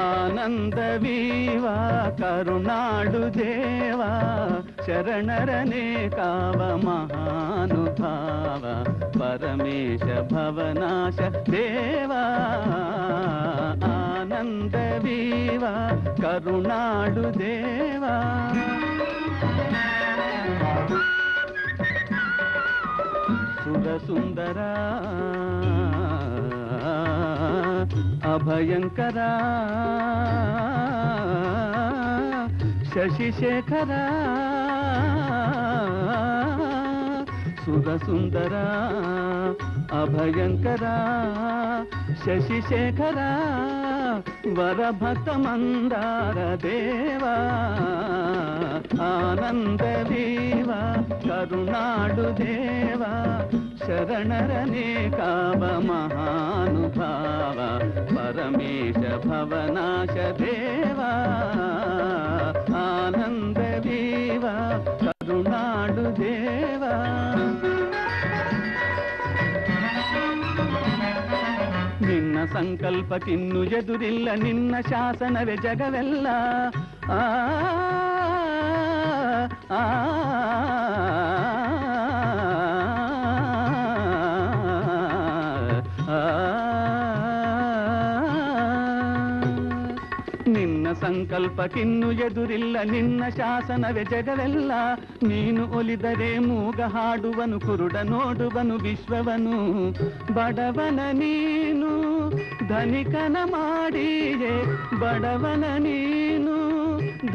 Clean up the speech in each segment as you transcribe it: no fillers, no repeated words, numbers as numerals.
ಆನಂದ ವೀವಾ ಕರುಣಾಡು ದೇವಾ ಶರಣರನೇ ಕಾವ ಮಹಾನುಭಾವ ಪರಮೇಶ ಭವನಾಶ ದೇವಾ ಆನಂದ ವೀವಾ ಕರುಣಾಡು ದೇವಾ ಸುರ ಸುಂದರ ಅಭಯಂಕರಾ ಶಶಿಶೇಖರಾ ಸುರಸುಂದರಾ ಅಭಯಂಕರಾ ಶಶಿಶೇಖರಾ ವರಭಕ್ತ ಮಂದಾರ ದೇವಾ ಆನಂದ ವೀವಾ ಕರುಣಾಡು ದೇವಾ ಶರಣರನೇ ಕಾವ ಮಹಾನುಭಾವ ಪರಮೇಶ ಭವನಾಶ ದೇವಾ ಆನಂದ ವೀವಾ ಕರುಣಾಡು ದೇವಾ ನಿನ್ನ ಸಂಕಲ್ಪಕ್ಕಿನ್ನು ಎದುರಿಲ್ಲ ನಿನ್ನ ಶಾಸನವೇ ಜಗವೆಲ್ಲ ಆ ಆ ಸಂಕಲ್ಪಕ್ಕಿನ್ನು ಎದುರಿಲ್ಲ ನಿನ್ನ ಶಾಸನವೇ ಜಗವೆಲ್ಲ ನೀನು ಒಲಿದರೆ ಮೂಗ ಹಾಡುವನು ಕುರುಡ ನೋಡುವನು ವಿಶ್ವವನು ಬಡವನ ನೀನು ಧನಿಕನ ಮಾಡಿಯೇ ಬಡವನ ನೀನು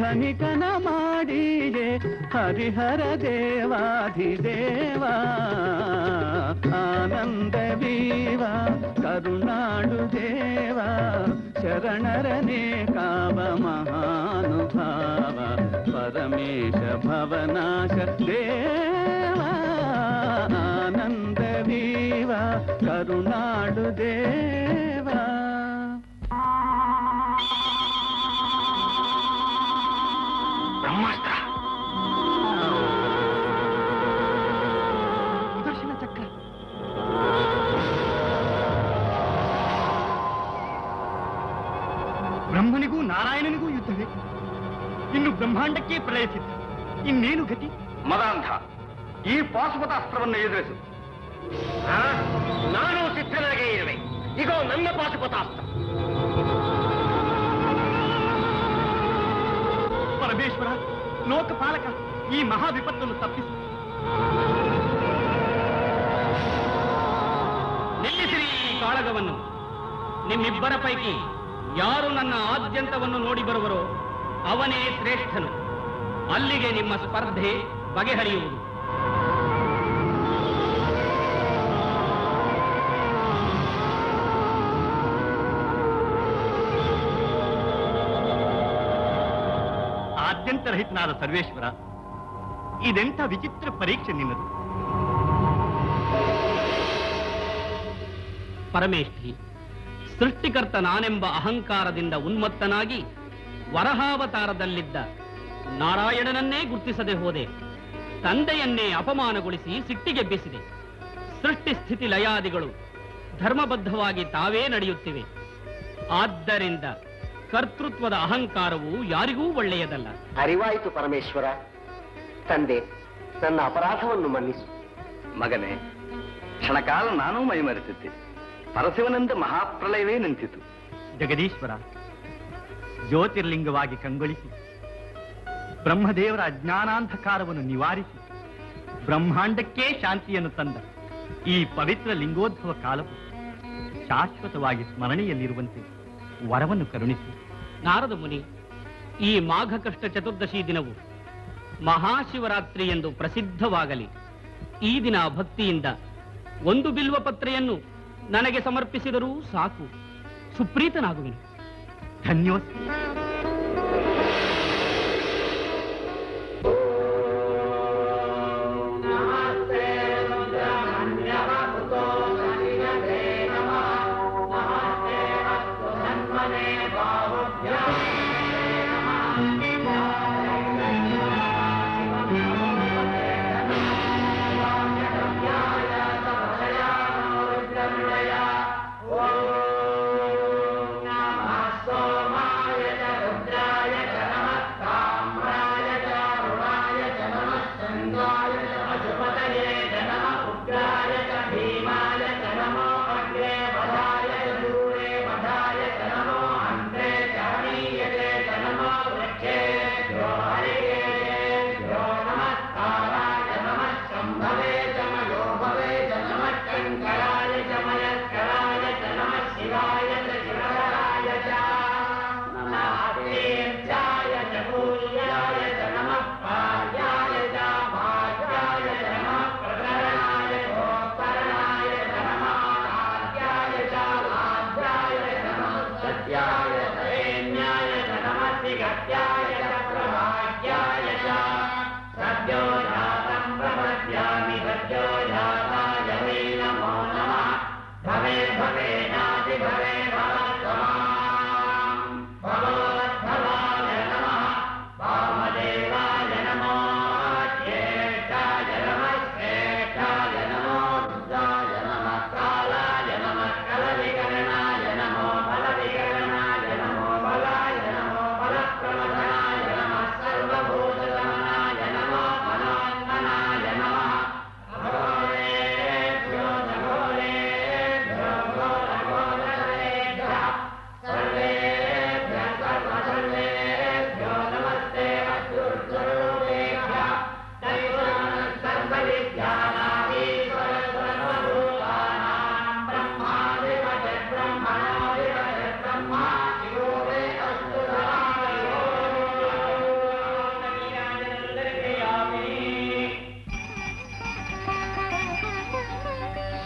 ಧನಿಕನ ಮಾಡಿಯೇ ಹರಿಹರ ದೇವಾಧಿದೇವಾ ಆನಂದ ವೀವಾ ಕರುಣಾಡು ದೇವಾ ಶರಣರನೇ ಕಾವ ಮಹಾನುಭಾವ ಪರಮೇಶ ಭವನಾಶ ದೇವಾ ಆನಂದ ವೀವಾ ಕರುಣಾಡು ದೇವಾ ಬ್ರಹ್ಮಾಸ್ತ್ರ ಸುದರ್ಶನ ಚಕ್ರ ಬ್ರಹ್ಮನಿಗೂ ನಾರಾಯಣನಿಗೂ ಯುದ್ಧವೇ, ಇನ್ನು ಬ್ರಹ್ಮಾಂಡಕ್ಕೆ ಪ್ರಳಯಿಸಿತ್ತು, ಇನ್ನೇನು ಗತಿ? ಮದಾಂಧ, ಈ ಪಾಶುಪತಾಸ್ತ್ರವನ್ನು ಎದುರಿಸು. ನಾನು ಸಿದ್ಧನಾಗೇ ಇರುವೆ. ಈಗ ನನ್ನ ಪಾಶುಪತಾಸ್ತ್ರ. ಪರಮೇಶ್ವರ, ಲೋಕಪಾಲಕ, ಈ ಮಹಾ ವಿಪತ್ತನ್ನು ತಪ್ಪಿಸು. ನಿಲ್ಲಿಸಿರಿ ಈ ಕಾಳಗವನ್ನು. ನಿಮ್ಮಿಬ್ಬರ ಪೈಕಿ ಯಾರು ನನ್ನ ಆದ್ಯಂತವನ್ನು ನೋಡಿ ಬರುವರೋ ಅವನೇ ಶ್ರೇಷ್ಠನು. ಅಲ್ಲಿಗೆ ನಿಮ್ಮ ಸ್ಪರ್ಧೆ ಬಗೆಹರಿಯುವುದು. ಆದ್ಯಂತರಹಿತನಾದ ಸರ್ವೇಶ್ವರ, ಇದೆಂಥ ವಿಚಿತ್ರ ಪರೀಕ್ಷೆ ನಿನ್ನದು. ಪರಮೇಶ್ಠಿ, ಸೃಷ್ಟಿಕರ್ತ ನಾನೆಂಬ ಅಹಂಕಾರದಿಂದ ಉನ್ಮತ್ತನಾಗಿ ವರಹಾವತಾರದಲ್ಲಿದ್ದ ನಾರಾಯಣನನ್ನೇ ಗುರ್ತಿಸದೆ ಹೋದೆ. ತಂದೆಯನ್ನೇ ಅಪಮಾನಗೊಳಿಸಿ ಸಿಟ್ಟಿಗೆಬ್ಬಿಸಿದೆ. ಸೃಷ್ಟಿ ಸ್ಥಿತಿ ಲಯಾದಿಗಳು ಧರ್ಮಬದ್ಧವಾಗಿ ತಾವೇ ನಡೆಯುತ್ತಿವೆ. ಆದ್ದರಿಂದ ಕರ್ತೃತ್ವದ ಅಹಂಕಾರವು ಯಾರಿಗೂ ಒಳ್ಳೆಯದಲ್ಲ. ಅರಿವಾಯಿತು ಪರಮೇಶ್ವರ. ತಂದೆ, ನನ್ನ ಅಪರಾಧವನ್ನು ಮನ್ನಿಸು. ಮಗನೇ, ಕ್ಷಣಕಾಲ ನಾನೂ ಮೈಮರೆತಿದ್ದೆ. ಪರಶಿವನಂದ ಮಹಾಪ್ರಳಯವೇ ನಿಂತಿತು. ಜಗದೀಶ್ವರ, ಜ್ಯೋತಿರ್ಲಿಂಗವಾಗಿ ಕಂಗೊಳಿಸಿ, ಬ್ರಹ್ಮದೇವರ ಅಜ್ಞಾನಾಂಧಕಾರವನ್ನು ನಿವಾರಿಸಿ, ಬ್ರಹ್ಮಾಂಡಕ್ಕೇ ಶಾಂತಿಯನ್ನು ತಂದ ಈ ಪವಿತ್ರ ಲಿಂಗೋದ್ಭವ ಕಾಲವು ಶಾಶ್ವತವಾಗಿ ಸ್ಮರಣೆಯಲ್ಲಿರುವಂತೆ ವರವನ್ನು ಕರುಣಿಸಿ. ನಾರದ ಮುನಿ, ಈ ಮಾಘ ಕಷ್ಟ ಚತುರ್ದಶಿ ದಿನವು ಮಹಾಶಿವರಾತ್ರಿ ಎಂದು ಪ್ರಸಿದ್ಧವಾಗಲಿ. ಈ ದಿನ ಭಕ್ತಿಯಿಂದ ಒಂದು ಬಿಲ್ವ ಪತ್ರೆಯನ್ನು ನನಗೆ ಸಮರ್ಪಿಸಿದರೂ ಸಾಕು, ಸುಪ್ರೀತನಾಗುವೆನು. ಧನ್ಯೋಸ್ಮಿ.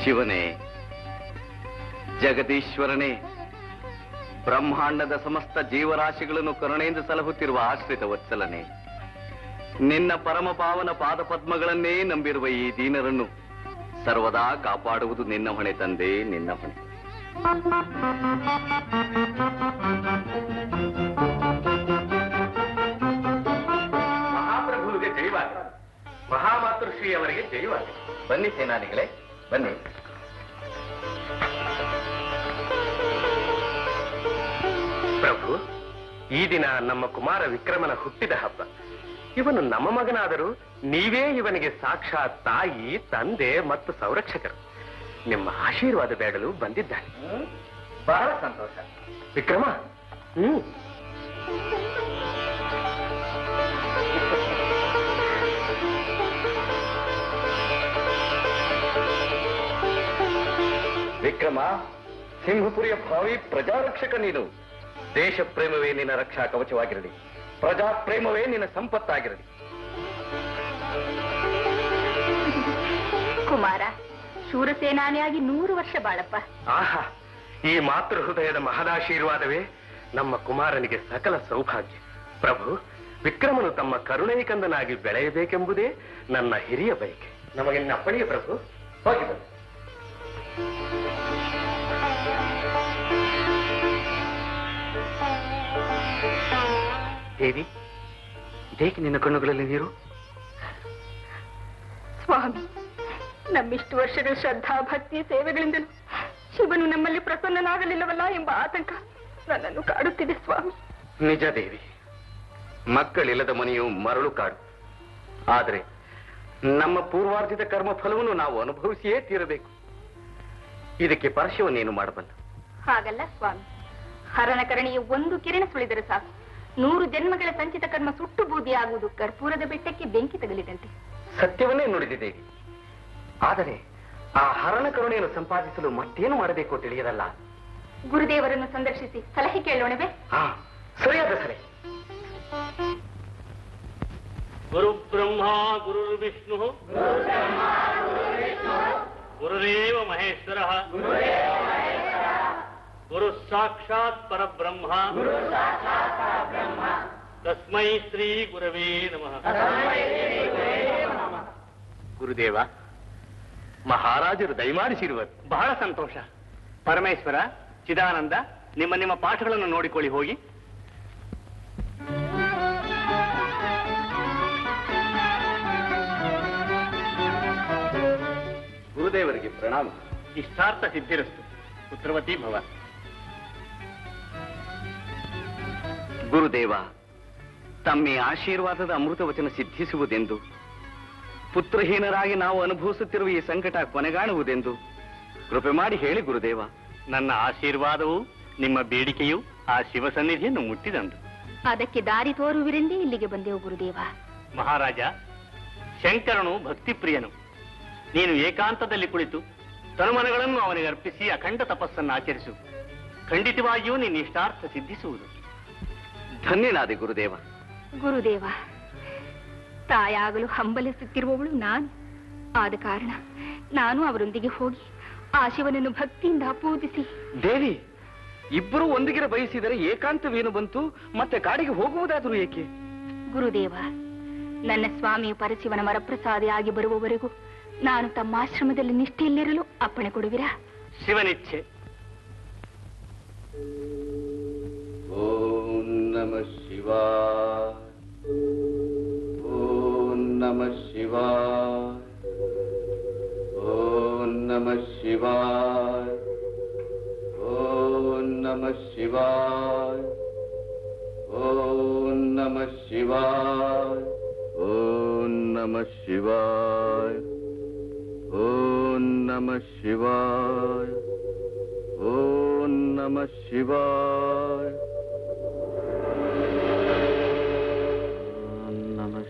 ಶಿವನೇ, ಜಗದೀಶ್ವರನೇ, ಬ್ರಹ್ಮಾಂಡದ ಸಮಸ್ತ ಜೀವರಾಶಿಗಳನ್ನು ಕರುಣೆಯಿಂದ ಸಲಹುತ್ತಿರುವ ಆಶ್ರಿತ ವತ್ಸಲನೇ, ನಿನ್ನ ಪರಮ ಪಾವನ ಪಾದ ಪದ್ಮಗಳನ್ನೇ ನಂಬಿರುವ ಈ ದೀನರನ್ನು ಸರ್ವದಾ ಕಾಪಾಡುವುದು ನಿನ್ನ ಹೊಣೆ ತಂದೆ, ನಿನ್ನ ಹೊಣೆ. ಮಹಾಪ್ರಭುವಿಗೆ ಜಯವಾಗಲಿ, ಮಹಾಮಾತೃಶ್ರೀ ಅವರಿಗೆ ಜಯವಾಗಲಿ. ಬನ್ನಿ ಸೇನಾನಿಗಳೇ, ಬನ್ನಿ. ಪ್ರಭು, ಈ ದಿನ ನಮ್ಮ ಕುಮಾರ ವಿಕ್ರಮನ ಹುಟ್ಟಿದ ಹಬ್ಬ. ಇವನು ನಮ್ಮ ಮಗನಾದರೂ ನೀವೇ ಇವನಿಗೆ ಸಾಕ್ಷಾತ್ ತಾಯಿ, ತಂದೆ ಮತ್ತು ಸಂರಕ್ಷಕರು. ನಿಮ್ಮ ಆಶೀರ್ವಾದ ಬೇಡಲು ಬಂದಿದ್ದಾನೆ. ಬಹಳ ಸಂತೋಷ ವಿಕ್ರಮ. ವಿಕ್ರಮ, ಸಿಂಹಪುರಿಯ ಭಾವಿ ಪ್ರಜಾರಕ್ಷಕ ನೀನು. ದೇಶ ಪ್ರೇಮವೇ ನಿನ್ನ ರಕ್ಷಾ ಕವಚವಾಗಿರಲಿ, ಪ್ರಜಾ ಪ್ರೇಮವೇ ನಿನ್ನ ಸಂಪತ್ತಾಗಿರಲಿ. ಕುಮಾರ, ಶೂರಸೇನಾನಿಯಾಗಿ 100 ವರ್ಷ ಬಾಳಪ್ಪ. ಆಹಾ, ಈ ಮಾತೃ ಹೃದಯದ ಮಹದಾಶೀರ್ವಾದವೇ ನಮ್ಮ ಕುಮಾರನಿಗೆ ಸಕಲ ಸೌಭಾಗ್ಯ. ಪ್ರಭು, ವಿಕ್ರಮನು ತಮ್ಮ ಕರುಣೈಕಂದನಾಗಿ ಬೆಳೆಯಬೇಕೆಂಬುದೇ ನನ್ನ ಹಿರಿಯ ಬಯಕೆ. ನಮಗೆ ನಿನ್ನಪ್ಪಣೆಯ ಪ್ರಭು. ಹೋಗಿ ಬನ್ನಿ. ದೇವಿ, ಇದೇಕೆ ನಿನ್ನ ಕಣ್ಣುಗಳಲ್ಲಿ ನೀರು? ಸ್ವಾಮಿ, ನಮ್ಮಿಷ್ಟು ವರ್ಷಗಳ ಶ್ರದ್ಧಾ ಭಕ್ತಿ ಸೇವೆಗಳಿಂದಲೂ ಶಿವನು ನಮ್ಮಲ್ಲಿ ಪ್ರಸನ್ನನಾಗಲಿಲ್ಲವಲ್ಲ ಎಂಬ ಆತಂಕ ನನ್ನನ್ನು ಕಾಡುತ್ತಿದೆ ಸ್ವಾಮಿ. ನಿಜ ದೇವಿ, ಮಕ್ಕಳಿಲ್ಲದ ಮನೆಯು ಮರಳು ಕಾಡು. ಆದರೆ ನಮ್ಮ ಪೂರ್ವಾರ್ಜಿತ ಕರ್ಮ ಫಲವನ್ನು ನಾವು ಅನುಭವಿಸಿಯೇ ತೀರಬೇಕು. ಇದಕ್ಕೆ ಪರಶಿವನೇನು ಮಾಡಬಲ್ಲ? ಹಾಗಲ್ಲ ಸ್ವಾಮಿ, ಹರಣಕರಣಿಯು ಒಂದು ಕಿರಣ ಸುಳಿದರೆ ಸಾಕು, 100 ಜನ್ಮಗಳ ಸಂಚಿತ ಕರ್ಮ ಸುಟ್ಟು ಬೂದಿಯಾಗುವುದು ಕರ್ಪೂರದ ಬೆಟ್ಟಕ್ಕೆ ಬೆಂಕಿ ತಗಲಿದಂತೆ. ಸತ್ಯವನ್ನೇ ನುಡಿದಿದೆ. ಆದರೆ ಆ ಹರಣ ಕರುಣೆಯನ್ನು ಸಂಪಾದಿಸಲು ಮತ್ತೇನು ಮಾಡಬೇಕು ತಿಳಿಯದಲ್ಲ. ಗುರುದೇವರನ್ನು ಸಂದರ್ಶಿಸಿ ಸಲಹೆ ಕೇಳೋಣವೇ? ಹಾ, ಸರಿಯಾದ ಸಲಹೆ. ಗುರು ಬ್ರಹ್ಮ ಗುರು ವಿಷ್ಣು ಗುರುದೇವ ಮಹೇಶ್ವರ ಗುರು ಸಾಕ್ಷಾತ್ ಪರಬ್ರಹ್ಮ ತಸ್ಮೈ ಶ್ರೀ ಗುರವೇ ನಮಃ. ಗುರುದೇವ, ಮಹಾರಾಜರು ದಯಮಾಡಿಸಿರುವರು. ಬಹಳ ಸಂತೋಷ. ಪರಮೇಶ್ವರ, ಚಿದಾನಂದ, ನಿಮ್ಮ ಪಾಠಗಳನ್ನು ನೋಡಿಕೊಳ್ಳಿ ಹೋಗಿ. ಗುರುದೇವರಿಗೆ ಪ್ರಣಾಮ. ಇಷ್ಟಾರ್ಥ ಸಿದ್ಧಿರಸ್ತು. ಪುತ್ರವತಿ ಭವ. ಗುರುದೇವ, ತಮ್ಮೆ ಆಶೀರ್ವಾದದ ಅಮೃತವಚನ ಸಿದ್ಧಿಸುವುದೆಂದು, ಪುತ್ರಹೀನರಾಗಿ ನಾವು ಅನುಭವಿಸುತ್ತಿರುವ ಈ ಸಂಕಟ ಕೊನೆಗಾಣುವುದೆಂದು ಕೃಪೆ ಮಾಡಿ ಹೇಳಿ ಗುರುದೇವ. ನನ್ನ ಆಶೀರ್ವಾದವು ನಿಮ್ಮ ಬೇಡಿಕೆಯು ಆ ಶಿವಸನ್ನಿಧಿಯನ್ನು ಮುಟ್ಟಿದಂದು ಅದಕ್ಕೆ ದಾರಿ ತೋರುವಿರೆಂದೇ ಇಲ್ಲಿಗೆ ಬಂದೆವು ಗುರುದೇವ. ಮಹಾರಾಜ, ಶಂಕರನು ಭಕ್ತಿಪ್ರಿಯನು. ನೀನು ಏಕಾಂತದಲ್ಲಿ ಕುಳಿತು ತನುಮನಗಳನ್ನು ಅವನಿಗೆ ಅರ್ಪಿಸಿ ಅಖಂಡ ತಪಸ್ಸನ್ನು ಆಚರಿಸು. ಖಂಡಿತವಾಗಿಯೂ ನಿನ್ನ ಇಷ್ಟಾರ್ಥ ಸಿದ್ಧಿಸುವುದು. ಧನ್ಯನಾದೆ ಗುರುದೇವ. ಗುರುದೇವ, ತಾಯಾಗಲು ಹಂಬಲಿಸುತ್ತಿರುವವಳು ನಾನು. ಆದ ಕಾರಣ ನಾನು ಅವರೊಂದಿಗೆ ಹೋಗಿ ಆ ಶಿವನನ್ನು ಭಕ್ತಿಯಿಂದ ಪೂಜಿಸಿ. ದೇವಿ, ಇಬ್ಬರೂ ಒಂದಿಗೆ ಬಯಸಿದರೆ ಏಕಾಂತವೇನು ಬಂತು? ಮತ್ತೆ ಕಾಡಿಗೆ ಹೋಗುವುದಾದರೂ ಏಕೆ? ಗುರುದೇವ, ನನ್ನ ಸ್ವಾಮಿ ಪರಿಶಿವನ ವರಪ್ರಸಾದಿಯಾಗಿ ಬರುವವರೆಗೂ ನಾನು ತಮ್ಮ ಆಶ್ರಮದಲ್ಲಿ ನಿಷ್ಠೆಯಲ್ಲಿರಲು ಅಪ್ಪಣೆ ಕೊಡುವಿರಾ? ಶಿವನಿಚ್ಛೆ. ಓಂ ನಮಃ ಶಿವಾಯ. ಓಂ ನಮಃ ಶಿವಾಯ. ಓಂ ನಮಃ ಶಿವಾಯ. ಓಂ ನಮಃ ಶಿವಾಯ. ಓಂ ನಮಃ ಶಿವಾಯ. ಓಂ ನಮಃ ಶಿವಾಯ. ಓಂ ನಮಃ ಶಿವಾಯ. ಓಂ ನಮಃ ಶಿವಾಯ. ಓಂ ನಮಃ ಶಿವಾಯ. ಓಂ ನಮಃ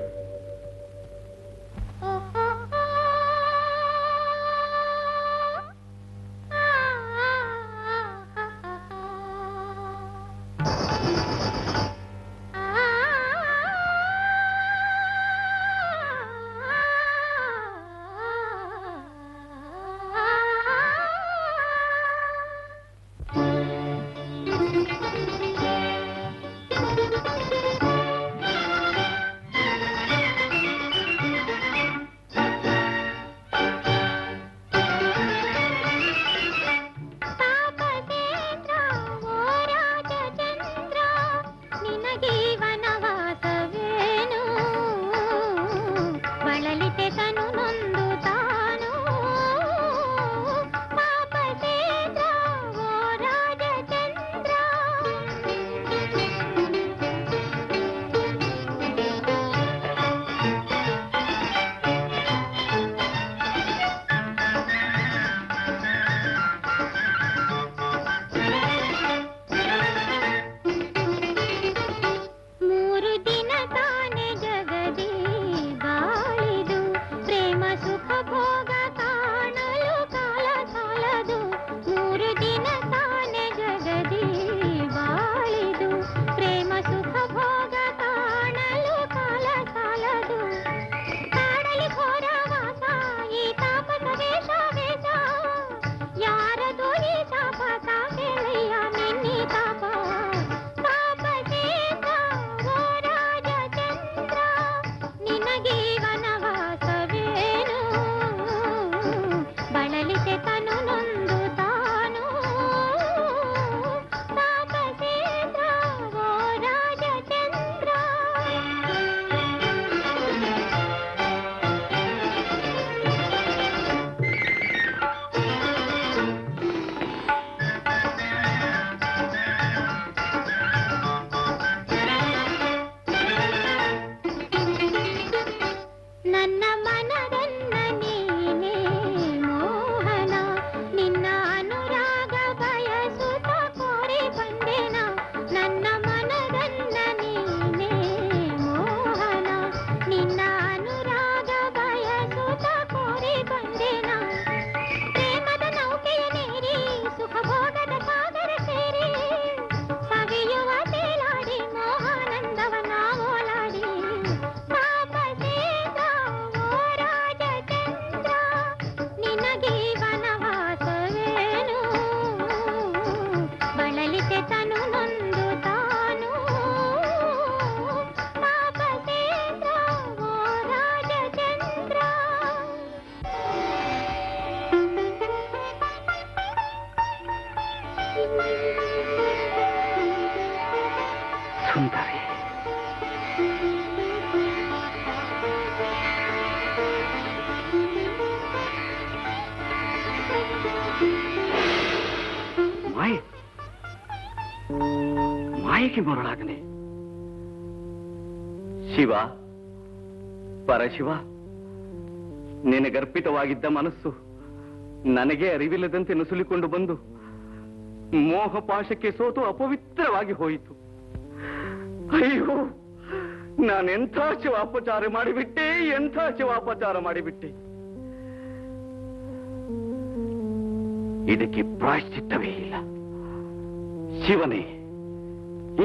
ಶಿವ, ನಿನಗರ್ಪಿತವಾಗಿದ್ದ ಮನಸ್ಸು ನನಗೆ ಅರಿವಿಲ್ಲದಂತೆ ನುಸುಳಿಕೊಂಡು ಬಂದು ಮೋಹ ಪಾಶಕ್ಕೆ ಸೋತು ಅಪವಿತ್ರವಾಗಿ ಹೋಯಿತು. ಅಯ್ಯೋ, ನಾನೆಂಥ ಶಿವಾಪಚಾರ ಮಾಡಿಬಿಟ್ಟೆ, ಎಂಥ ಶಿವಾಪಚಾರ ಮಾಡಿಬಿಟ್ಟೆ. ಇದಕ್ಕೆ ಪ್ರಾಯಶ್ಚಿತ್ತವೇ ಇಲ್ಲ. ಶಿವನೇ,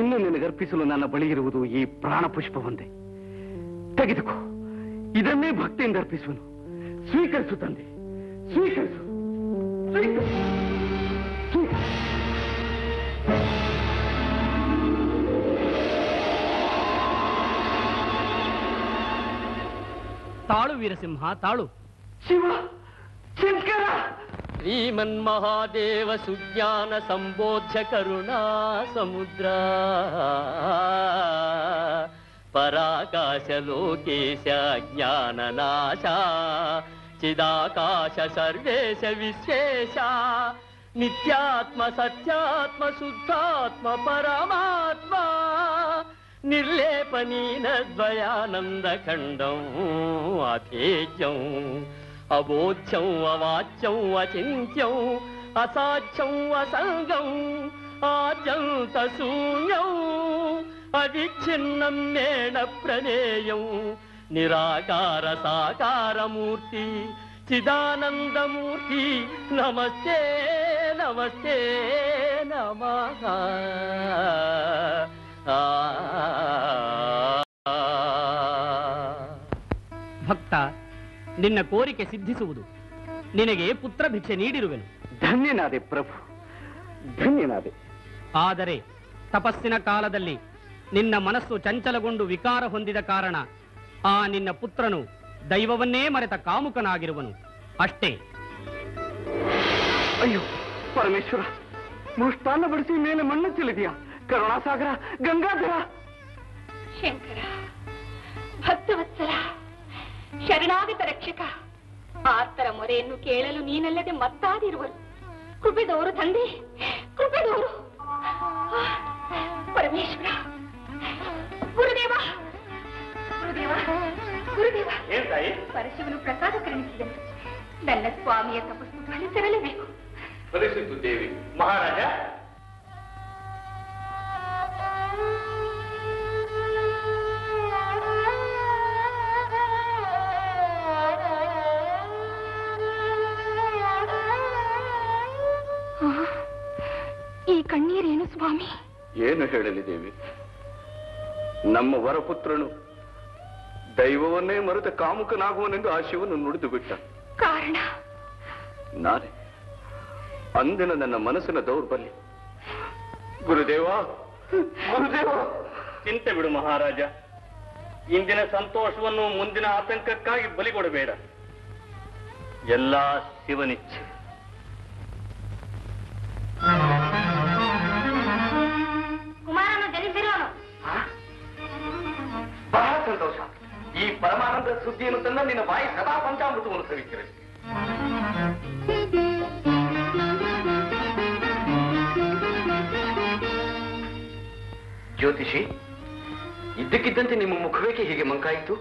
ಇನ್ನು ನಿನಗರ್ಪಿಸಲು ನನ್ನ ಬಳಿ ಇರುವುದು ಈ ಪ್ರಾಣ ಪುಷ್ಪ ಒಂದೇ. ತೆಗೆದುಕೋ, ಇದನ್ನೇ ಭಕ್ತಿಯಿಂದ ಅರ್ಪಿಸುವನು. ಸ್ವೀಕರಿಸು ತಂದೆ. தாழு வீரசிம்ஹா, தாழு. சிவா, சங்கரா. ஸ்ரீமன் மகாதேவ சுஜ்ஞான சம்போஜ்ய கருணா சமுத்ரா பராகாசலோகேஷ ஜானநாசா சிதாகாச சர்வேஷ விஸ்வேஷா நித்யாத்ம சத்யாத்ம சுத்தாத்ம பரமாத்மா निर्लेपनीन द्वयानंद खंडं अथेज्यं अबोध्यं अवाच्यं अचिन्त्यं असाच्यं असंगं आजंत शून्यं अविच्छिन्नं मेण प्रमेयं निराकार साकार मूर्ति चिदानंद मूर्ति नमस्ते नमस्ते नमः ಭಕ್ತ, ನಿನ್ನ ಕೋರಿಕೆ ಸಿದ್ಧಿಸುವುದು. ನಿನಗೆ ಪುತ್ರ ಭಿಕ್ಷೆ ನೀಡಿರುವೆನು. ಧನ್ಯನಾದೆ ಪ್ರಭು, ಧನ್ಯನಾದೆ. ಆದರೆ ತಪಸ್ಸಿನ ಕಾಲದಲ್ಲಿ ನಿನ್ನ ಮನಸ್ಸು ಚಂಚಲಗೊಂಡು ವಿಕಾರ ಹೊಂದಿದ ಕಾರಣ ಆ ನಿನ್ನ ಪುತ್ರನು ದೈವವನ್ನೇ ಮರೆತ ಕಾಮುಕನಾಗಿರುವನು ಅಷ್ಟೇ. ಅಯ್ಯೋ ಪರಮೇಶ್ವರ, ಮೃಷ್ಟಾನ್ನ ಬಡಿಸಿ ಮೇಲೆ ಮಣ್ಣು ಚೆಲ್ಲಿದೆಯಾ? ಕರುಣಾಸಾಗರ, ಗಂಗಾಧರ, ಶಂಕರ, ಭಕ್ತವತ್ಸಲ, ಶರಣಾಗತ ರಕ್ಷಕ, ಆರ್ತರ ಮೊರೆಯನ್ನು ಕೇಳಲು ನೀನಲ್ಲದೆ ಮತ್ತಾದಿರುವರು. ಕೃಪೆದವರು ತಂದೆ, ಕೃಪೆದವರು ಪರಮೇಶ್ವರ. ಗುರುದೇವ, ಗುರುದೇವ, ಗುರುದೇವ, ಪರಶಿವನು ಪ್ರಸಾದ ಕರುಣಿಸಿದನು. ನನ್ನ ಸ್ವಾಮಿಯ ತಪಸ್ಸು ಫಲಿಸರಲೇಬೇಕು. ಫಲಿಸಿತು ದೇವಿ. ಮಹಾರಾಜ, ಈ ಕಣ್ಣೀರೇನು ಸ್ವಾಮಿ? ಏನು ಹೇಳಲಿ ದೇವಿ, ನಮ್ಮ ವರಪುತ್ರನು ದೈವವನ್ನೇ ಮರೆತ ಕಾಮುಕನಾಗುವನೆಂದು ಆ ಶಿವನು ನುಡಿದು ಬಿಟ್ಟ ಕಾರಣ ನಾನೇ. ಅಂದಿನ ನನ್ನ ಮನಸ್ಸಿನ ದೌರ್ಬಲ್ಯ. ಗುರುದೇವ, ಗುರುದೇವ, ಚಿಂತೆ ಬಿಡು ಮಹಾರಾಜ. ಇಂದಿನ ಸಂತೋಷವನ್ನು ಮುಂದಿನ ಆತಂಕಕ್ಕಾಗಿ ಬಲಿಕೊಡಬೇಡ. ಎಲ್ಲಾ ಶಿವನಿಚ್ಛೆ. ಕುಮಾರನು ಜನಿಸಿರೋನು. ಬಹಳ ಸಂತೋಷ. ಈ ಪರಮಾನಂದ ಸುದ್ದಿಯನ್ನು ತಂದ ನಿನ್ನ ಬಾಯಿ ಸದಾ ಪಂಚಾಮೃತವನ್ನು ಸೇವಿಸಿರಲಿ. ಜ್ಯೋತಿಷಿ, ಇದ್ದಕ್ಕಿದ್ದಂತೆ ನಿಮ್ಮ ಮುಖವೇಕೆ ಹೀಗೆ ಮಂಕಾಯಿತು?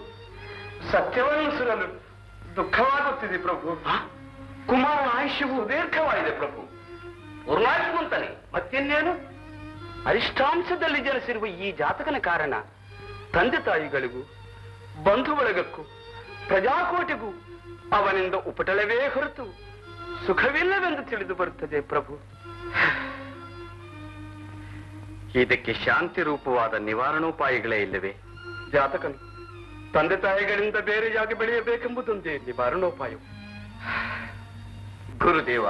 ಸತ್ಯವನ್ನು ಸುರಲು ದುಃಖವಾಗುತ್ತಿದೆ ಪ್ರಭು. ಕುಮಾರ ಆಯುಷ್ಯವು ದೀರ್ಘವಾಗಿದೆ ಪ್ರಭು. ಉರ್ಮಾಯಿಸುವಂತಾನೆ ಮತ್ತಿನ್ನೇನು? ಅರಿಷ್ಟಾಂಶದಲ್ಲಿ ಜನಿಸಿರುವ ಈ ಜಾತಕನ ಕಾರಣ ತಂದೆ ತಾಯಿಗಳಿಗೂ ಬಂಧು ಬಳಗಕ್ಕೂ ಪ್ರಜಾಕೋಟಿಗೂ ಅವನಿಂದ ಉಪಟಳವೇ ಹೊರತು ಸುಖವಿಲ್ಲವೆಂದು ತಿಳಿದು ಬರುತ್ತದೆ ಪ್ರಭು. ಇದಕ್ಕೆ ಶಾಂತಿ ರೂಪವಾದ ನಿವಾರಣೋಪಾಯಗಳೇ ಇಲ್ಲವೇ? ಜಾತಕನು ತಂದೆ ತಾಯಿಗಳಿಂದ ಬೇರೆಯಾಗಿ ಬೆಳೆಯಬೇಕೆಂಬುದೊಂದೇ ನಿವಾರಣೋಪಾಯವು. ಗುರುದೇವ,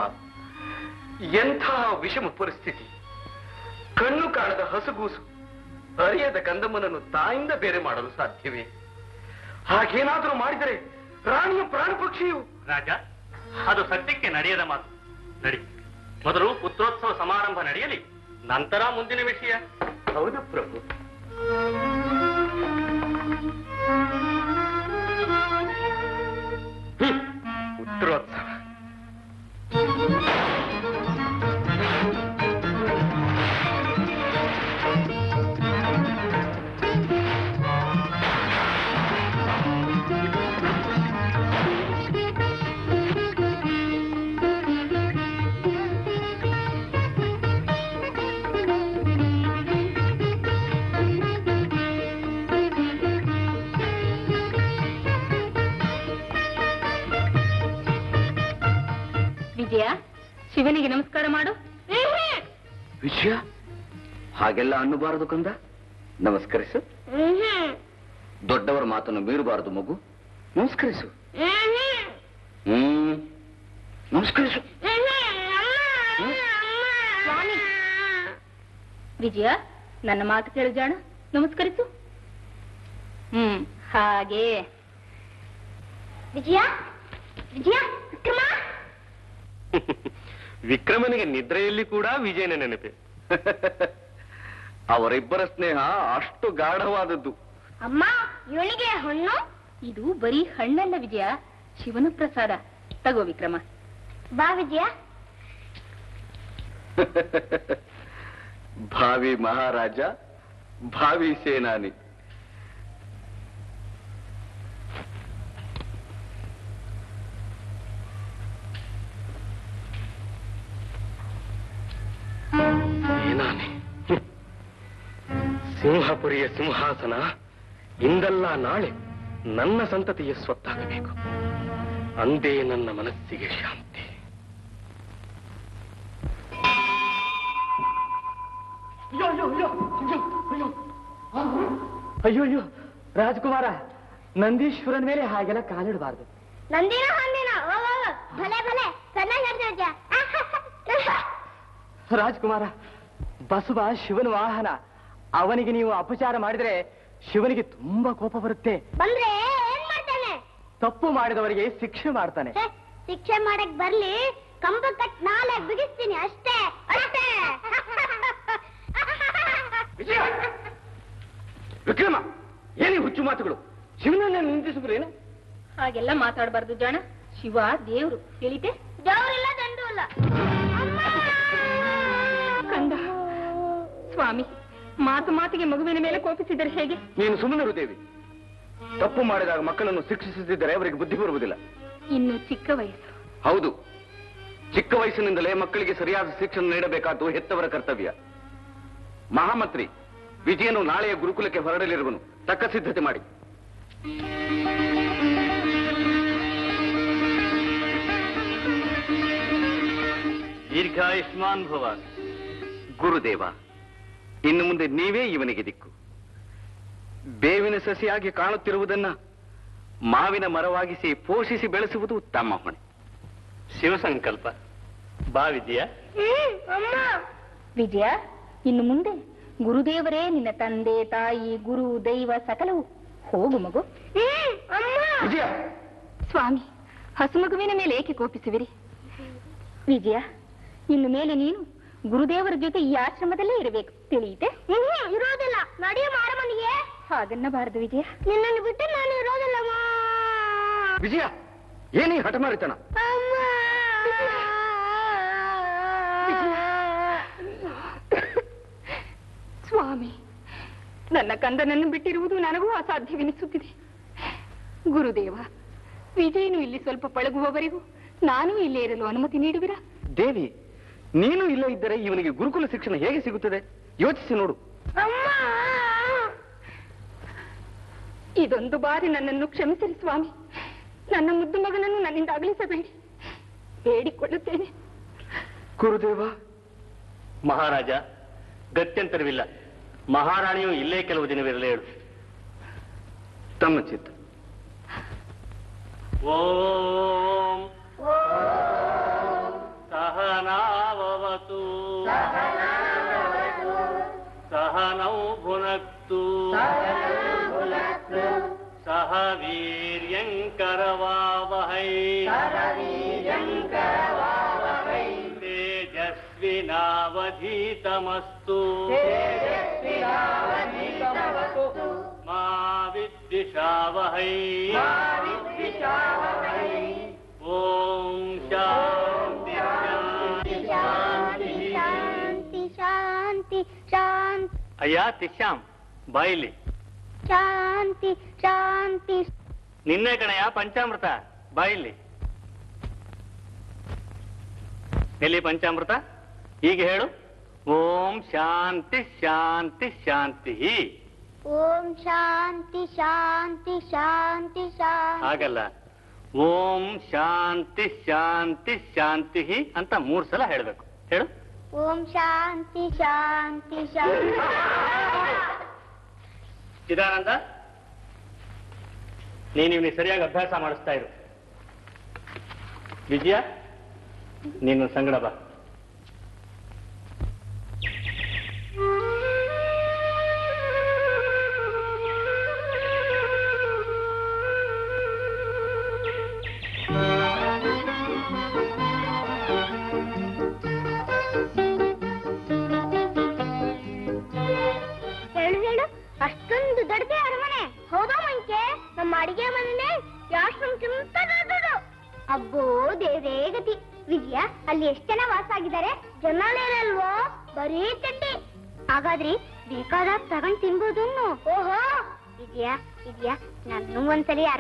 ಎಂತಹ ವಿಷಮ ಪರಿಸ್ಥಿತಿ! ಕಣ್ಣು ಕಾಣದ ಹಸುಗೂಸು ಅರಿಯದ ಕಂದಮ್ಮನನ್ನು ತಾಯಿಂದ ಬೇರೆ ಮಾಡಲು ಸಾಧ್ಯವೇ? ಹಾಗೇನಾದರೂ ಮಾಡಿದರೆ ರಾಣಿಯ ಪ್ರಾಣ ಪಕ್ಷಿಯು. ರಾಜ, ಅದು ಸತ್ಯಕ್ಕೆ ನಡೆಯದ ಮಾತು. ನಡಿ, ಮೊದಲು ಪುತ್ರೋತ್ಸವ ಸಮಾರಂಭ ನಡೆಯಲಿ, ನಂತರ ಮುಂದಿನ ವಿಷಯ. ಹೌದು ಪ್ರಭು. ಪುತ್ರೋತ್ಸವ ಶಿವನಿಗೆ ನಮಸ್ಕಾರ ಮಾಡು. ವಿಜಯ, ಹಾಗೆಲ್ಲ ಅನ್ನಬಾರದು ಕಂದ. ನಮಸ್ಕರಿಸು. ದೊಡ್ಡವರ ಮಾತನ್ನು ಮೀರಬಾರದು ಮಗು. ನಮಸ್ಕರಿಸು. நமஸ்காரம். ವಿಜಯ, ನನ್ನ ಮಾತು ಕೇಳು ಜಾಣ, ನಮಸ್ಕರಿಸು. ಹಾಗೆ. ವಿಜಯ, ವಿಜಯ, ವಿಕ್ರಮ. ವಿಕ್ರಮನಿಗೆ ನಿದ್ರೆಯಲ್ಲಿ ಕೂಡ ವಿಜಯನ ನೆನಪೆ. ಅವರಿಬ್ಬರ ಸ್ನೇಹ ಅಷ್ಟು ಗಾಢವಾದದ್ದು. ಅಮ್ಮ, ಇವಳಿಗೆ ಹಣ್ಣು? ಇದು ಬರೀ ಹಣ್ಣಲ್ಲ ವಿಜಯ, ಶಿವನ ಪ್ರಸಾದ. ತಗೋ ವಿಕ್ರಮ. ಬಾ ವಿಜಯ. ಭಾವಿ ಮಹಾರಾಜ, ಭಾವಿ ಸೇನಾನಿ. ಸೇನಾನಿ, ಸಿಂಹಪುರಿಯ ಸಿಂಹಾಸನ ಇಂದಲ್ಲ ನಾಳೆ ನನ್ನ ಸಂತತಿಯ ಸ್ವತ್ತಾಗಬೇಕು. ಅಂದೇ ನನ್ನ ಮನಸ್ಸಿಗೆ ಶಾಂತಿ. ಅಯ್ಯೋಯ್ಯೋ ರಾಜಕುಮಾರ, ನಂದೀಶ್ವರನ್ ಮೇಲೆ ಹಾಗೆಲ್ಲ ಕಾಲಿಡಬಾರ್ದು. ರಾಜಕುಮಾರ, ಬಸವ ಶಿವನ ವಾಹನ. ಅವನಿಗೆ ನೀವು ಅಪಚಾರ ಮಾಡಿದ್ರೆ ಶಿವನಿಗೆ ತುಂಬಾ ಕೋಪ ಬರುತ್ತೆ. ತಪ್ಪು ಮಾಡಿದವರಿಗೆ ಶಿಕ್ಷೆ ಮಾಡ್ತಾನೆ. ಶಿಕ್ಷೆ ಮಾಡಕ್ ಬರ್ಲಿ, ಕಂಬ ಕಟ್ ನಾಳೆ ಬಿಡಿಸ್ತೀನಿ ಅಷ್ಟೇ. ವಿಜಯ, ವಿಕ್ರಮ, ಏನೇ ಹುಚ್ಚು ಮಾತುಗಳು? ಶಿವನನ್ನ ನಿಂದಿಸಿದ್ರೇನು? ಹಾಗೆಲ್ಲ ಮಾತಾಡಬಾರ್ದು ಜಾಣ. ಶಿವ ದೇವ್ರು ಹೇಳಿದೆ, ದೇವ್ರಿಲ್ಲ ದಂಡು ಇಲ್ಲ. ಕಂದ ಸ್ವಾಮಿ, ಮಾತು ಮಾತಿಗೆ ಮಗುವಿನ ಮೇಲೆ ಕೋಪಿಸಿದರೆ ಹೇಗೆ? ನೀನು ಸುಮ್ಮನಿರು ದೇವಿ. ತಪ್ಪು ಮಾಡಿದಾಗ ಮಕ್ಕಳನ್ನು ಶಿಕ್ಷಿಸುತ್ತಿದ್ದರೆ ಅವರಿಗೆ ಬುದ್ಧಿ ಬರುವುದಿಲ್ಲ. ಇನ್ನು ಚಿಕ್ಕ ವಯಸ್ಸು. ಹೌದು, ಚಿಕ್ಕ ವಯಸ್ಸಿನಿಂದಲೇ ಮಕ್ಕಳಿಗೆ ಸರಿಯಾದ ಶಿಕ್ಷಣ ನೀಡಬೇಕಾದ್ದು ಹೆತ್ತವರ ಕರ್ತವ್ಯ. ಮಹಾಮಂತ್ರಿ ವಿಜಯನು ನಾಳೆಯ ಗುರುಕುಲಕ್ಕೆ ಹೊರಡಲಿರುವನು. ತಕ್ಕ ಸಿದ್ಧತೆ ಮಾಡಿ. ದೀರ್ಘಾಯುಷ್ಮಾನ್ ಭವ ಗುರುದೇವ. ಇನ್ನು ಮುಂದೆ ನೀವೇ ಇವನಿಗೆ ದಿಕ್ಕು. ಬೇವಿನ ಸಸಿಯಾಗಿ ಕಾಣುತ್ತಿರುವುದನ್ನ ಮಾವಿನ ಮರವಾಗಿಸಿ ಪೋಷಿಸಿ ಬೆಳೆಸುವುದು ತಮ್ಮ ಹೊಣೆ. ಶಿವಸಂಕಲ್ಪ. ಬಾ ವಿಜಯ. ವಿಜಯ, ಇನ್ನು ಮುಂದೆ ಗುರುದೇವರೇ ನಿನ್ನ ತಂದೆ ತಾಯಿ ಗುರು ದೈವ ಸಕಲವು. ಹೋಗು ಮಗು. ಸ್ವಾಮಿ, ಹಸು ಮಗುವಿನ ಮೇಲೆ ಏಕೆ ಕೋಪಿಸುವಿರಿ? ವಿಜಯ, ಇನ್ನು ಮೇಲೆ ನೀನು ಗುರುದೇವರ ಜೊತೆ ಈ ಆಶ್ರಮದಲ್ಲೇ ಇರಬೇಕು, ತಿಳಿಯಿತೆ? ಇರೋದಿಲ್ಲ. ನಡೆಯ ಮಾರಮನಿಗೆ ಹಾಗನ್ನಬಾರದು ವಿಜಯ. ನಿನ್ನನ್ನು ಬಿಟ್ಟು ನಾನು ಇರೋದಿಲ್ಲ. ವಿಜಯ, ಏನೇ ಹಠ ಮಾರಿತನ? ಸ್ವಾಮಿ, ನನ್ನ ಕಂದನನ್ನು ಬಿಟ್ಟಿರುವುದು ನನಗೂ ಅಸಾಧ್ಯವೆನಿಸುತ್ತಿದೆ. ಗುರುದೇವ, ವಿಜಯನು ಇಲ್ಲಿ ಸ್ವಲ್ಪ ಪಳಗುವವರೆಗೂ ನಾನು ಇಲ್ಲೇ ಇರಲು ಅನುಮತಿ ನೀಡುವಿರಾ? ದೇವಿ, ನೀನು ಇಲ್ಲೇ ಇದ್ದರೆ ಇವನಿಗೆ ಗುರುಕುಲ ಶಿಕ್ಷಣ ಹೇಗೆ ಸಿಗುತ್ತದೆ? ಯೋಚಿಸಿ ನೋಡು. ಇದೊಂದು ಬಾರಿ ನನ್ನನ್ನು ಕ್ಷಮಿಸಿರಿ ಸ್ವಾಮಿ. ನನ್ನ ಮುದ್ದು ಮಗನನ್ನು ನನ್ನಿಂದ ಅಗಲಿಸಬೇಡಿ, ಬೇಡಿಕೊಳ್ಳುತ್ತೇನೆ. ಗುರುದೇವ. ಮಹಾರಾಜ, ಗತ್ಯಂತರವಿಲ್ಲ. ಮಹಾರಾಣಿಯು ಇಲ್ಲೇ ಕೆಲವು ದಿನವಿರಲೇ. ಹೇಳು ತಮ್ಮ ಚಿತ್ತ. ಓಂ ಸಹನಾವವತು ಸಹನೌ ಭುನಕ್ತು ಸಹ ವೀರ್ಯಂ ಕರವಾವಹೈ ವಧೀತಮಸ್ತು ಮಾ ವಿದ್ವಿಷಾವಹೈ. ಓಂ ಶಾಂತಿ ಶಾಂತಿ ಶಾಂತಿ ಶಾಂತಿ. ಅಯ್ಯ ತಿಶ್ಯಾಮ್, ಬಾಯಿಲಿ. ಶಾಂತಿ ಶಾಂತಿ. ನಿನ್ನೆ ಕಣೆಯ ಪಂಚಾಮೃತ, ಬಾಯಿಲಿ. ಎಲ್ಲಿ ಪಂಚಾಮೃತ? ಈಗ ಹೇಳು. ಓಂ ಶಾಂತಿ ಶಾಂತಿ ಶಾಂತಿ. ಓಂ ಶಾಂತಿ ಶಾಂತಿ ಶಾಂತಿ ಶಾಂತಿ. ಹಾಗಲ್ಲ, ಓಂ ಶಾಂತಿ ಶಾಂತಿ ಶಾಂತಿ ಅಂತ 3 ಸಲ ಹೇಳಬೇಕು. ಹೇಳು. ಓಂ ಶಾಂತಿ ಶಾಂತಿ ಶಾಂತಿ. ಚಿದಾನಂದ, ನೀನು ಇವನಿಗೆ ಸರಿಯಾಗಿ ಅಭ್ಯಾಸ ಮಾಡಿಸ್ತಾ ಇರು. ವಿಜಯ, நீங்கள் சங்கடப்பா.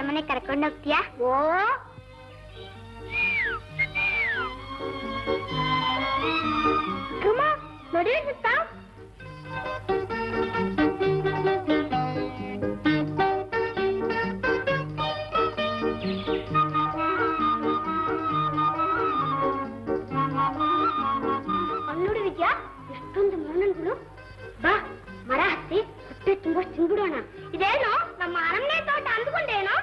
ಅರಮನೆ ಕರ್ಕೊಂಡೋಗ್ತೀಯಾ? ಓ ಕುಮಾ ನೋಡಿ ಸುತ್ತಾ ಅನ್ನೋಡು ವಿದ್ಯಾ, ಎಷ್ಟೊಂದು ಮರಣಗಳು. ಬಾ ಮರ ಹತ್ತಿ ಹೊಟ್ಟೆ ತುಂಬ ತಿಂದ್ಬಿಡೋಣ. ಇದೇನು ನಮ್ಮ ಅರಮನೆ ತೋಟ ಅಂದ್ಕೊಂಡೇನೋ?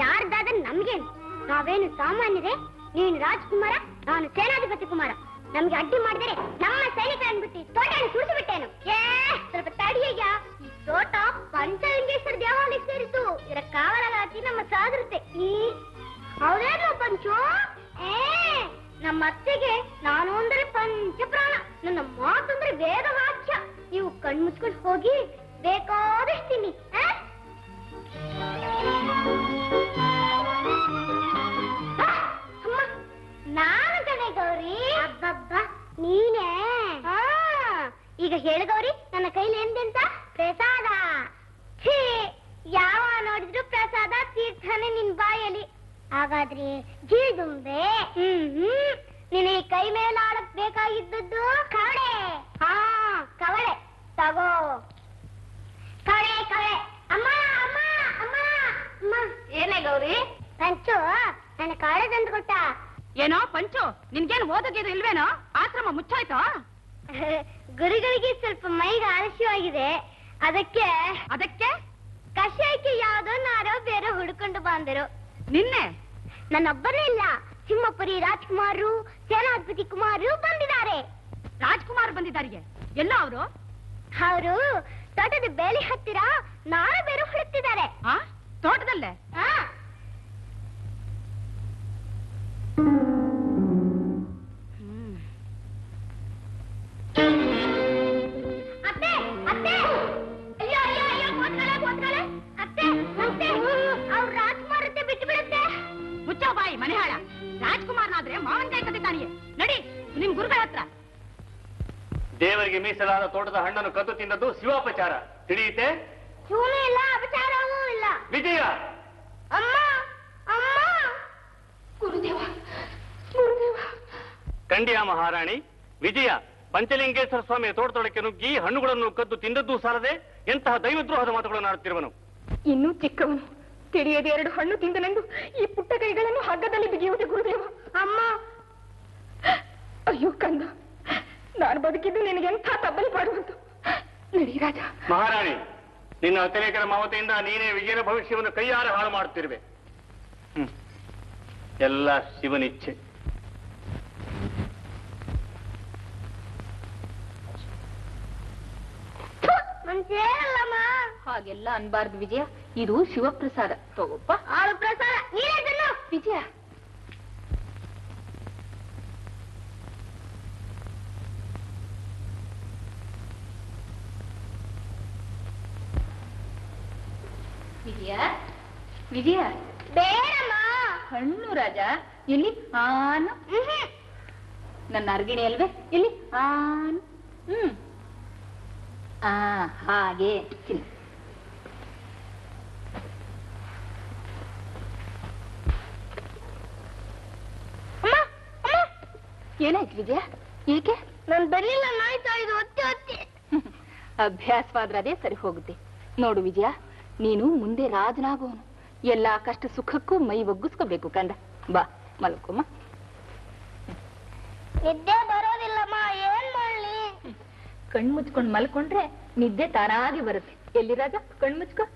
ಯಾರ್ದಾದ ನಮ್ಗೇನು? ನಾವೇನು ಸಾಮಾನ್ಯರೇ? ನೀನು ರಾಜ್ಕುಮಾರ, ನಾನು ಸೇನಾಧಿಪತಿ ಕುಮಾರ. ನಮ್ಗೆ ಅಡ್ಡಿ ಮಾಡಿದರೆ ನಮ್ಮ ಸೈನಿಕ ಅನ್ಬಿಟ್ಟು ತೋಟ ಸುಡಿಸಿ ಬಿಟ್ಟೇನು? ಏ ಸ್ವಲ್ಪ ತಡಿಯ, ಈ ತೋಟ ಪಂಚಲಿಂಗೇಶ್ವರ ದೇವಾಲಯ ಸೇರಿತು. ಇದರ ಕಾವಲಾಗಿ ನಮ್ಮ ಸಾಧರುತ್ತೆ. ಈ ಅವರೇನು ಪಂಚು? ಏ ನಮ್ಮ ಅತ್ತೆಗೆ ನಾನು ಅಂದ್ರೆ ಪಂಚ ಪ್ರಾಣ, ನನ್ನ ಮಾತಂದ್ರೆ ವೇದ ವಾಕ್ಯ. ನೀವು ಕಣ್ಮುಚ್ಕೊಂಡು ಹೋಗಿ ಬೇಕಾದಷ್ಟು ತಿನ್ನಿ. ನಾನು ಕಣೆ ಗೌರಿ. ಅಬ್ಬಬ್ಬ ನೀನೇ. ಈಗ ಹೇಳು ಗೌರಿ, ನನ್ನ ಕೈಲಿ ಎಂದೆಂತ ಪ್ರಸಾದ? ಛೀ, ಯಾವ ನೋಡಿದ್ರು ಪ್ರಸಾದ ತೀರ್ಥನೆ ನಿನ್ ಬಾಯಲ್ಲಿ. ಹಾಗಾದ್ರೆ ಜೀದುಂಬೆ? ನಿನ್ನ ಈ ಕೈ ಮೇಲೆ ಆಡಕ್ ಬೇಕಾಗಿದ್ದದ್ದು ಕವಳೆ. ಹಾ ಕವಳೆ ತಗೋ. ಕವಳೆ ಕವಳೆ. ಅಮ್ಮ ಅಮ್ಮ ಅಮ್ಮ ಅಮ್ಮ. ಏನೇ ಗೌರಿ? ಪಂಚು ನನ್ನ ಕವಳೆ ತಂದು ಕೊಟ್ಟ. ಏನೋ ಪಂಚು, ನಿನ್ಗೇನು ಓದೋಗಿದು ಇಲ್ವೇನೋ? ಆಶ್ರಮ ಮುಚ್ಚಾಯ್ತು? ಗುರುಗಳಿಗೆ ಸ್ವಲ್ಪ ಮೈಗೆ ಆಲಸ್ಯವಾಗಿದೆ, ಅದಕ್ಕೆ ಅದಕ್ಕೆ ಕಷಾಯಕ್ಕೆ ಯಾವ್ದೋ ನಾರೋ ಬೇರೆ ಹುಡ್ಕೊಂಡು ಬಂದರು. ನಿನ್ನೆ ನನ್ನೊಬ್ಬರೇ ಇಲ್ಲ, ಸಿಂಹಪುರಿ ರಾಜ್ಕುಮಾರರು, ಸೇನಾಧಿಪತಿ ಕುಮಾರರು ಬಂದಿದ್ದಾರೆ. ರಾಜ್ಕುಮಾರ್ ಬಂದಿದ್ದಾರೆ? ಎಲ್ಲ ಅವರು? ಅವರು ತೋಟದ ಬೇಲಿ ಹತ್ತಿರ ನಾರು ಬೇರೆ ಹುಡುಕ್ತಿದ್ದಾರೆ. ತೋಟದಲ್ಲೇ? ದೇವರಿಗೆ ಮೀಸಲಾದ ತೋಟದ ಹಣ್ಣನ್ನು ಕದ್ದು ತಿಂದದ್ದು ಶಿವಾಪಚಾರ ತಿಳಿಯುತ್ತೆ. ವಿಜಯ ಖಂಡಿಯ ಮಹಾರಾಣಿ ವಿಜಯ ಪಂಚಲಿಂಗೇಶ್ವರ ಸ್ವಾಮಿಯ ತೋಟದೊಳಕ್ಕೆ ನುಗ್ಗಿ ಹಣ್ಣುಗಳನ್ನು ಕದ್ದು ತಿಂದದ್ದು ಸಾರದೆ ಎಂತಹ ದೈವದ್ರೋಹದ ಮಾತುಗಳನ್ನು ಆಡುತ್ತಿರುವನು. ಇನ್ನೂ ಚಿಕ್ಕವನು, ತಿಳಿಯದೆ ಎರಡು ಹಣ್ಣು ತಿಂದನೆಂದು ಈ ಪುಟ್ಟ ಕೈಗಳನ್ನು ಹಗ್ಗದಲ್ಲಿ ಬಿಗಿಯುವುದೇ ಗುರುದೇವ. ಅಮ್ಮ ಅಯ್ಯೋ ಕಂದ, ನಾನು ಬದುಕಿದ್ದು ನಿನಗೆ ಎಂಥ ತಬ್ಬಲಿ ಮಾಡುವಂತ. ನಡಿ ರಾಜ. ಮಹಾರಾಣಿ, ನಿನ್ನ ಅತಿರೇಕರ ಮಮತೆಯಿಂದ ನೀನೇ ವಿಜಯನ ಭವಿಷ್ಯವನ್ನು ಕೈಯಾರ ಹಾಳು ಮಾಡುತ್ತಿರುವೆ. ಎಲ್ಲ ಶಿವನಿಚ್ಛೆ. ಹಾಗೆಲ್ಲ ಅನ್ಬಾರ್ದು ವಿಜಯ, ಇದು ಶಿವಪ್ರಸಾದ. ತಗೋಪ್ಪ ಪ್ರಸಾದ. ವಿಜಯ ವಿಜಯ ವಿಜಯ ಬೇಡಮ್ಮ ಹಣ್ಣು. ರಾಜ ಇಲ್ಲಿ ಆನು. ನನ್ನ ಅರ್ಗಿಣಿ ಅಲ್ವೇ? ಇಲ್ಲಿ ಆನು. ಹಾಗೆ ಏನಾಯ್ತು ವಿಜಯ? ಏಕೆ ನಾನು ಬರಲಿಲ್ಲ? ನಾಯ್ತಾ ಇದು ಒತ್ತಿ ಒತ್ತಿ ಅಭ್ಯಾಸವಾದ್ರದೇ ಸರಿ ಹೋಗುತ್ತೆ. ನೋಡು ವಿಜಯ, ನೀನು ಮುಂದೆ ರಾಜನಾಗೋನು. ಎಲ್ಲಾ ಕಷ್ಟ ಸುಖಕ್ಕೂ ಮೈ ಒಗ್ಗಿಸ್ಕೋಬೇಕು ಕಂದ. ಬಾ ಮಲ್ಕೊಮ್ಮ. ನಿದ್ದೆ ಬರೋದಿಲ್ಲಮ್ಮ, ಏನ್ ಮಾಡ್ಲಿ? ಕಣ್ ಮುಚ್ಕೊಂಡು ಮಲ್ಕೊಂಡ್ರೆ ನಿದ್ದೆ ತಾನಾಗಿ ಬರುತ್ತೆ. ಎಲ್ಲಿ ರಾಜ? ಕಣ್ ಮುಚ್ಕೋ.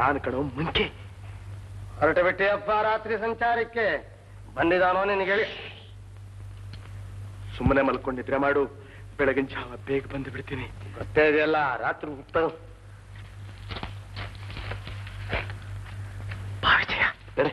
ನಾನು ಕಣೋ ಮುಂಚೆ ಹೊರಟಬಿಟ್ಟೆ ಅಪ್ಪ ರಾತ್ರಿ ಸಂಚಾರಕ್ಕೆ. ಬಂದಿದ್ದಾನೋ ನಿನಗೆ? ಸುಮ್ಮನೆ ಮಲ್ಕೊಂಡಿದ್ರೆ ಮಾಡು, ಬೆಳಗಿನ ಜಾವ ಬೇಗ ಬಂದು ಬಿಡ್ತೀನಿ. ಗೊತ್ತೇ ಇದೆಯಲ್ಲ ರಾತ್ರಿ ಹುಟ್ಟ ಭಾವಿಜಯ ಬೇರೆ.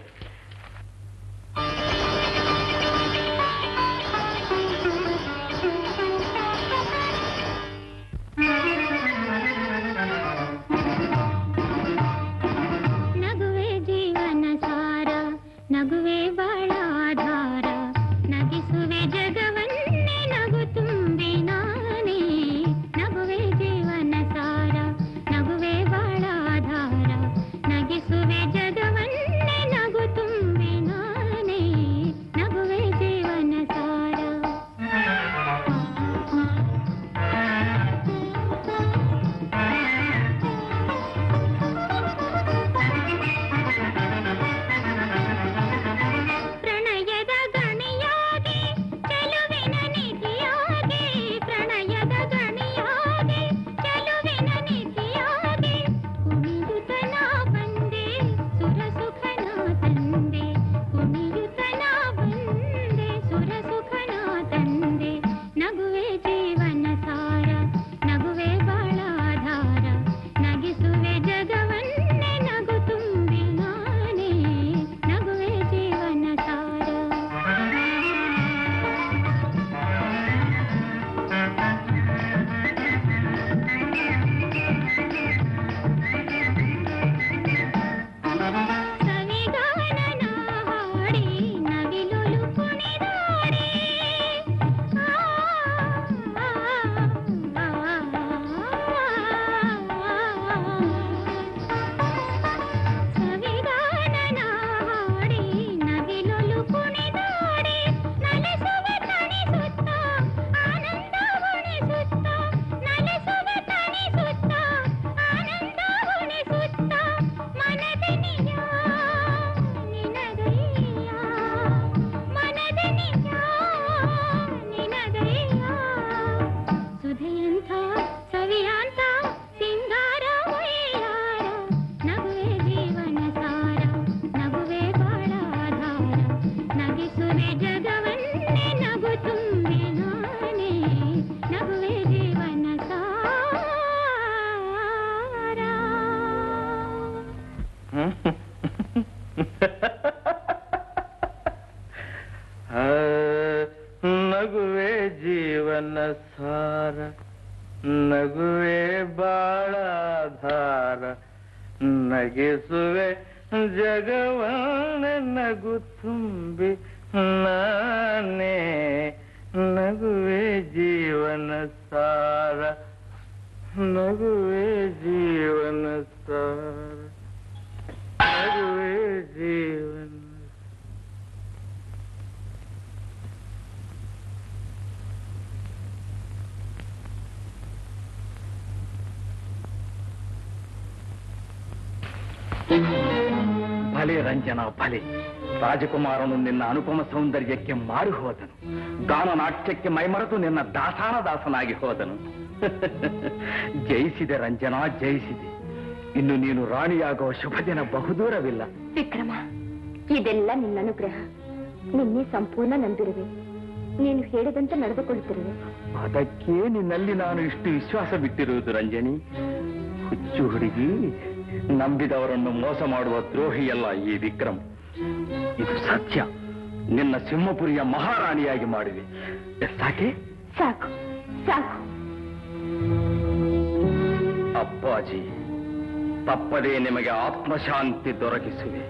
ರಾಜಕುಮಾರನು ನಿನ್ನ ಅನುಪಮ ಸೌಂದರ್ಯಕ್ಕೆ ಮಾರು ಹೋದನು, ಗಾನ ನಾಟ್ಯಕ್ಕೆ ಮೈಮರೆತು ನಿನ್ನ ದಾಸಾನ ದಾಸನಾಗಿ ಹೋದನು. ಜಯಿಸಿದೆ ರಂಜನಾ, ಜಯಿಸಿದೆ. ಇನ್ನು ನೀನು ರಾಣಿಯಾಗುವ ಶುಭ ದಿನ ಬಹುದೂರವಿಲ್ಲ. ವಿಕ್ರಮ, ಇದೆಲ್ಲ ನಿನ್ನ ಅನುಗ್ರಹ. ನಿನ್ನೆ ಸಂಪೂರ್ಣ ನಂಬಿರುವೆ, ನೀನು ಹೇಳಿದಂತೆ ನಡೆದುಕೊಳ್ಳುತ್ತಿರುವೆ. ಅದಕ್ಕೆ ನಿನ್ನಲ್ಲಿ ನಾನು ಇಷ್ಟು ವಿಶ್ವಾಸ ಬಿಟ್ಟಿರುವುದು ರಂಜನಿ. ಹುಚ್ಚು ಹುಡುಗಿ, ನಂಬಿದವರನ್ನು ಮೋಸ ಮಾಡುವ ದ್ರೋಹಿಯಲ್ಲ ಈ ವಿಕ್ರಮ್. ಇದು ಸತ್ಯ. ನಿನ್ನ ಸಿಂಹಪುರಿಯ ಮಹಾರಾಣಿಯಾಗಿ ಮಾಡಿದೆ. ಸಾಕೆ? ಸಾಕು ಸಾಕು ಅಪ್ಪಾಜಿ, ತಪ್ಪದೇ ನಿಮಗೆ ಆತ್ಮಶಾಂತಿ ದೊರಕಿಸಿದೆ.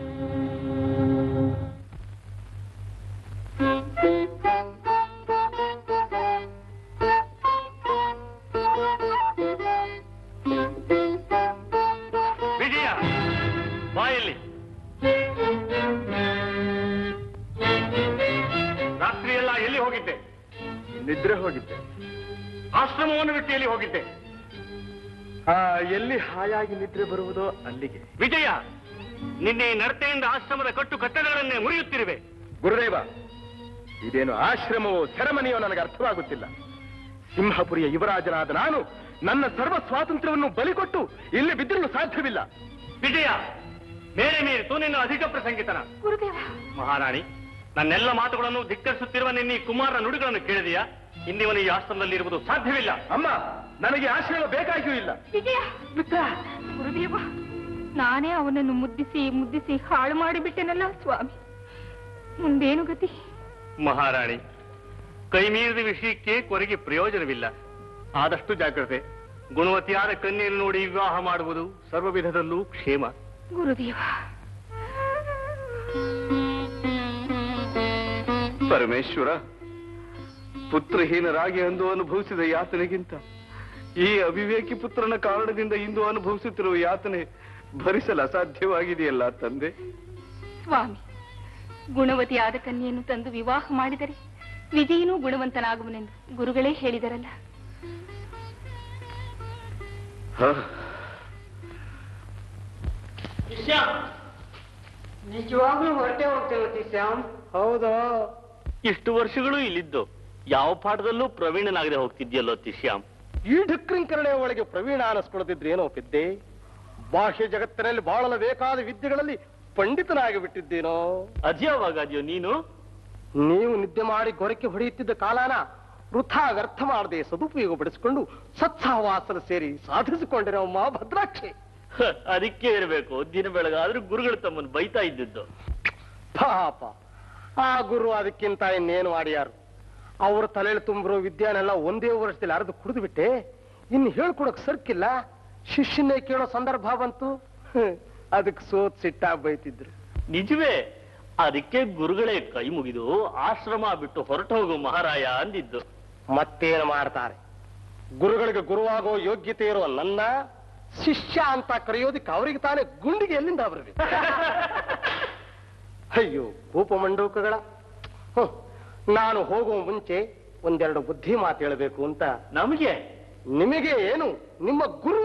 ನಿದ್ರೆ ಬರುವುದೋ ಅಲ್ಲಿಗೆ. ವಿಜಯ, ನಿನ್ನೆ ನಡತೆಯಿಂದ ಆಶ್ರಮದ ಕಟ್ಟು ಕಟ್ಟಡಗಳನ್ನೇ ಮುರಿಯುತ್ತಿರುವೆ. ಗುರುದೇವ, ಇದೇನು ಆಶ್ರಮವೋ ಸೆರೆಮನಿಯೋ ನನಗೆ ಅರ್ಥವಾಗುತ್ತಿಲ್ಲ. ಸಿಂಹಪುರಿಯ ಯುವರಾಜನಾದ ನಾನು ನನ್ನ ಸರ್ವ ಸ್ವಾತಂತ್ರ್ಯವನ್ನು ಬಲಿಕೊಟ್ಟು ಇಲ್ಲಿ ಬಿದ್ದಿರಲು ಸಾಧ್ಯವಿಲ್ಲ. ವಿಜಯ ಬೇರೆ ಮೇಲೆ ತೂನಿನ ಅಧಿಕ ಪ್ರಸಂಗಿತನ. ಮಹಾರಾಣಿ, ನನ್ನೆಲ್ಲ ಮಾತುಗಳನ್ನು ಧಿಕ್ಕರಿಸುತ್ತಿರುವ ನಿನ್ನ ಕುಮಾರನ ನುಡಿಗಳನ್ನು ಕೇಳಿದೆಯಾ? ಇನ್ನಿವನು ಈ ಆಶ್ರಮದಲ್ಲಿ ಇರುವುದು ಸಾಧ್ಯವಿಲ್ಲ. ಅಮ್ಮ, ನನಗೆ ಆಶ್ರಯ ಬೇಕಾಗಿಯೂ ಇಲ್ಲ. ಗುರುದೇವ, ನಾನೇ ಅವನನ್ನು ಮುದ್ದಿಸಿ ಮುದ್ದಿಸಿ ಹಾಳು ಮಾಡಿಬಿಟ್ಟೆನಲ್ಲ ಸ್ವಾಮಿ, ಮುಂದೇನು ಗತಿ? ಮಹಾರಾಣಿ, ಕೈ ಮೀರಿದ ವಿಷಯಕ್ಕೆ ಕೊರಗೆ ಪ್ರಯೋಜನವಿಲ್ಲ. ಆದಷ್ಟು ಜಾಗ್ರತೆ. ಗುಣವತಿಯಾದ ಕನ್ಯೆಯನ್ನು ನೋಡಿ ವಿವಾಹ ಮಾಡುವುದು ಸರ್ವ ವಿಧದಲ್ಲೂ ಕ್ಷೇಮ. ಗುರುದೇವ. ಪರಮೇಶ್ವರ, ಪುತ್ರಹೀನರಾಗಿ ಅಂದು ಅನುಭವಿಸಿದ ಯಾತನೆಗಿಂತ ಈ ಅವಿವೇಕಿ ಪುತ್ರನ ಕಾರಣದಿಂದ ಇಂದು ಅನುಭವಿಸುತ್ತಿರುವ ಯಾತನೆ ಭರಿಸಲು ಅಸಾಧ್ಯವಾಗಿದೆಯಲ್ಲ ತಂದೆ. ಸ್ವಾಮಿ, ಗುಣವತಿಯಾದ ಕನ್ಯೆಯನ್ನು ತಂದು ವಿವಾಹ ಮಾಡಿದರೆ ವಿಜಯನೂ ಗುಣವಂತನಾಗುವನೆಂದು ಗುರುಗಳೇ ಹೇಳಿದರಲ್ಲ. ನಿಜವಾಗ್ಲೂ ಹೊರಟೆ ಹೋಗ್ತೇವೆ ಶ್ಯಾಮ್. ಹೌದಾ? ಇಷ್ಟು ವರ್ಷಗಳು ಇಲ್ಲಿದ್ದು ಯಾವ ಪಾಠದಲ್ಲೂ ಪ್ರವೀಣನಾಗದೆ ಹೋಗ್ತಿದ್ಯಲ್ಲೋ ಶ್ಯಾಮ್. ಈ ಢಕ್ರಿಂಕರಣೆಯ ಒಳಗೆ ಪ್ರವೀಣ ಅನಿಸ್ಕೊಳ್ತಿದ್ರೆ ಏನೋ ಪಿದ್ದೆ. ಬಾಹ್ಯ ಜಗತ್ತಿನಲ್ಲಿ ಬಾಳಲಬೇಕಾದ ವಿದ್ಯೆಗಳಲ್ಲಿ ಪಂಡಿತನಾಗಿ ಬಿಟ್ಟಿದ್ದೇನೋ. ಅದ್ಯಾವಾಗ ಅದ್ಯೋ ನೀನು? ನೀವು ನಿದ್ದೆ ಮಾಡಿ ಗೊರಕೆ ಹೊಡೆಯುತ್ತಿದ್ದ ಕಾಲನ ವೃಥಾ ವ್ಯರ್ಥ ಮಾಡದೆ ಸದುಪಯೋಗ ಪಡಿಸಿಕೊಂಡು ಸತ್ಸಹವಾಸನ ಸೇರಿ ಸಾಧಿಸಿಕೊಂಡಿರೋ ಮಾ ಭದ್ರಾಕ್ಷಿ. ಅದಕ್ಕೆ ಇರಬೇಕು ದಿನ ಬೆಳಗಾದ್ರೂ ಗುರುಗಳು ತಮ್ಮನ್ನು ಬೈತಾ ಇದ್ದಿದ್ದು. ಪಾಪ ಆ ಗುರು ಅದಕ್ಕಿಂತ ಇನ್ನೇನು ಮಾಡ್ಯಾರು. ಅವ್ರ ತಲೆಯಲ್ಲಿ ತುಂಬಿರೋ ವಿದ್ಯಾನೆಲ್ಲ ಒಂದೇ ವರ್ಷದಲ್ಲಿ ಅರ್ದು ಕುಡಿದು ಬಿಟ್ಟೆ. ಇನ್ನು ಹೇಳ್ಕೊಡಕ್ ಸರ್ಕಿಲ್ಲ. ಶಿಷ್ಯನೇ ಕೇಳೋ ಸಂದರ್ಭ ಬಂತು, ಅದಕ್ಕೆ ಸೋತ್ ಸಿಟ್ಟಾಗಿ ಬೈತಿದ್ರು. ನಿಜವೇ, ಅದಕ್ಕೆ ಗುರುಗಳೇ ಕೈ ಮುಗಿದು ಆಶ್ರಮ ಬಿಟ್ಟು ಹೊರಟು ಹೋಗು ಮಹಾರಾಯ ಅಂದಿದ್ದು. ಮತ್ತೇನು ಮಾಡ್ತಾರೆ? ಗುರುಗಳಿಗೆ ಗುರುವಾಗೋ ಯೋಗ್ಯತೆ ಇರುವ ನನ್ನ ಶಿಷ್ಯ ಅಂತ ಕರೆಯೋದಿಕ್ಕೆ ಅವರಿಗೆ ತಾನೇ ಗುಂಡಿಗೆ ಎಲ್ಲಿಂದ ಬರ್ರಿ. ಅಯ್ಯೋ ಕೋಪಮಂಡೂಕಗಳ. ನಾನು ಹೋಗುವ ಮುಂಚೆ ಒಂದೆರಡು ಬುದ್ಧಿ ಮಾತು ಹೇಳಬೇಕು ಅಂತ. ನಮಗೆ ನಿಮಗೆ ಏನು, ನಿಮ್ಮ ಗುರು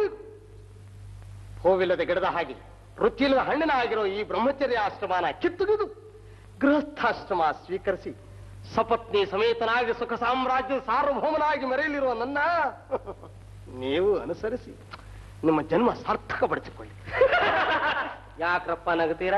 ಹೂವಿಲ್ಲದೆ ಗಿಡದ ಹಾಗೆ ರುಚಿಯಿಲ್ಲದ ಹಣ್ಣಿನ ಆಗಿರೋ ಈ ಬ್ರಹ್ಮಚರ್ಯ ಆಶ್ರಮನ ಕಿತ್ತುಗಿದು ಗೃಹಸ್ಥಾಶ್ರಮ ಸ್ವೀಕರಿಸಿ ಸಪತ್ನಿ ಸಮೇತನಾಗಿ ಸುಖ ಸಾಮ್ರಾಜ್ಯದ ಸಾರ್ವಭೌಮನಾಗಿ ಮೆರೆಯಲಿರುವ ನನ್ನ ನೀವು ಅನುಸರಿಸಿ ನಿಮ್ಮ ಜನ್ಮ ಸಾರ್ಥಕ ಪಡಿಸಿಕೊಳ್ಳಿ. ಯಾಕ್ರಪ್ಪ ನಗತೀರ?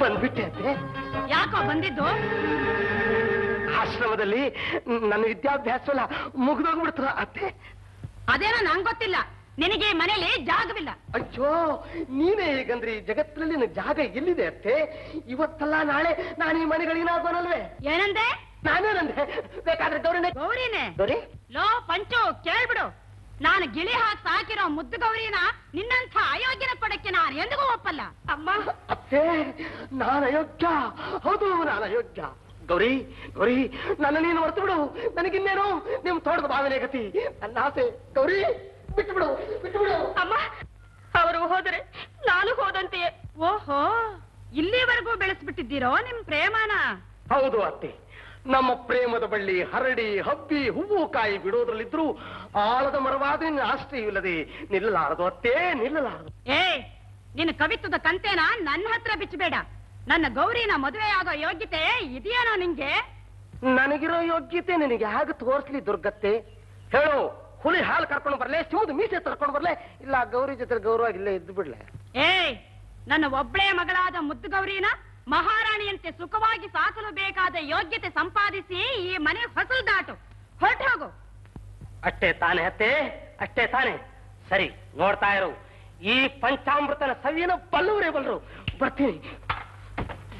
ಬಂದ್ಬಿಟ್ಟೆ ಅತ್ತೆ. ಯಾಕೋ ಬಂದಿದ್ದು? ಆಶ್ರಮದಲ್ಲಿ ನನ್ನ ವಿದ್ಯಾಭ್ಯಾಸವಲ್ಲ ಮುಗ್ದೋಗ್ಬಿಡ್ತು ಅತ್ತೆ. ಅದೇನೋ ನಂಗೆ ಗೊತ್ತಿಲ್ಲ, ನಿನಗೆ ಮನೇಲಿ ಜಾಗವಿಲ್ಲ. ಅಯ್ಯೋ ನೀನೇ ಹೇಗಂದ್ರೆ ಈ ಜಗತ್ತಿನಲ್ಲಿ ನನ್ನ ಜಾಗ ಎಲ್ಲಿದೆ ಅತ್ತೆ? ಇವತ್ತಲ್ಲ ನಾಳೆ ನಾನು ಈ ಮನೆಗಳಿಗಾಗೋನಲ್ವೇ. ಏನಂದೆ? ನಾನೇನಂದೆ? ಬೇಕಾದ್ರೆ ಗೌರಿನೇ ಗೌರಿನೇ ಗೌರಿ ಲೋ ಪಂಚು ಕೇಳ್ಬಿಡು, ನಾನು ಗಿಳಿ ಹಾಕಿ ಸಾಕಿರೋ ಮುದ್ದು ಗೌರಿನ ನಿನ್ನಂಥ ಅಯೋಗ್ಯನ ಕೊಡಕ್ಕೆ ನಾನು ಎಂದಿಗೂ ಒಪ್ಪಲ್ಲ. ಅಮ್ಮ ಅತ್ತೆ, ನಾನು ಅಯೋಗ್ಯ. ಹೌದು, ನಾನು ಅಯೋಗ್ಯ. ಗೌರಿ ಗೌರಿ, ನನ್ನ ನೀನು ಹೊರತು ಬಿಡು. ನನಗಿನ್ನೇನು ನಿಮ್ ತೋಟದ ಭಾವನೆ ಗತಿ, ನನ್ನ ಆಸೆ. ಗೌರಿ ಬಿಟ್ಟು ಬಿಡು, ಬಿಟ್ಟು ಬಿಡು. ಅಮ್ಮ, ಅವರು ಹೋದರೆ ನಾನು ಹೋದಂತೆಯೇ. ಓಹೋ, ಇಲ್ಲಿವರೆಗೂ ಬೆಳೆಸ್ಬಿಟ್ಟಿದ್ದೀರೋ ನಿಮ್ ಪ್ರೇಮನ? ಹೌದು ಅತ್ತೆ, ನಮ್ಮ ಪ್ರೇಮದ ಬಳ್ಳಿ ಹರಡಿ ಹಬ್ಬಿ ಹೂವು ಕಾಯಿ ಬಿಡೋದ್ರಲ್ಲಿದ್ರು ಆಳದ ಮರವಾದ ಅಷ್ಟೇ ಇಲ್ಲದೆ ನಿಲ್ಲಲಾರದು ಅತ್ತೇ, ನಿಲ್ಲಲಾರದು. ಏ, ನಿನ್ನ ಕವಿತ್ವದ ಕಂತೇನ ನನ್ನ ಹತ್ರ ಬಿಚ್ಚಬೇಡ. ನನ್ನ ಗೌರಿನ ಮದುವೆ ಆಗೋ ಯೋಗ್ಯತೆ ಇದೆಯೇನೋ ನಿಂಗೆ? ನನಗಿರೋ ಯೋಗ್ಯತೆ ನಿನಗೆ ಹಾಗೆ ತೋರಿಸ್ಲಿ ದುರ್ಗತ್ತೆ? ಹೇಳು, ಹುಲಿ ಹಾಲು ಕರ್ಕೊಂಡು ಬರ್ಲೆ, ಸಿಮುದು ಮೀಸೆ ತರ್ಕೊಂಡು ಬರ್ಲೆ, ಇಲ್ಲ ಗೌರಿ ಜೊತೆ ಗೌರವಾಗಿಲ್ಲೇ ಇದ್ದು ಬಿಡ್ಲೆ? ಏ, ನನ್ನ ಒಬ್ಬಳೇ ಮಗಳಾದ ಮುದ್ದು ಗೌರಿನ ಮಹಾರಾಣಿಯಂತೆ ಸುಖವಾಗಿ ಸಾಕಲು ಬೇಕಾದ ಯೋಗ್ಯತೆ ಸಂಪಾದಿಸಿ ಈ ಮನೆ ಹೊಸಲು ದಾಟು, ಹೊರಟು ಹೋಗು. ಅಷ್ಟೇ ತಾನೆ ಅತ್ತೆ, ಅಷ್ಟೇ ತಾನೆ. ಸರಿ, ನೋಡ್ತಾ ಇರು, ಈ ಪಂಚಾಮೃತನ ಸವಿಯನ ಬಲ್ಲವರೇ ಬಲ್ಲರು. ಬರ್ತೀನಿ,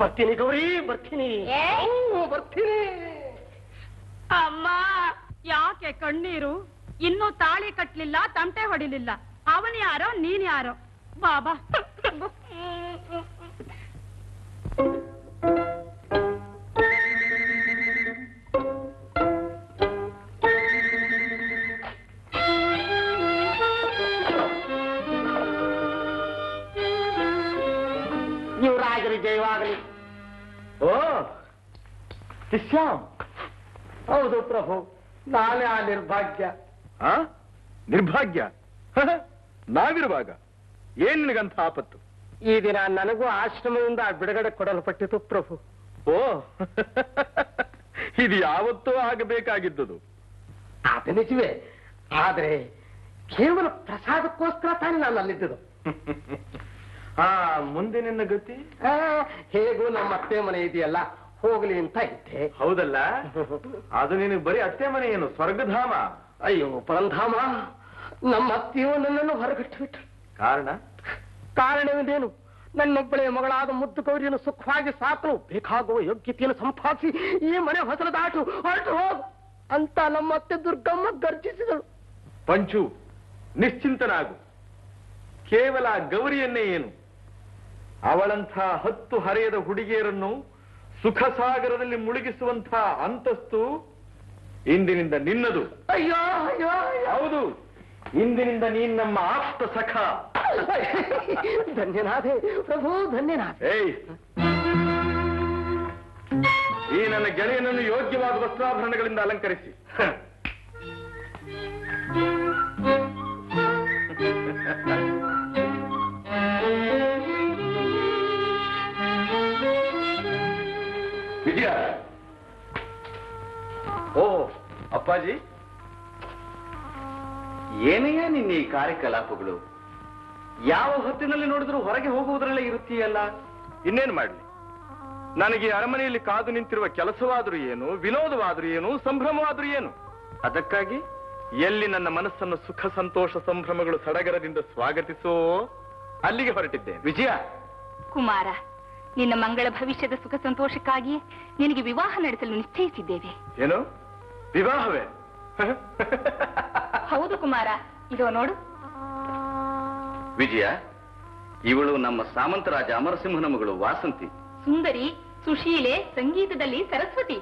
ಬರ್ತೀನಿ ಗೌರಿ, ಬರ್ತೀನಿ, ಬರ್ತೀನಿ. ಅಮ್ಮ, ಯಾಕೆ ಕಣ್ಣೀರು? ಇನ್ನೂ ತಾಳಿ ಕಟ್ಟಲಿಲ್ಲ, ತಮಟೆ ಹೊಡಿಲಿಲ್ಲ. ಅವನು ಯಾರೋ, ನೀನ್ ಯಾರೋ. ಬಾಬಾ ओ श्याम हौदु प्रभु नाने आ निर्भाग्य निर्भाग्य नाविರುವಾಗ ಏನ್ ನಿನಗಂತ ಆಪತ್ತು ಈ ದಿನ ನನಗೂ ಆಶ್ರಮದಿಂದ ಬಿಡುಗಡೆ ಕೊಡಲ್ಪಟ್ಟಿತು ಪ್ರಭು ಓ ಇದು ಯಾವತ್ತೂ ಆಗಬೇಕಾಗಿದ್ದುದು ಅದು ನಿಜವೇ ಆದರೆ ಕೇವಲ ಪ್ರಸಾದಕ್ಕೋಸ್ಕರ ತಾನೇ ನಾನು ಅಲ್ಲಿದ್ದುದು ಮುಂದೆ ನಿನ್ನ ಗತಿ ಹೇಗೂ ನಮ್ಮ ಅತ್ತೆ ಮನೆ ಇದೆಯಲ್ಲ ಹೋಗ್ಲಿ ಅಂತ ಇದ್ದೆ ಹೌದಲ್ಲ ಅದು ನಿನಗೆ ಬರೀ ಅತ್ತೆ ಮನೆ ಏನು ಸ್ವರ್ಗಧಾಮ ಅಯ್ಯೋ ಪರಂಧಾಮ ನಮ್ಮ ಅತ್ತೆಯು ನನ್ನನ್ನು ಹೊರಗಿಟ್ಟು ಬಿಟ್ರು ಕಾರಣ ಕಾರಣವೇನು ನನ್ನೊಬ್ಬಳೆ ಮಗಳಾದ ಮುದ್ದು ಗೌರಿಯನ್ನು ಸುಖವಾಗಿ ಸಾಕಲು ಬೇಕಾಗುವ ಯೋಗ್ಯತೆಯನ್ನು ಸಂಪಾದಿಸಿ ಈ ಮನೆ ಹೊಸಲು ದಾಟು ಹೊರಟು ಹೋಗು ಅಂತ ನಮ್ಮ ಅತ್ತೆ ದುರ್ಗಮ್ಮ ಗರ್ಜಿಸಿದಳು ಪಂಚು ನಿಶ್ಚಿಂತನಾಗು ಕೇವಲ ಗೌರಿಯನ್ನೇ ಏನು ಅವಳಂಥ 10 ಹರೆಯದ ಹುಡುಗಿಯರನ್ನು ಸುಖ ಸಾಗರದಲ್ಲಿ ಮುಳುಗಿಸುವಂಥ ಅಂತಸ್ತು ಇಂದಿನಿಂದ ನಿನ್ನದು ಅಯ್ಯೋ ಅಯ್ಯೋ ಹೌದು ಇಂದಿನಿಂದ ನೀನ್ ನಮ್ಮ ಆಪ್ತ ಸಖ ಧನ್ಯನಾಥೆ ಪ್ರಭು ಧನ್ಯನಾಥ ಈ ನನ್ನ ಗೆಳೆಯನನ್ನು ಯೋಗ್ಯವಾದ ವಸ್ತ್ರಾಭರಣಗಳಿಂದ ಅಲಂಕರಿಸಿ ವಿಜಯ ಓ ಅಪ್ಪಾಜಿ ಏನೆಯೇ ನಿನ್ನ ಈ ಕಾರ್ಯಕಲಾಪಗಳು ಯಾವ ಹೊತ್ತಿನಲ್ಲಿ ನೋಡಿದ್ರು ಹೊರಗೆ ಹೋಗುವುದರಲ್ಲೇ ಇರುತ್ತೀಯಲ್ಲ ಇನ್ನೇನ್ ಮಾಡ್ಲಿ ನನಗೆ ಅರಮನೆಯಲ್ಲಿ ಕಾದು ನಿಂತಿರುವ ಕೆಲಸವಾದ್ರೂ ಏನು ವಿನೋದವಾದ್ರೂ ಏನು ಸಂಭ್ರಮವಾದ್ರೂ ಏನು ಅದಕ್ಕಾಗಿ ಎಲ್ಲಿ ನನ್ನ ಮನಸ್ಸನ್ನು ಸುಖ ಸಂತೋಷ ಸಂಭ್ರಮಗಳು ಸಡಗರದಿಂದ ಸ್ವಾಗತಿಸೋ ಅಲ್ಲಿಗೆ ಹೊರಟಿದ್ದೆ ವಿಜಯ ಕುಮಾರ ನಿನ್ನ ಮಂಗಳ ಭವಿಷ್ಯದ ಸುಖ ಸಂತೋಷಕ್ಕಾಗಿ ನಿನಗೆ ವಿವಾಹ ನಡೆಸಲು ನಿಶ್ಚಯಿಸಿದ್ದೇವೆ ಏನು ವಿವಾಹವೇ ಹೌದು ಕುಮಾರ ಇದು ನೋಡು ವಿಜಯ ಇವಳು ನಮ್ಮ ಸಾಮಂತರಾಜ ಅಮರಸಿಂಹನ ಮಗಳು ವಾಸಂತಿ ಸುಂದರಿ ಸುಶೀಲೆ ಸಂಗೀತದಲ್ಲಿ ಸರಸ್ವತಿ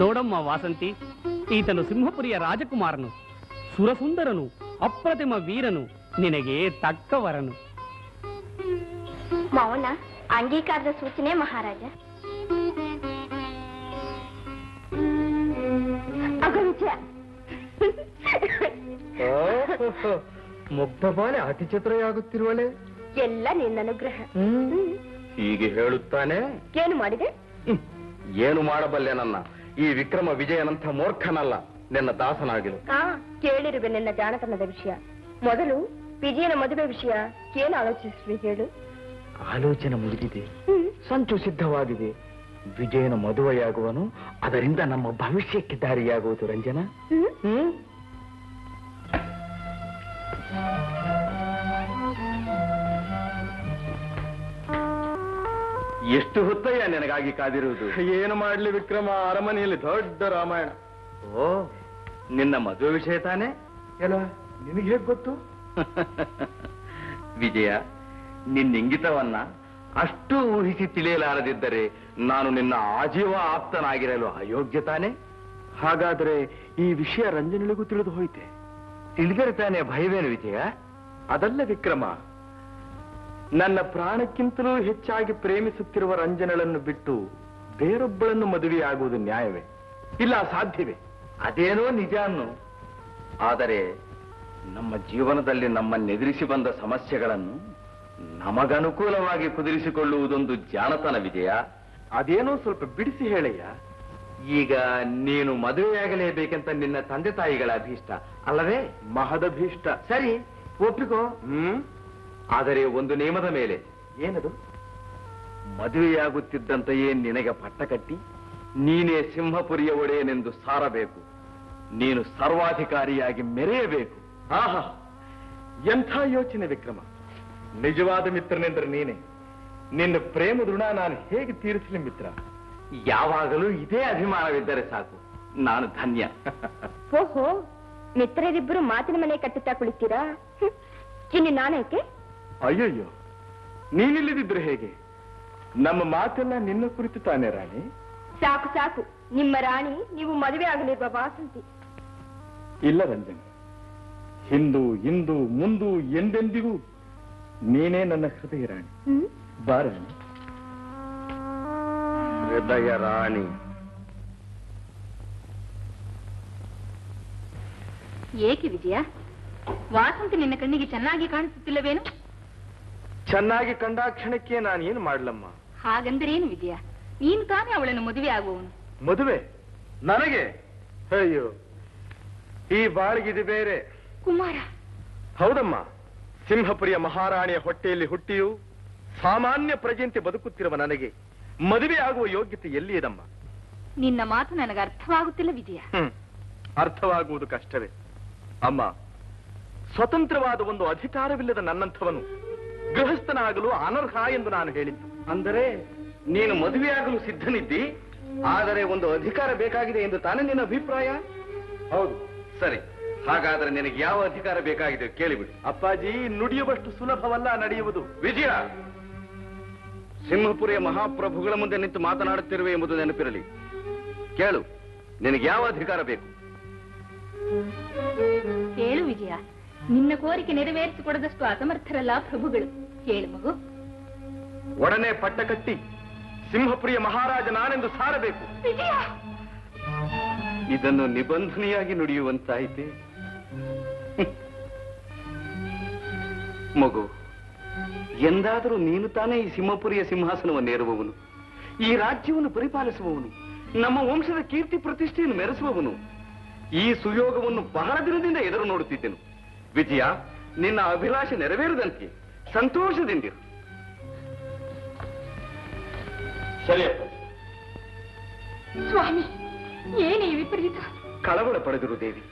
నోడమ్మ వాసంతి, ఈతను సింహపురియ రాజకుమారను, సురసుందరను, అప్రతిమ వీరను, నినగే తక్కవరను. మౌన అంగీకాರದ సూచనే మహారాజా. ಮುಗ್ಧಬಾಲೆ ಅತಿ ಚಿತ್ರಯಾಗುತ್ತಿರುವಳೆ. ಎಲ್ಲ ನಿನ್ನ ಅನುಗ್ರಹ. ಹೀಗೆ ಹೇಳುತ್ತಾನೆ. ಏನು ಮಾಡಿದೆ? ಏನು ಮಾಡಬಲ್ಲೆ. ನನ್ನ ಈ ವಿಕ್ರಮ ವಿಜಯನಂಥ ಮೂರ್ಖನಲ್ಲ, ನಿನ್ನ ದಾಸನಾಗಿರು. ಕೇಳಿರುವೆ ನಿನ್ನ ಜಾಣತನದ ವಿಷಯ. ಮೊದಲು ವಿಜಯನ ಮದುವೆ ವಿಷಯ ಏನು ಆಲೋಚಿಸುವೆ ಹೇಳು. ಆಲೋಚನೆ ಮುಗಿದಿದೆ, ಸಂಚು ಸಿದ್ಧವಾಗಿದೆ. ವಿಜಯನ ಮದುವೆಯಾಗುವನು, ಅದರಿಂದ ನಮ್ಮ ಭವಿಷ್ಯಕ್ಕೆ ದಾರಿಯಾಗುವುದು. ರಂಜನಾ, ಎಷ್ಟು ಹೊತ್ತಯ್ಯ ನಿನಗಾಗಿ ಕಾದಿರುವುದು? ಏನು ಮಾಡಲಿ ವಿಕ್ರಮ, ಅರಮನೆಯಲ್ಲಿ ದೊಡ್ಡ ರಾಮಾಯಣ. ಓ, ನಿನ್ನ ಮದುವೆ ವಿಷಯ ತಾನೆ. ಎಲ್ಲ ನಿನಗೆ ಹೇಗೆ ಗೊತ್ತು? ವಿಜಯ, ನಿನ್ನಿಂಗಿತವನ್ನ ಅಷ್ಟು ಊಹಿಸಿ ತಿಳಿಯಲಾರದಿದ್ದರೆ ನಾನು ನಿನ್ನ ಆಜೀವ ಆಪ್ತನಾಗಿರಲು ಅಯೋಗ್ಯ ತಾನೆ. ಹಾಗಾದರೆ ಈ ವಿಷಯ ರಂಜನಿಗೂ ತಿಳಿದು ಹೋಯಿತೆ. ತಿಳಿದರೆ ತಾನೆ ಭಯವೇನು ವಿಜಯ? ಅದಲ್ಲ ವಿಕ್ರಮ, ನನ್ನ ಪ್ರಾಣಕ್ಕಿಂತಲೂ ಹೆಚ್ಚಾಗಿ ಪ್ರೇಮಿಸುತ್ತಿರುವ ರಂಜನಳನ್ನು ಬಿಟ್ಟು ಬೇರೊಬ್ಬಳನ್ನು ಮದುವೆಯಾಗುವುದು ನ್ಯಾಯವೇ? ಇಲ್ಲ, ಸಾಧ್ಯವೇ? ಅದೇನೋ ನಿಜಾನು. ಆದರೆ ನಮ್ಮ ಜೀವನದಲ್ಲಿ ನಮ್ಮನ್ನೆದುರಿಸಿ ಬಂದ ಸಮಸ್ಯೆಗಳನ್ನು ನಮಗನುಕೂಲವಾಗಿ ಕುದುರಿಸಿಕೊಳ್ಳುವುದೊಂದು ಜಾಣತನ ವಿಜಯ. ಅದೇನೋ ಸ್ವಲ್ಪ ಬಿಡಿಸಿ ಹೇಳಯ್ಯ. ಈಗ ನೀನು ಮದುವೆಯಾಗಲೇಬೇಕಂತ ನಿನ್ನ ತಂದೆ ತಾಯಿಗಳ ಅಭೀಷ್ಟ ಅಲ್ಲವೇ? ಮಹದಭೀಷ್ಟ. ಸರಿ, ಒಪ್ಪಿಕೋ. ಆದರೆ ಒಂದು ನಿಯಮದ ಮೇಲೆ. ಏನದು? ಮದುವೆಯಾಗುತ್ತಿದ್ದಂತೆಯೇ ನಿನಗೆ ಪಟ್ಟ ಕಟ್ಟಿ ನೀನೇ ಸಿಂಹಪುರಿಯ ಒಡೆಯನೆಂದು ಸಾರಬೇಕು. ನೀನು ಸರ್ವಾಧಿಕಾರಿಯಾಗಿ ಮೆರೆಯಬೇಕು. ಆಹಾ, ಎಂಥ ಯೋಚನೆ ವಿಕ್ರಮ. ನಿಜವಾದ ಮಿತ್ರನೆಂದ್ರೆ ನೀನೆ. ನಿನ್ನ ಪ್ರೇಮ ಋಣ ನಾನು ಹೇಗೆ ತೀರಿಸಲಿ ಮಿತ್ರ? ಯಾವಾಗಲೂ ಇದೇ ಅಭಿಮಾನವಿದ್ದರೆ ಸಾಕು, ನಾನು ಧನ್ಯ. ಓಹೋ, ಮಿತ್ರರಿಬ್ಬರು ಮಾತಿನ ಮನೆ ಕಟ್ಟುತ್ತಾ ಕುಳಿತೀರಾ? ಇನ್ನು ನಾನೇಕೆ? ಅಯ್ಯಯ್ಯೋ, ನೀನಿಲ್ಲದಿದ್ರೆ ಹೇಗೆ? ನಮ್ಮ ಮಾತೆಲ್ಲ ನಿನ್ನ ಕುರಿತು ತಾನೆ ರಾಣಿ. ಸಾಕು ಸಾಕು, ನಿಮ್ಮ ರಾಣಿ ನೀವು ಮದುವೆ ಆಗಲಿರುವ ವಾಸಂತಿ. ಇಲ್ಲ ರಂಜನ್, ಹಿಂದು ಇಂದು ಮುಂದು ಎಂದೆಂದಿಗೂ ನೀನೇ ನನ್ನ ಹೃದಯ ರಾಣಿ. ಬಾ ರಾಣಿ. ಹೃದಯ ರಾಣಿ. ಏಕೆ ವಿಜಯ, ವಾಸಂತಿ ನಿನ್ನ ಕಣ್ಣಿಗೆ ಚೆನ್ನಾಗಿ ಕಾಣಿಸುತ್ತಿಲ್ಲವೇನು? ಚೆನ್ನಾಗಿ ಕಂಡಾಕ್ಷಣಕ್ಕೆ ನಾನೇನು ಮಾಡ್ಲಮ್ಮ? ಹಾಗಂದ್ರೆ ಏನು ವಿಜಯ, ನೀನು ತಾನೇ ಅವಳನ್ನು ಮದುವೆ ಆಗುವವನು. ಮದುವೆ ನನಗೆ? ಅಯ್ಯೋ, ಈ ಬಾಳಿಗಿದು ಬೇರೆ. ಕುಮಾರ? ಹೌದಮ್ಮ, ಸಿಂಹಪುರಿಯ ಮಹಾರಾಣಿಯ ಹೊಟ್ಟೆಯಲ್ಲಿ ಹುಟ್ಟಿಯೂ ಸಾಮಾನ್ಯ ಪ್ರಜೆಯಂತೆ ಬದುಕುತ್ತಿರುವ ನನಗೆ ಮದುವೆ ಆಗುವ ಯೋಗ್ಯತೆ ಎಲ್ಲಿ ಇದಮ್ಮ? ನಿನ್ನ ಮಾತು ನನಗೆ ಅರ್ಥವಾಗುತ್ತಿಲ್ಲ ವಿಜಯ. ಅರ್ಥವಾಗುವುದು ಕಷ್ಟವೇ ಅಮ್ಮ. ಸ್ವತಂತ್ರವಾದ ಒಂದು ಅಧಿಕಾರವಿಲ್ಲದ ನನ್ನಂಥವನು ಗೃಹಸ್ಥನಾಗಲು ಅನರ್ಹ ಎಂದು ನಾನು ಹೇಳಿದ್ದು. ಅಂದರೆ ನೀನು ಮದುವೆಯಾಗಲು ಸಿದ್ಧನಿದ್ದಿ, ಆದರೆ ಒಂದು ಅಧಿಕಾರ ಬೇಕಾಗಿದೆ ಎಂದು ತಾನೇ ನಿನ್ನ ಅಭಿಪ್ರಾಯ? ಹೌದು. ಸರಿ, ಹಾಗಾದರೆ ನಿನಗೆ ಯಾವ ಅಧಿಕಾರ ಬೇಕಾಗಿದೆ ಕೇಳಿಬಿಡಿ. ಅಪ್ಪಾಜಿ, ನುಡಿಯುವಷ್ಟು ಸುಲಭವಲ್ಲ ನಡೆಯುವುದು. ವಿಜಯ, ಸಿಂಹಪುರಿಯ ಮಹಾಪ್ರಭುಗಳ ಮುಂದೆ ನಿಂತು ಮಾತನಾಡುತ್ತಿರುವೆ ಎಂಬುದು ನೆನಪಿರಲಿ. ಕೇಳು, ನಿನಗೆ ಯಾವ ಅಧಿಕಾರ ಬೇಕು ಕೇಳು. ವಿಜಯ, ನಿನ್ನ ಕೋರಿಕೆ ನೆರವೇರಿಸಿಕೊಡದಷ್ಟು ಅಸಮರ್ಥರಲ್ಲ ಪ್ರಭುಗಳು. ಕೇಳು ಮಗು. ಒಡನೆ ಪಟ್ಟ ಕಟ್ಟಿ ಸಿಂಹಪುರಿಯ ಮಹಾರಾಜ ನಾನೆಂದು ಸಾರಬೇಕು. ಇದನ್ನು ನಿಬಂಧನೆಯಾಗಿ ನುಡಿಯುವಂತಾಯಿತೆ. ಮಗು, ಎಂದಾದರೂ ನೀನು ತಾನೇ ಈ ಸಿಂಹಪುರಿಯ ಸಿಂಹಾಸನವನ್ನೇರುವವನು, ಈ ರಾಜ್ಯವನ್ನು ಪರಿಪಾಲಿಸುವವನು, ನಮ್ಮ ವಂಶದ ಕೀರ್ತಿ ಪ್ರತಿಷ್ಠೆಯನ್ನು ಮೆರೆಸುವವನು. ಈ ಸುಯೋಗವನ್ನು ಬಹಳ ದಿನದಿಂದ ಎದುರು ನೋಡುತ್ತಿದ್ದೆನು. ವಿಜಯ, ನಿನ್ನ ಅಭಿಲಾಷೆ ನೆರವೇರದಂತೆ ಸಂತೋಷದಿಂದಿರು. ಸರಿಯಪ್ಪ. ಸ್ವಾಮಿ, ಏನೇ ವಿಪರೀತ. ಕಳವಳ ಪಡೆದರು ದೇವಿ.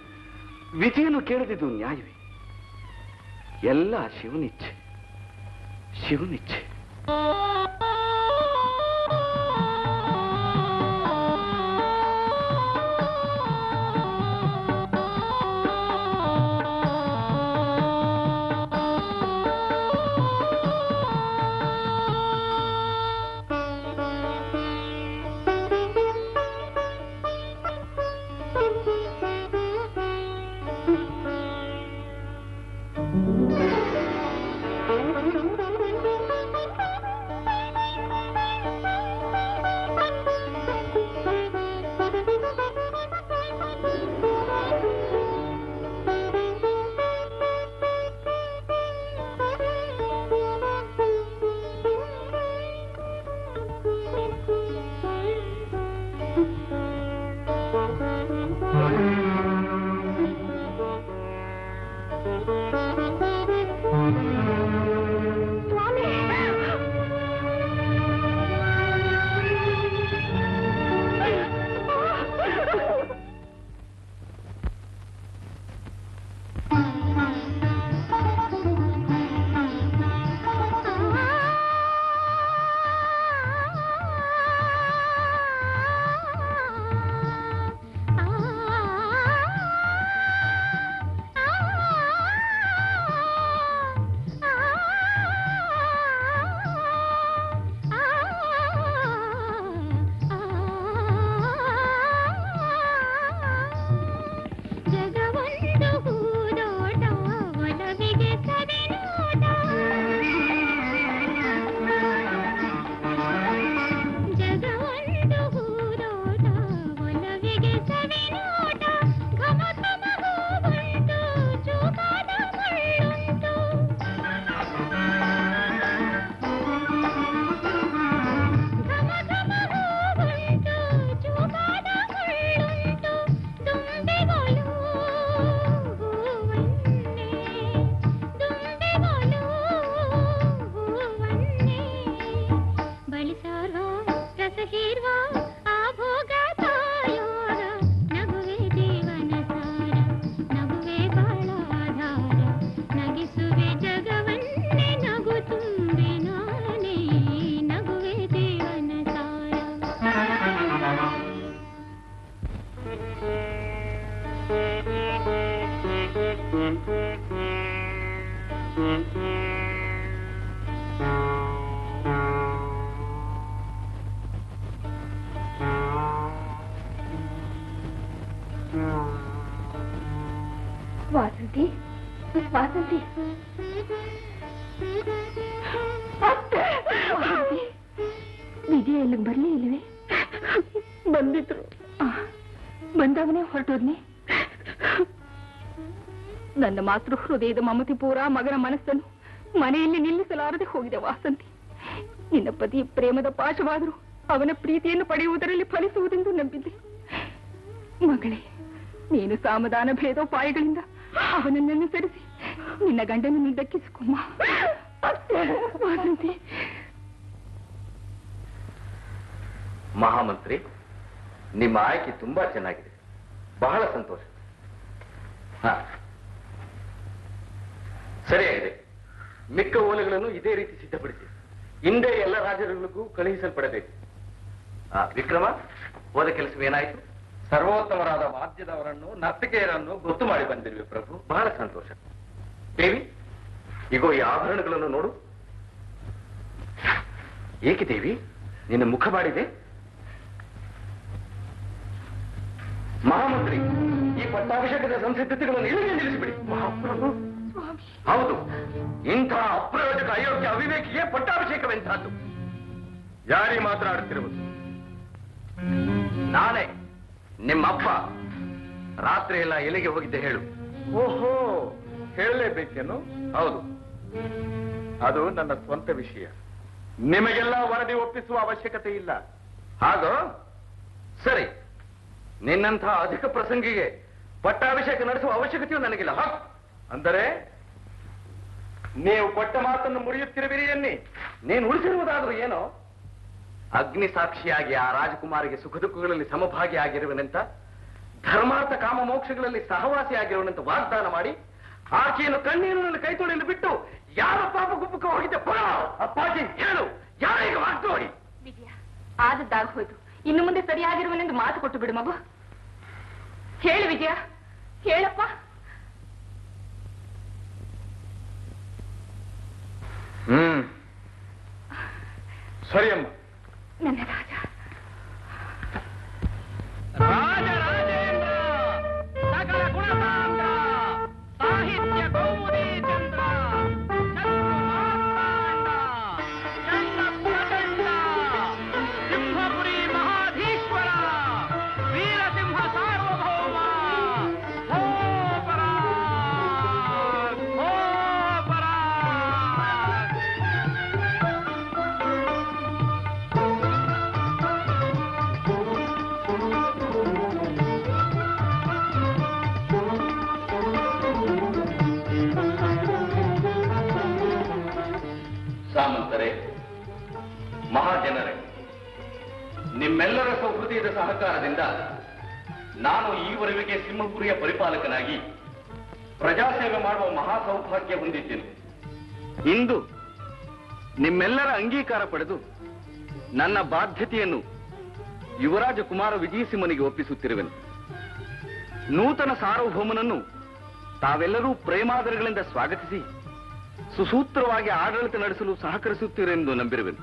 ವಿಜಯನು ಕೇಳಿದಿದ್ದು ನ್ಯಾಯವೇ. ಎಲ್ಲ ಶಿವನಿಚ್ಛೆ, ಶಿವನಿಚ್ಛೆ. வசந்தி, ವಿಜಯ ಇಲ್ಲಿಗೆ ಬರ್ಲಿ ಇಲ್ವೇ? ಬಂದಿದ್ರು, ಬಂದಾಗನೇ ಹೊರಟೋದ್ನಿ. ನನ್ನ ಮಾತೃ ಹೃದಯದ ಮಮತಿ ಪೂರ ಮಗನ ಮನಸ್ಸನ್ನು ಮನೆಯಲ್ಲಿ ನಿಲ್ಲಿಸಲಾರದೆ ಹೋಗಿದೆ ವಾಸಂತಿ. ನಿನ್ನ ಪತಿ ಪ್ರೇಮದ ಪಾಶವಾದರೂ ಅವನ ಪ್ರೀತಿಯನ್ನು ಪಡೆಯುವುದರಲ್ಲಿ ಫಲಿಸುವುದೆಂದು ನಂಬಿದ್ದೆ. ಮಗಳೇ, ನೀನು ಸಾಮಧಾನ ಭೇದೋಪಾಯಗಳಿಂದ ಅವನನ್ನು ಸರಿಸಿ ನಿನ್ನ ಗಂಡನನ್ನು ದಕ್ಕಿಸಿಕೊಮ್ಮ. ವಾಸಂತಿ. ಮಹಾಮಂತ್ರಿ, ನಿಮ್ಮ ಆಯ್ಕೆ ತುಂಬಾ ಚೆನ್ನಾಗಿದೆ, ಬಹಳ ಸಂತೋಷ. ಸರಿಯಾಗಿದೆ. ಮಿಕ್ಕ ಓಲೆಗಳನ್ನು ಇದೇ ರೀತಿ ಸಿದ್ಧಪಡಿಸಿ ಹಿಂದೆ ಎಲ್ಲ ರಾಜರುಗಳಿಗೂ ಕಳುಹಿಸಲ್ಪಡಬೇಕು. ವಿಕ್ರಮ, ಹೋದ ಕೆಲಸವೇನಾಯಿತು? ಸರ್ವೋತ್ತಮರಾದ ವಾದ್ಯದವರನ್ನು, ನರ್ತಕಿಯರನ್ನು ಗೊತ್ತು ಮಾಡಿ ಬಂದಿರುವೆ ಪ್ರಭು. ಬಹಳ ಸಂತೋಷ. ದೇವಿ, ಈಗೋ ಈ ಆಭರಣಗಳನ್ನು ನೋಡು. ಏಕೆ ದೇವಿ ನಿನ್ನ ಮುಖ ಮಾಡಿದೆ? ಮಹಾಮಂತ್ರಿ, ಈ ಪಟ್ಟಾಭಿಷೇಕದ ಸಂಸಿದ್ಧತೆಗಳನ್ನು ಇಲ್ಲಿಗೆ ನಿಲ್ಲಿಸಿಬಿಡಿ. ಮಹಾಪ್ರಭು, ಹೌದು, ಇಂತಹ ಅಪ್ರಯೋಜಕ ಅಯೋಗ್ಯ ಅವಿವೇಕಿಗೆ ಪಟ್ಟಾಭಿಷೇಕವೆಂತಹದ್ದು. ಯಾರೇ ಮಾತನಾಡುತ್ತಿರುವುದು? ನಾನೇ ನಿಮ್ಮಪ್ಪ. ರಾತ್ರಿ ಎಲ್ಲ ಎಲ್ಲಿಗೆ ಹೋಗಿದ್ದೆ ಹೇಳು. ಓಹೋ, ಹೇಳಲೇಬೇಕೇನು? ಹೌದು, ಅದು ನನ್ನ ಸ್ವಂತ ವಿಷಯ. ನಿಮಗೆಲ್ಲ ವರದಿ ಒಪ್ಪಿಸುವ ಅವಶ್ಯಕತೆ ಇಲ್ಲ. ಹಾಗೂ ಸರಿ, ನಿನ್ನಂತಹ ಅಧಿಕ ಪ್ರಸಂಗಿಗೆ ಪಟ್ಟಾಭಿಷೇಕ ನಡೆಸುವ ಅವಶ್ಯಕತೆಯೂ ನನಗಿಲ್ಲ. ಅಂದರೆ ನೀವು ಕೊಟ್ಟ ಮಾತನ್ನು ಮುರಿಯುತ್ತಿರುವಿರಿ ಎನ್ನಿ. ನೀನು ಉಳಿಸಿರುವುದಾದ್ರೂ ಏನೋ? ಅಗ್ನಿ ಸಾಕ್ಷಿಯಾಗಿ ಆ ರಾಜಕುಮಾರಿಗೆ ಸುಖ ದುಃಖಗಳಲ್ಲಿ ಸಮಭಾಗಿಯಾಗಿರುವನೆಂತ, ಧರ್ಮಾರ್ಥ ಕಾಮ ಮೋಕ್ಷಗಳಲ್ಲಿ ಸಹವಾಸಿಯಾಗಿರುವನೆಂತ ವಾಗ್ದಾನ ಮಾಡಿ ಆಕೆಯನ್ನು ಕಣ್ಣೀರಿನಲ್ಲಿ ಕೈ ತೊಳೆಯಲು ಬಿಟ್ಟು ಯಾರ ಪಾಪ ಗುಪ್ಪಕ್ಕೆ ಹೋಗಿದ್ದೆ? ಅಪ್ಪಾಜಿ, ಹೇಳು, ಯಾರೀಗ ಮಾತು ಹೋಗಿ? ವಿಜಯ, ಆದದ್ದಾಗಿ ಹೋಯ್ತು. ಇನ್ನು ಮುಂದೆ ಸರಿಯಾಗಿರುವನೆಂದು ಮಾತು ಕೊಟ್ಟು ಬಿಡು ಮಗು. ಹೇಳು ವಿಜಯ, ಹೇಳಪ್ಪ. ಸರಿಯಮ್ಮ. ನನ್ನ ರಾಜ, ರಾಜ ರಾಜೇಂದ್ರ ಸಕಲ ಗುಣಸಾಂದ್ರ ಸಾಹಿತ್ಯ ಕೌಮುದಿ ಚಂದ್ರ ಚಂಡ ಸಿಂಹಪುರಿ ಮಹಾಧೀಶ್ವರ ವೀರಸಿಂಹ ಸಾರ್ವಭೌಮ ಸಾಮಂತರೇ, ಮಹಾಜನರೇ, ನಿಮ್ಮೆಲ್ಲರ ಸೌಹೃದಯದ ಸಹಕಾರದಿಂದ ನಾನು ಈವರೆಗೆ ಸಿಂಹಪುರಿಯ ಪರಿಪಾಲಕನಾಗಿ ಪ್ರಜಾಸೇವೆ ಮಾಡುವ ಮಹಾ ಸೌಭಾಗ್ಯ ಹೊಂದಿದ್ದೇನೆ. ಇಂದು ನಿಮ್ಮೆಲ್ಲರ ಅಂಗೀಕಾರ ಪಡೆದು ನನ್ನ ಬಾಧ್ಯತೆಯನ್ನು ಯುವರಾಜ ಕುಮಾರ ವಿಜಯಸಿಂಹನಿಗೆ ಒಪ್ಪಿಸುತ್ತಿರುವೆನು. ನೂತನ ಸಾರ್ವಭೌಮನನ್ನು ತಾವೆಲ್ಲರೂ ಪ್ರೇಮಾದರಗಳಿಂದ ಸ್ವಾಗತಿಸಿ ಸುಸೂತ್ರವಾಗಿ ಆಡಳಿತ ನಡೆಸಲು ಸಹಕರಿಸುತ್ತೀರೆಂದು ನಂಬಿರುವೆನು.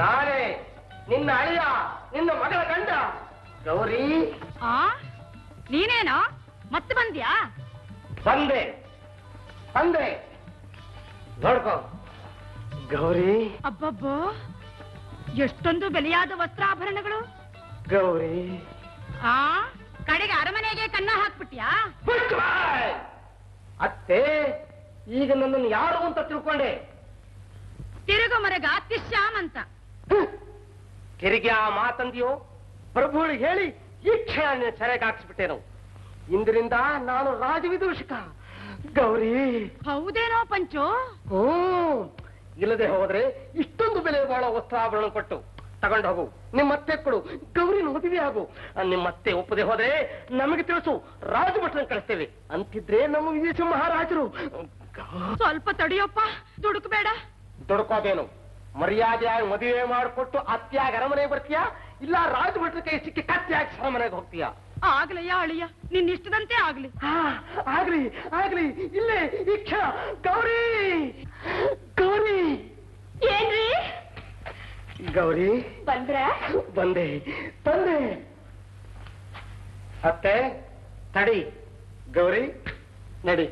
ನಾನೇ ನಿನ್ನ ಅಳಿಯ, ನಿನ್ನ ಮಗಳ ಗಂಡ. ಗೌರಿ, ನೀನೇನೋ ಮತ್ತೆ ಬಂದ್ಯಾ? ಬಂದೆ ನೋಡ್ಕೋ ಗೌರಿ. ಅಬ್ಬಬ್ಬೋ, ಎಷ್ಟೊಂದು ಬೆಲೆಯಾದ ವಸ್ತ್ರಾಭರಣಗಳು ಗೌರಿ. ಕಡೆಗೆ ಅರಮನೆಗೆ ಕನ್ನ ಹಾಕ್ಬಿಟ್ಯಾ? ಅತ್ತೆ, ಈಗ ನನ್ನನ್ನು ಯಾರು ಅಂತ ತಿಳ್ಕೊಂಡೆ. ತಿರುಗೋ ಮರಗ ಅತಿಶ್ಯಾಮ್ ಅಂತ ತಿರುಗಿ ಆ ಮಾತಂದಿಯೋ? ಪ್ರಭುಗಳಿಗೆ ಹೇಳಿ ಈ ಕ್ಷಣ ಸೆರೆಗೆ ಹಾಕ್ಸ್ಬಿಟ್ಟೇನು. ಇಂದ್ರಿಂದ ನಾನು ರಾಜವಿದೂಷಕ ಗೌರಿ. ಹೌದೇನೋ ಪಂಚು? ಹ್ಮ್, ಇಲ್ಲದೆ ಹೋದ್ರೆ ಇಷ್ಟೊಂದು ಬೆಲೆ ಬಾಳೋ ವಸ್ತ್ರಾಭರಣ ಕೊಟ್ಟು ತಗೊಂಡು ಹೋಗು, ನಿಮ್ಮತ್ತೆ ಕೊಡು, ಗೌರಿ ಮದುವೆ ಆಗು. ನಿಮ್ಮತ್ತೆ ಒಪ್ಪದೆ ಹೋದ್ರೆ ನಮಗೆ ತಿಳಿಸು, ರಾಜಭಟ್ರನ್ನ ಕಳಿಸ್ತೇವೆ ಅಂತಿದ್ರೆ ನಮ್ಮ ವಿದೇಶ ಮಹಾರಾಜರು. ಸ್ವಲ್ಪ ತಡಿಯಪ್ಪ, ದುಡುಕಬೇಡ. ದುಡುಕೋದೇನು, ಮರ್ಯಾದೆಯಾಗಿ ಮದುವೆ ಮಾಡಿಕೊಟ್ಟು ಅತ್ತೆಯಾಗಿ ಅರಮನೆಗೆ ಬರ್ತೀಯಾ, ಇಲ್ಲ ರಾಜಭಟ್ರ ಕೈ ಸಿಕ್ಕಿ ಕತ್ತೆಯಾಗಿ ಅರಮನೆಗೆ ಹೋಗ್ತೀಯಾ? ಆಗ್ಲಯ್ಯ ಅಳಿಯ, ನಿನ್ ಇಷ್ಟದಂತೆ ಆಗ್ಲಿ. ಆಗ್ಲಿ ಆಗ್ಲಿ, ಇಲ್ಲೇ ಇಕ್ಷ. ಗೌರಿ ಗೌರಿ. ಏನ್ರಿ ಗೌರಿ, ಬಂದ್ರ? ಬಂದೆ ಬಂದೆ. ಅತ್ತೆ ತಡಿ, ಗೌರಿ ನಡಿ.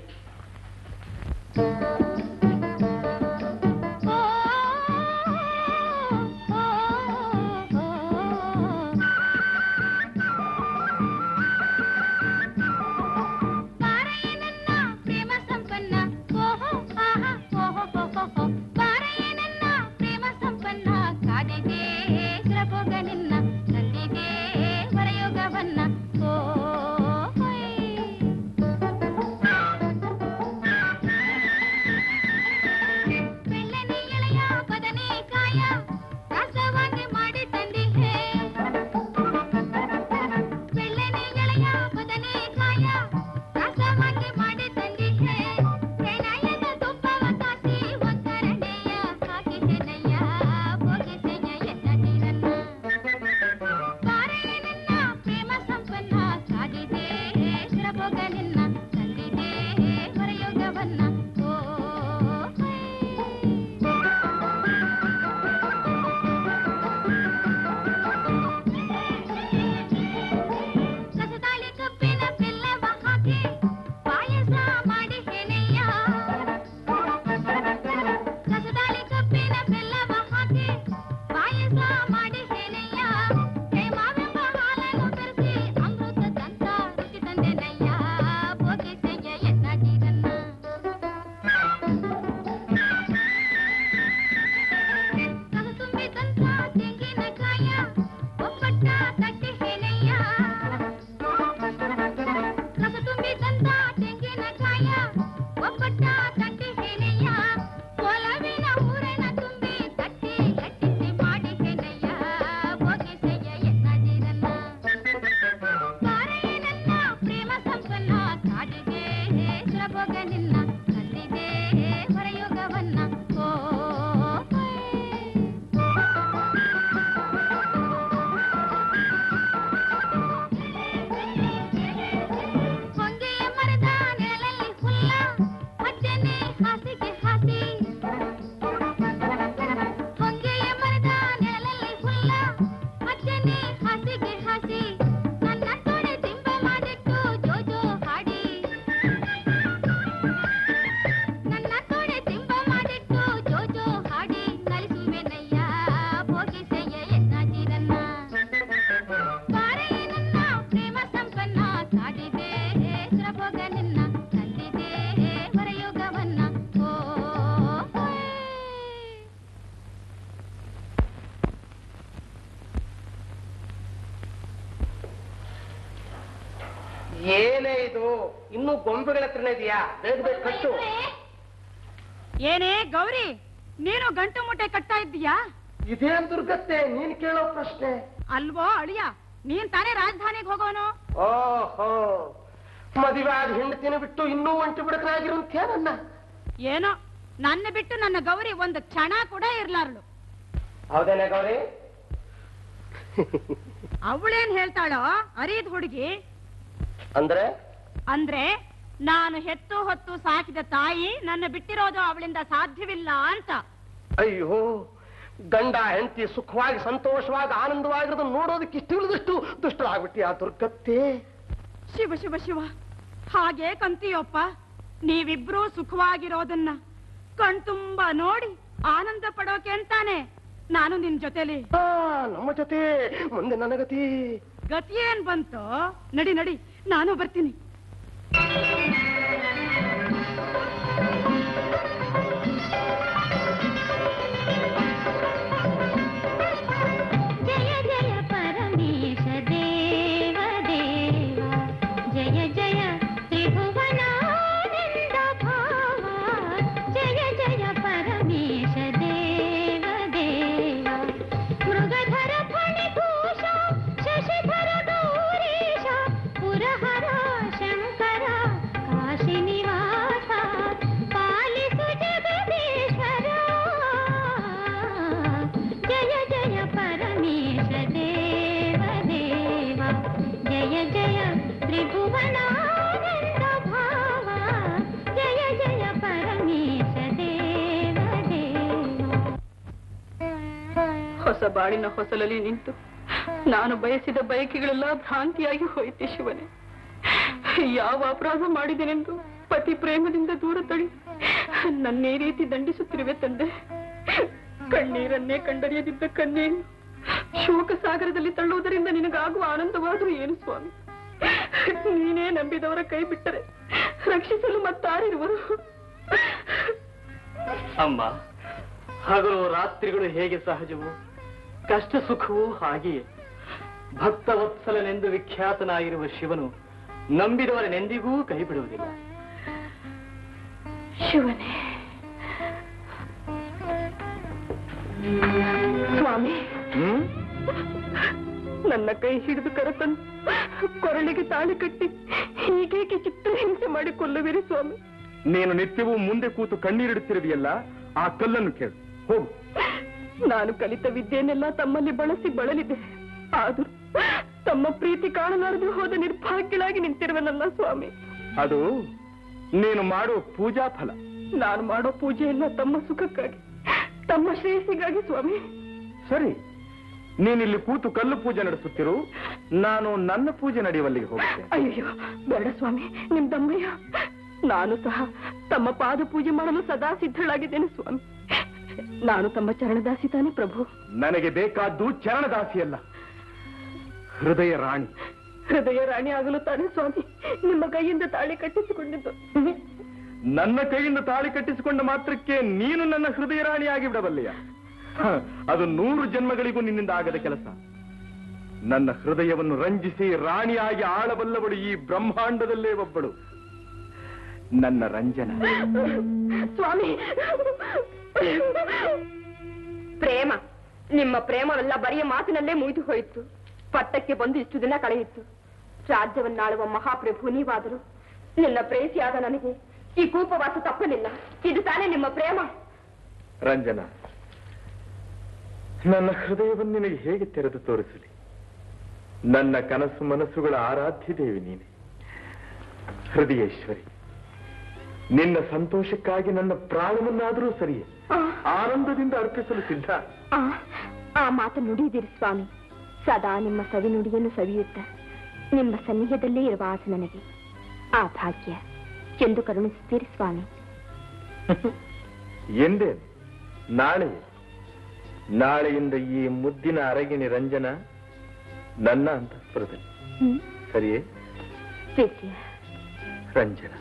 ಏನೇ ಗೌರಿ, ನೀನು ಗಂಟು ಮೂಟೆ ಕಟ್ತಾ ಇದ್ದೀಯಾ? ಇದೇನ್ ದುರ್ಗತ್ತೆ, ನೀನ್ ಕೇಳೋ ಪ್ರಶ್ನೆ ಅಲ್ವೋ ಅಳಿಯ. ನೀನ್ ತಾನೇ ರಾಜಧಾನಿಗೆ ಹೋಗೋನು. ಓಹೋ, ಮದುವೆ ಆದ ಹೆಂಡತಿನ ಬಿಟ್ಟು ಇನ್ನೂ ಒಂಟಿ ಬಿಡಕರಾಗಿರುವಂತ್ಯಾ? ನನ್ನ ಏನೋ, ನನ್ನ ಬಿಟ್ಟು ನನ್ನ ಗೌರಿ ಒಂದು ಕ್ಷಣ ಕೂಡ ಇರ್ಲಾರಳು. ಹೌದೇನೆ ಗೌರಿ? ಅವಳೇನ್ ಹೇಳ್ತಾಳೋ ಅರಿದ್ ಹುಡುಗಿ. ಅಂದ್ರೆ ಅಂದ್ರೆ ನಾನು ಹೆತ್ತು ಹೊತ್ತು ಸಾಕಿದ ತಾಯಿ ನನ್ನ ಬಿಟ್ಟಿರೋದು ಅವಳಿಂದ ಸಾಧ್ಯವಿಲ್ಲ ಅಂತ. ಅಯ್ಯೋ, ಗಂಡ ಹೆಂಡತಿ ಸುಖವಾಗಿ ಸಂತೋಷವಾಗಿ ಆನಂದವಾಗಿರೋದು ನೋಡೋದಕ್ಕೆ ಇಷ್ಟಿಲ್ಲದಷ್ಟು ದುಷ್ಟಳಾಗ್ಬಿಟ್ಟಿ ಆ ದುರ್ಗತ್ತೆ. ಶಿವ ಶಿವ ಶಿವ, ಹಾಗೆ ಕಂತೀಯಪ್ಪ. ನೀವಿಬ್ರು ಸುಖವಾಗಿರೋದನ್ನ ಕಣ್ತುಂಬ ನೋಡಿ ಆನಂದ ಪಡೋಕೆ ಅಂತಾನೆ ನಾನು ನಿನ್ ಜೊತೆಲಿ. ನಮ್ಮ ಜೊತೆ ಮುಂದೆ ನನ್ನ ಗತಿ ಗತಿ ಏನ್ ಬಂತು? ನಡಿ ನಡಿ, ನಾನು ಬರ್ತೀನಿ. जय जय परमेश देव देवा मृगधर ಬಾಳಿನ ಹೊಸಲಲ್ಲಿ ನಿಂತು ನಾನು ಬಯಸಿದ ಬಯಕೆಗಳೆಲ್ಲ ಭ್ರಾಂತಿಯಾಗಿ ಹೋಯಿತು ಶಿವನೇ. ಯಾವ ಅಪರಾಧ ಮಾಡಿದೆನೆಂದು ಪತಿ ಪ್ರೇಮದಿಂದ ದೂರ ತಳಿ ನನ್ನೇ ರೀತಿ ದಂಡಿಸುತ್ತಿರುವೆ ತಂದೆ. ಕಣ್ಣೀರನ್ನೇ ಕಂಡರಿಯದಿದ್ದ ಕನ್ನೆಯನ್ನು ಶೋಕ ಸಾಗರದಲ್ಲಿ ತಳ್ಳುವುದರಿಂದ ನಿನಗಾಗುವ ಆನಂದವಾದರೂ ಏನು ಸ್ವಾಮಿ? ನೀನೇ ನಂಬಿದವರ ಕೈ ಬಿಟ್ಟರೆ ರಕ್ಷಿಸಲು ಮತ್ತಾರಿರುವರು? ಅಮ್ಮ, ಹಗಲು ರಾತ್ರಿಗಳು ಹೇಗೆ ಸಹಜವು, ಕಷ್ಟ ಸುಖವೂ ಹಾಗೆಯೇ. ಭಕ್ತ ವತ್ಸಲನೆಂದು ವಿಖ್ಯಾತನಾಗಿರುವ ಶಿವನು ನಂಬಿದವರನೆಂದಿಗೂ ಕೈ ಬಿಡುವುದಿಲ್ಲ. ಶಿವನೇ ಸ್ವಾಮಿ, ನನ್ನ ಕೈ ಹಿಡಿದು ಕರೆತಂದು ಕೊರಳಿಗೆ ತಾಳಿ ಕಟ್ಟಿ ಹೀಗೇಕೆ ಚಿತ್ರ ಹಿಂಸೆ ಮಾಡಿ ಕೊಲ್ಲುವಿರಿ ಸ್ವಾಮಿ? ನೀನು ನಿತ್ಯವೂ ಮುಂದೆ ಕೂತು ಕಣ್ಣೀರಿಡುತ್ತಿರುವೆಯಲ್ಲ, ಆ ಕಲ್ಲನ್ನು ಕೇಳು ಹೋಗು. ನಾನು ಕಲಿತ ವಿದ್ಯೆಯನ್ನೆಲ್ಲ ತಮ್ಮಲ್ಲಿ ಬಳಸಿ ಬಳಲಿದೆ. ಆದರೂ ತಮ್ಮ ಪ್ರೀತಿ ಕಾಣಲಾರದೆ ಹೋದ ನಿರ್ಭಾಗ್ಯಳಾಗಿ ನಿಂತಿರುವನಲ್ಲ ಸ್ವಾಮಿ. ಅದು ನೀನು ಮಾಡೋ ಪೂಜಾ ಫಲ. ನಾನು ಮಾಡೋ ಪೂಜೆಯೆಲ್ಲ ತಮ್ಮ ಸುಖಕ್ಕಾಗಿ, ತಮ್ಮ ಶ್ರೇಯಸ್ಸಿಗಾಗಿ ಸ್ವಾಮಿ. ಸರಿ, ನೀನಿಲ್ಲಿ ಕೂತು ಕಲ್ಲು ಪೂಜೆ ನಡೆಸುತ್ತಿರು, ನಾನು ನನ್ನ ಪೂಜೆ ನಡೆಯುವಲ್ಲಿಗೆ ಹೋಗ್ತೇನೆ. ಅಯ್ಯೋ ಬೇಡ ಸ್ವಾಮಿ, ನಿಮ್ದಮ್ಮಯ್ಯ. ನಾನು ಸಹ ತಮ್ಮ ಪಾದ ಪೂಜೆ ಮಾಡಲು ಸದಾ ಸಿದ್ಧಳಾಗಿದ್ದೇನೆ ಸ್ವಾಮಿ. ನಾನು ತಮ್ಮ ಚರಣದಾಸಿ ತಾನೆ ಪ್ರಭು. ನನಗೆ ಬೇಕಾದ್ದು ಚರಣದಾಸಿಯಲ್ಲ, ಹೃದಯ ರಾಣಿ. ಹೃದಯ ರಾಣಿ ಆಗಲು ತಾನೆ ಸ್ವಾಮಿ ನಿಮ್ಮ ಕೈಯಿಂದ ತಾಳಿ ಕಟ್ಟಿಸಿಕೊಂಡಿದ್ದು. ನನ್ನ ಕೈಯಿಂದ ತಾಳಿ ಕಟ್ಟಿಸಿಕೊಂಡ ಮಾತ್ರಕ್ಕೆ ನೀನು ನನ್ನ ಹೃದಯ ರಾಣಿ ಆಗಿಬಿಡಬಲ್ಲೆಯ? ಅದು 100 ಜನ್ಮಗಳಿಗೂ ನಿನ್ನಿಂದ ಆಗದ ಕೆಲಸ. ನನ್ನ ಹೃದಯವನ್ನು ರಂಜಿಸಿ ರಾಣಿಯಾಗಿ ಆಳಬಲ್ಲವಳು ಈ ಬ್ರಹ್ಮಾಂಡದಲ್ಲೇ ಒಬ್ಬಳು, ನನ್ನ ರಂಜನ. ಸ್ವಾಮಿ, ಪ್ರೇಮ, ನಿಮ್ಮ ಪ್ರೇಮವೆಲ್ಲ ಬರಿಯ ಮಾತಿನಲ್ಲೇ ಮುಗಿದು ಹೋಯಿತು. ಪಟ್ಟಕ್ಕೆ ಬಂದು ಇಷ್ಟು ದಿನ ಕಳೆಯಿತು. ರಾಜ್ಯವನ್ನಾಳುವ ಮಹಾಪ್ರಭು ನೀವಾದರೂ ನಿನ್ನ ಪ್ರೇಸಿಯಾದ ನನಗೆ ಈ ಕೂಪವಾಸ ತಪ್ಪಲಿಲ್ಲ. ಇದು ತಾನೇ ನಿಮ್ಮ ಪ್ರೇಮ. ರಂಜನಾ, ನನ್ನ ಹೃದಯವನ್ನು ನಿನಗೆ ಹೇಗೆ ತೆರೆದು ತೋರಿಸಲಿ? ನನ್ನ ಕನಸು ಮನಸ್ಸುಗಳ ಆರಾಧ್ಯ ದೇವಿ ನೀನೆ, ಹೃದಯೇಶ್ವರಿ. ನಿನ್ನ ಸಂತೋಷಕ್ಕಾಗಿ ನನ್ನ ಪ್ರಾಣವನ್ನಾದರೂ ಸರಿಯೇ ಆನಂದದಿಂದ ಅರ್ಪಿಸಲು ಸಿದ್ಧ. ಆ ಮಾತು ನುಡಿದಿರಿ ಸ್ವಾಮಿ. ಸದಾ ನಿಮ್ಮ ಸವಿ ನುಡಿಯನ್ನು ಸವಿಯುತ್ತ ನಿಮ್ಮ ಸನ್ನಿಧದಲ್ಲೇ ಇರುವ ಆಸೆ ನನಗೆ ಆ ಭಾಗ್ಯ ಎಂದು ಕರುಣಿಸುತ್ತೀರಿ ಸ್ವಾಮಿ. ಎಂದೇ ನಾಳೆಯಿಂದ ಈ ಮುದ್ದಿನ ಅರಗಿನಿ ರಂಜನ ನನ್ನ ಅಂತಃಪುರದಲ್ಲಿ. ಸರಿಯೇ ರಂಜನ?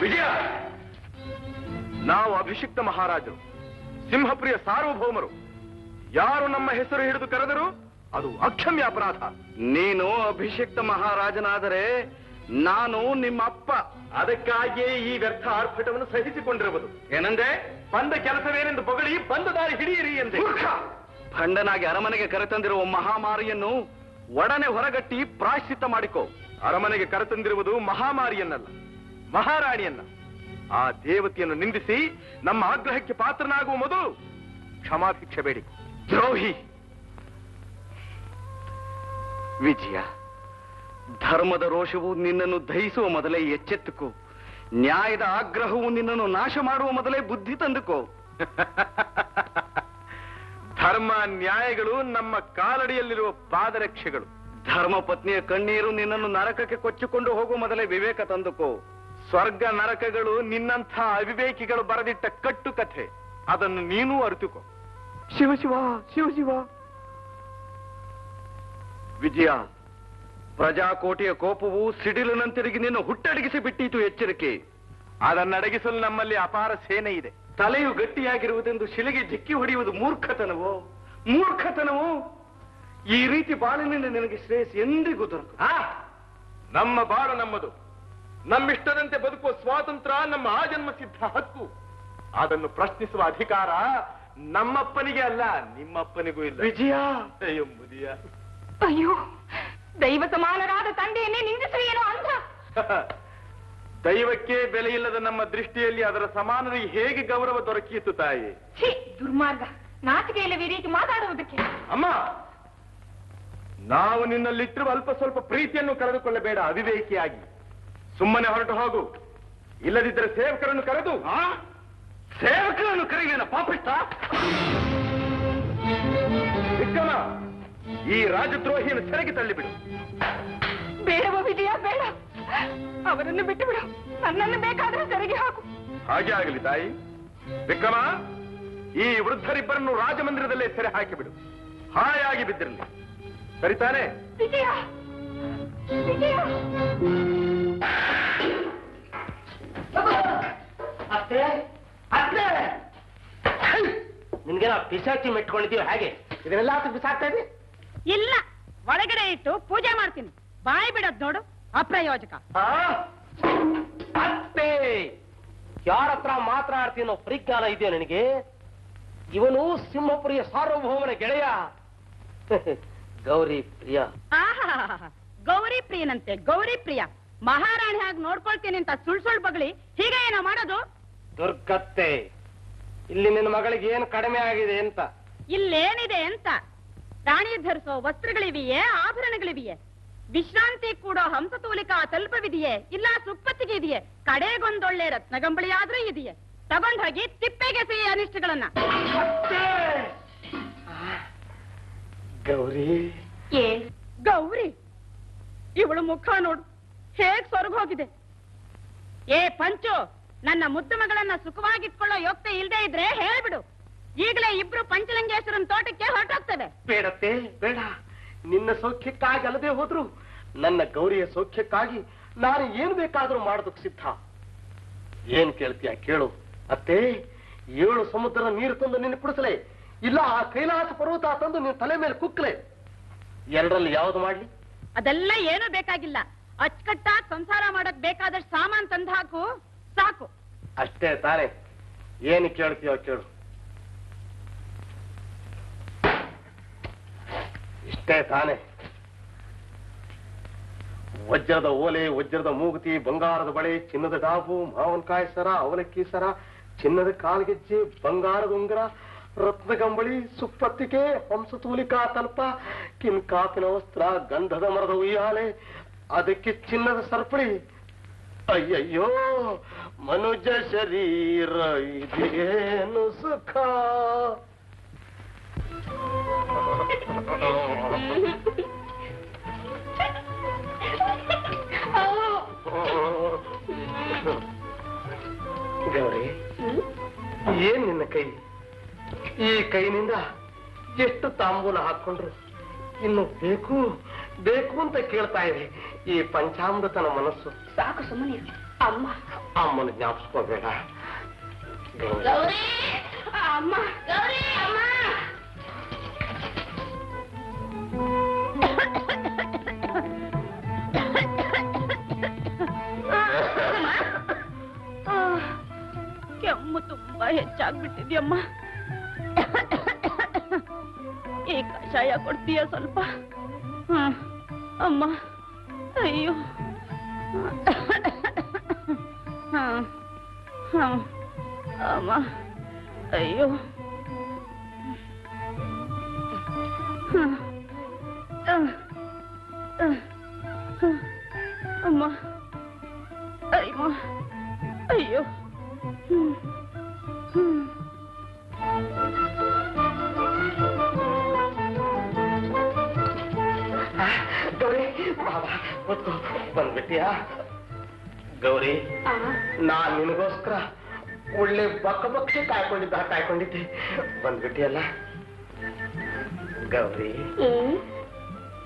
ವಿಜಯ, ನಾವು ಅಭಿಷಿಕ್ತ ಮಹಾರಾಜರು, ಸಿಂಹಪ್ರಿಯ ಸಾರ್ವಭೌಮರು. ಯಾರು ನಮ್ಮ ಹೆಸರು ಹಿಡಿದು ಕರೆದರು ಅದು ಅಕ್ಷಮ್ಯ ಅಪರಾಧ. ನೀನು ಅಭಿಷಿಕ್ತ ಮಹಾರಾಜನಾದರೆ ನಾನು ನಿಮ್ಮ ಅಪ್ಪ. ಅದಕ್ಕಾಗಿಯೇ ಈ ವ್ಯರ್ಥ ಆರ್ಭಟವನ್ನು ಸಹಿಸಿಕೊಂಡಿರಬಹುದು. ಏನಂದೆ? ಬಂದ ಕೆಲಸವೇನೆಂದು ಬೊಗಳಿ ಬಂದ ದಾರಿ ಹಿಡಿಯಿರಿ ಎಂದೆ. ಭಂಡನಾಗಿ ಅರಮನೆಗೆ ಕರೆತಂದಿರುವ ಮಹಾಮಾರಿಯನ್ನು ಒಡನೆ ಹೊರಗಟ್ಟಿ ಪ್ರಾಶ್ಚಿತ್ತ ಮಾಡಿಕೋ. ಅರಮನೆಗೆ ಕರೆತಂದಿರುವುದು ಮಹಾಮಾರಿಯನ್ನಲ್ಲ, ಮಹಾರಾಣಿಯನ್ನ. ಆ ದೇವತೆಯನ್ನು ನಿಂದಿಸಿ ನಮ್ಮ ಆಗ್ರಹಕ್ಕೆ ಪಾತ್ರನಾಗುವ ಮೊದಲು ಕ್ಷಮಾಭಿಕ್ಷೆ ಬೇಡಿಕೋ. ದ್ರೋಹಿ ವಿಜಯ, ಧರ್ಮದ ರೋಷವು ನಿನ್ನನ್ನು ದಹಿಸುವ ಮೊದಲೇ ಎಚ್ಚೆತ್ತುಕೋ. ನ್ಯಾಯದ ಆಗ್ರಹವು ನಿನ್ನನ್ನು ನಾಶ ಮಾಡುವ ಮೊದಲೇ ಬುದ್ಧಿ ತಂದುಕೋ. ಧರ್ಮ ನ್ಯಾಯಗಳು ನಮ್ಮ ಕಾಲಡಿಯಲ್ಲಿರುವ ಪಾದರಕ್ಷೆಗಳು. ಧರ್ಮ ಪತ್ನಿಯ ಕಣ್ಣೀರು ನಿನ್ನನ್ನು ನರಕಕ್ಕೆ ಕೊಚ್ಚಿಕೊಂಡು ಹೋಗುವ ಮೊದಲೇ ವಿವೇಕ ತಂದುಕೋ. ಸ್ವರ್ಗ ನರಕಗಳು ನಿನ್ನಂಥ ಅವಿವೇಕಿಗಳು ಬರೆದಿಟ್ಟ ಕಟ್ಟುಕಥೆ, ಅದನ್ನು ನೀನೂ ಅರಿತುಕೋ. ಶಿವಶಿವ ಶಿವಶಿವ. ವಿಜಯ, ಪ್ರಜಾಕೋಟೆಯ ಕೋಪವು ಸಿಡಿಲಿನಂತಿರುಗಿ ನಿನ್ನ ಹುಟ್ಟಡಗಿಸಿ ಬಿಟ್ಟಿತು. ಎಚ್ಚರಿಕೆ. ಅದನ್ನಡಗಿಸಲು ನಮ್ಮಲ್ಲಿ ಅಪಾರ ಸೇನೆ ಇದೆ. ತಲೆಯು ಗಟ್ಟಿಯಾಗಿರುವುದೆಂದು ಶಿಲೆಗೆ ಜಿಕ್ಕಿ ಹೊಡೆಯುವುದು ಮೂರ್ಖತನವೋ? ಮೂರ್ಖತನವೋ? ಈ ರೀತಿ ಬಾಳಿನಿಂದ ನಿನಗೆ ಶ್ರೇಯಸ್ ಎಂದಿಗೂ ದೊರಕು. ನಮ್ಮ ಬಾಳು ನಮ್ಮದು. ನಮ್ಮಿಷ್ಟದಂತೆ ಬದುಕುವ ಸ್ವಾತಂತ್ರ್ಯ ನಮ್ಮ ಆಜನ್ಮ ಸಿದ್ಧ ಹಕ್ಕು. ಅದನ್ನು ಪ್ರಶ್ನಿಸುವ ಅಧಿಕಾರ ನಮ್ಮಪ್ಪನಿಗೆ ಅಲ್ಲ, ನಿಮ್ಮಪ್ಪನಿಗೂ ಇಲ್ಲ. ವಿಜಯ ಎಂಬುದಿಯ. ಅಯ್ಯೋ, ದೈವ ಸಮಾನರಾದ ತಂದೆಯನ್ನೇ ನಿಂದಿಸಲಿ ಏನೋ ಅಂಧ. ದೈವಕ್ಕೆ ಬೆಲೆ ಇಲ್ಲದ ನಮ್ಮ ದೃಷ್ಟಿಯಲ್ಲಿ ಅದರ ಸಮಾನರಿಗೆ ಹೇಗೆ ಗೌರವ ದೊರಕಿಯಿತು ತಾಯಿ? ದುರ್ಮಾರ್ಗ, ನಾಚಿಕೆ ಇಲ್ಲವೇ ರೀತಿ ಮಾತಾಡುವುದಕ್ಕೆ. ಅಮ್ಮ, ನಾವು ನಿನ್ನಲ್ಲಿಟ್ಟಿರುವ ಅಲ್ಪ ಸ್ವಲ್ಪ ಪ್ರೀತಿಯನ್ನು ಕಳೆದುಕೊಳ್ಳಬೇಡ ಅವಿವೇಕಿಯಾಗಿ. ಸುಮ್ಮನೆ ಹೊರಟು ಹೋಗು, ಇಲ್ಲದಿದ್ದರೆ ಸೇವಕರನ್ನು ಕರೆದು. ಸೇವಕರನ್ನು ಕರೆಯುವ ಪಾಪಿಷ್ಟ ವಿಕ್ರಮ, ಈ ರಾಜದ್ರೋಹಿಯನ್ನು ಸೆರೆಗೆ ತಳ್ಳಿಬಿಡು. ಬೇಡವೋ ವಿಜಯ, ಬೇಡ, ಅವರನ್ನು ಬಿಟ್ಟು ಬಿಡು, ನನ್ನನ್ನು ಬೇಕಾದ್ರೆ ಸೆರೆಗೆ ಹಾಕು. ಹಾಗೆ ಆಗಲಿ ತಾಯಿ. ವಿಕ್ರಮ, ಈ ವೃದ್ಧರಿಬ್ಬರನ್ನು ರಾಜಮಂದಿರದಲ್ಲೇ ಸೆರೆ ಹಾಕಿಬಿಡು, ಹಾಯಾಗಿ ಬಿದ್ದಿರಲಿ. ಸರಿತಾನೆ? ವಿಜಯ, ವಿಜಯ. ಅತ್ತೆ, ಅತ್ತೆ, ನಿನ್ಗೆ ನಾವು ಪಿಶಾಚಿ ಮೆಟ್ಕೊಂಡಿದ್ದೀವಿ ಹಾಗೆ ಇದನ್ನೆಲ್ಲ ಬಿಸಾಕ್ತಾ ಇದೆ. ಇಲ್ಲ, ಒಳಗಡೆ ಇಟ್ಟು ಪೂಜೆ ಮಾಡ್ತೀನಿ. ಬಾಯಿ ಬಿಡೋದ್ ನೋಡು, ಅಪ್ರಯೋಜಕ. ಅತ್ತೆ, ಯಾರ ಹತ್ರ ಮಾತಾಡ್ತೀನೋ ಪರಿಜ್ಞಾನ ಇದೆಯೋ ನನಗೆ? ಇವನು ಸಿಂಹಪುರಿಯ ಸಾರ್ವಭೌಮನ ಗೆಳೆಯ, ಗೌರಿ ಪ್ರಿಯ. ಗೌರಿ ಪ್ರಿಯನಂತೆ, ಗೌರಿ ಪ್ರಿಯ ಮಹಾರಾಣಿ ಹಾಗೆ ನೋಡ್ಕೊಳ್ತೀನಿ ಅಂತ ಸುಳ್ ಸುಳ್ ಬಗ್ಳಿ ಹೀಗೆ ಏನೋ ಮಾಡೋದು. ದುರ್ಗತ್ತೆ, ಇಲ್ಲಿ ನಿನ್ನ ಮಗಳಿಗೆ ಏನು ಕಡಿಮೆ ಆಗಿದೆ ಅಂತ? ಇಲ್ಲೇನಿದೆ ಅಂತ? ರಾಣಿ ಧರಿಸೋ ವಸ್ತ್ರಗಳಿವೆಯೇ, ಆಭರಣಗಳಿವೆಯೇ, ವಿಶ್ರಾಂತಿ ಕೂಡ ಹಂಸತೂಲಿಕಾ ತಲ್ಪವಿದೆಯೇ, ಇಲ್ಲ ಸುಪ್ಪತ್ತಿಗೆ ಇದೆಯೇ, ಕಡೆಗೊಂದೊಳ್ಳೆ ರತ್ನಗಂಬಳಿಯಾದ್ರೂ ಇದೆಯೇ? ತಗೊಂಡೋಗಿ ತಿಪ್ಪೆಗೆ ಸಿಹಿ ಅನಿಷ್ಟಗಳನ್ನ. ಗೌರಿ, ಏ ಗೌರಿ, ಇವಳು ಮುಖ ನೋಡು ಹೇಗ್ ಸೊರಗೋಗಿದೆ. ಏ ಪಂಚು, ನನ್ನ ಮುದ್ದು ಮಗಳನ್ನ ಸುಖವಾಗಿಟ್ಕೊಳ್ಳೋ ಯೋಗ್ಯತೆ ಇಲ್ದೇ ಇದ್ರೆ ಹೇಳ್ಬಿಡು, ಈಗಲೇ ಇಬ್ರು ಪಂಚಲಿಂಗೇಶ್ವರನ ತೋಟಕ್ಕೆ ಹೊರಟೋಗ್ತದೆ. ಬೇಡತ್ತೆ, ಬೇಡ. ನಿನ್ನ ಸೌಖ್ಯಕ್ಕಾಗಿ ಅಲ್ಲದೆ ಹೋದ್ರು ನನ್ನ ಗೌರಿಯ ಸೌಖ್ಯಕ್ಕಾಗಿ ನಾನು ಏನ್ ಬೇಕಾದ್ರೂ ಮಾಡೋದಕ್ಕೆ ಸಿದ್ಧ. ಏನ್ ಕೇಳ್ತೀಯ ಕೇಳು ಅತ್ತೆ. 7 ಸಮುದ್ರ ನೀರು ತಂದು ನಿನ್ನ ಕುಡಿಸಲೆ, ಇಲ್ಲ ಆ ಕೈಲಾಸ ಪರ್ವತ ತಂದು ನಿನ್ನ ತಲೆ ಮೇಲೆ ಕುಕ್ಕಲೆ, ಎರಡರಲ್ಲಿ ಯಾವ್ದು ಮಾಡ್ಲಿ? ಅದೆಲ್ಲ ಏನೂ ಬೇಕಾಗಿಲ್ಲ, ಅಚ್ಚುಕಟ್ಟಾಗಿ ಸಂಸಾರ ಮಾಡಕ್ ಬೇಕಾದಷ್ಟು ಸಾಮಾನ್ ತಂದು ಹಾಕು, ಸಾಕು ಅಷ್ಟೇ ತಾನೆ. ಏನು ಕೇಳ್ತೀಯೋ ಕೇಳು, ಇಷ್ಟೇ ತಾನೆ. ವಜ್ರದ ಓಲೆ, ವಜ್ರದ ಮೂಗುತಿ, ಬಂಗಾರದ ಬಳೆ, ಚಿನ್ನದ ಡಾಬು, ಮಾವನಕಾಯಿ ಸರ, ಅವಲಕ್ಕಿ ಸರ, ಚಿನ್ನದ ಕಾಲ್ಗೆಜ್ಜೆ, ಬಂಗಾರದ ಉಂಗುರ, ರತ್ನಗಂಬಳಿ, ಸುಪ್ಪತ್ತಿಕೆ, ಹಂಸತೂಲಿಕಾ ತಲ್ಪ, ಕಿಂಕಾಪಿನ ವಸ್ತ್ರ, ಗಂಧದ ಮರದ ಉಯ್ಯಾಲೆ, ಅದಕ್ಕೆ ಚಿನ್ನದ ಸರ್ಪಳಿ. ಅಯ್ಯಯ್ಯೋ, ಮನುಜ ಶರೀರ ಇದೇನು ಸುಖ. ಗೌರಿ, ಏನ್ ನಿನ್ನ ಕೈ? ಈ ಕೈನಿಂದ ಎಷ್ಟು ತಾಂಬೂಲ ಹಾಕೊಂಡ್ರು ಇನ್ನು ಬೇಕು ಬೇಕು ಅಂತ ಕೇಳ್ತಾ ಇದೆ ಈ ಪಂಚಾಮೃತನ ಮನಸ್ಸು. ಸಾಕು, ಸುಮ್ಮನೆ ಅಮ್ಮ ಅಮ್ಮನ ಜ್ಞಾಪಿಸ್ಕೋಬೇಡ. ಗೌರಿ ಅಮ್ಮ, ಗೌರಿ ಅಮ್ಮ. ಕೆಮ್ಮು ತುಂಬಾ ಹೆಚ್ಚಾಗ್ಬಿಟ್ಟಿದ್ಯಮ್ಮ, ಈ ಕಷಾಯ ಕೊಡ್ತೀಯ ಸ್ವಲ್ಪ? ಅಮ್ಮ, ಅಯ್ಯೋ. ಅಮ್ಮ, ಅಯ್ಯೋ. ಅಮ್ಮ, ಅಯ್ಯೋ, ಅಯ್ಯೋ. ಗೌರಿ, ಬಂದ್ಬಿಟ್ಟಿಯಾ? ಗೌರಿ, ನಾನ್ ನಿನಗೋಸ್ಕರ ಒಳ್ಳೆ ಬಕ್ಕ ಬಕ್ಕೆ ಕಾಯ್ಕೊಂಡಿದ್ದೆ, ಬಂದ್ಬಿಟ್ಟಿಯಲ್ಲ? ಗೌರಿ,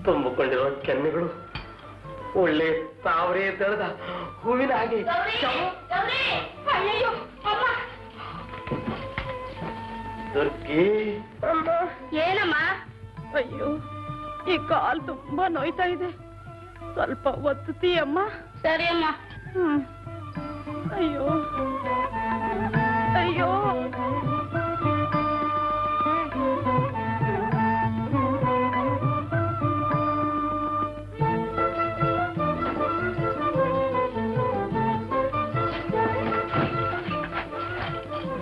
ತುಂಬಿಕೊಂಡಿರೋ ಕೆನ್ನೆಗಳು ಒಳ್ಳೆ ತಾವರೆ ದರದ ಹೂವಿನ ಹಾಗೆ. ದುರ್ಗಿ, ಏನಮ್ಮ? ಅಯ್ಯೋ, ಈ ಕಾಲು ತುಂಬಾ ನೋಯ್ತಾ ಇದೆ, ಸ್ವಲ್ಪ ಒತ್ತುತ್ತೀಯಮ್ಮ? ಸರಿ ಅಮ್ಮ. ಅಯ್ಯೋ, ಅಯ್ಯೋ.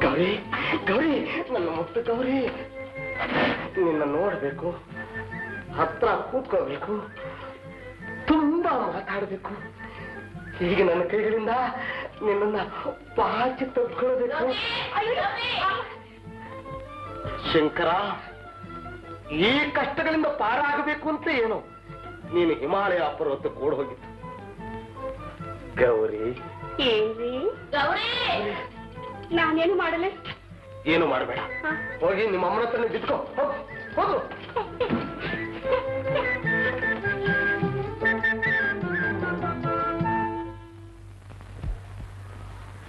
ಗೌರಿ, ಗೌರಿ, ನನ್ನ ಮುಟ್ಟು ಗೌರಿ, ನಿನ್ನ ನೋಡ್ಬೇಕು. ಹತ್ರ ಕೂತ್ಕೋಬೇಕು, ತುಂಬಾ ಮಾತಾಡ್ಬೇಕು. ಈಗ ನನ್ನ ಕೈಗಳಿಂದ ನಿನ್ನ ಪಾಚಿ ತಪ್ಪಿಕೊಳ್ಳಬೇಕು. ಶಂಕರ, ಈ ಕಷ್ಟಗಳಿಂದ ಪಾರಾಗಬೇಕು ಅಂತ ಏನು ನೀನು ಹಿಮಾಲಯ ಪರ್ವತ ಓಡ್ ಹೋಗಿತ್ತು. ಗೌರಿ, ನಾನೇನು ಮಾಡಲೇ? ಏನು ಮಾಡಬೇಡ, ಹೋಗಿ ನಿಮ್ಮ ಅಮ್ಮನ ಹತ್ರ ಬಿದ್ಕೋ. ಹೋಗು.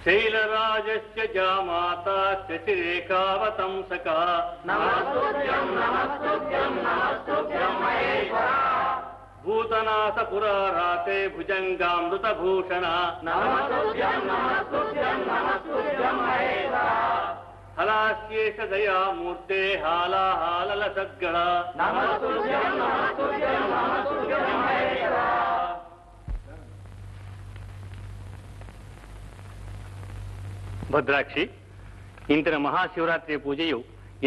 ಶೈಲರಾಜಸ್ಯ ಜಾಮಾತಾ ಶಶಿರೇಖಾವತಂಸಕಾ ನಮಸ್ತುಭ್ಯಂ ನಮಸ್ತುಭ್ಯಂ ನಮಸ್ತುಭ್ಯಂ ಮಹೇಶ್ವರ ಭೂತನಾಥ ಪುರಾರಾತೆ ಭುಜಂಗಾಮೃತಭೂಷಣ ನಮಸ್ತುಭ್ಯಂ ನಮಸ್ತುಭ್ಯಂ ನಮಸ್ತುಭ್ಯಂ ಮಹೇಶ್ವರ ಹಲಾಸ್ಯೇಷ ದಯಾಮೂರ್ತೆ ಹಾಲಾಹಾಲಲ ಸದ್ಗಣ ನಮಸ್ತುಭ್ಯಂ ನಮಸ್ತುಭ್ಯಂ ನಮಸ್ತುಭ್ಯಂ ಮಹೇಶ್ವರ. ಭದ್ರಾಕ್ಷಿ, ಇಂದಿನ ಮಹಾಶಿವರಾತ್ರಿಯ ಪೂಜೆಯು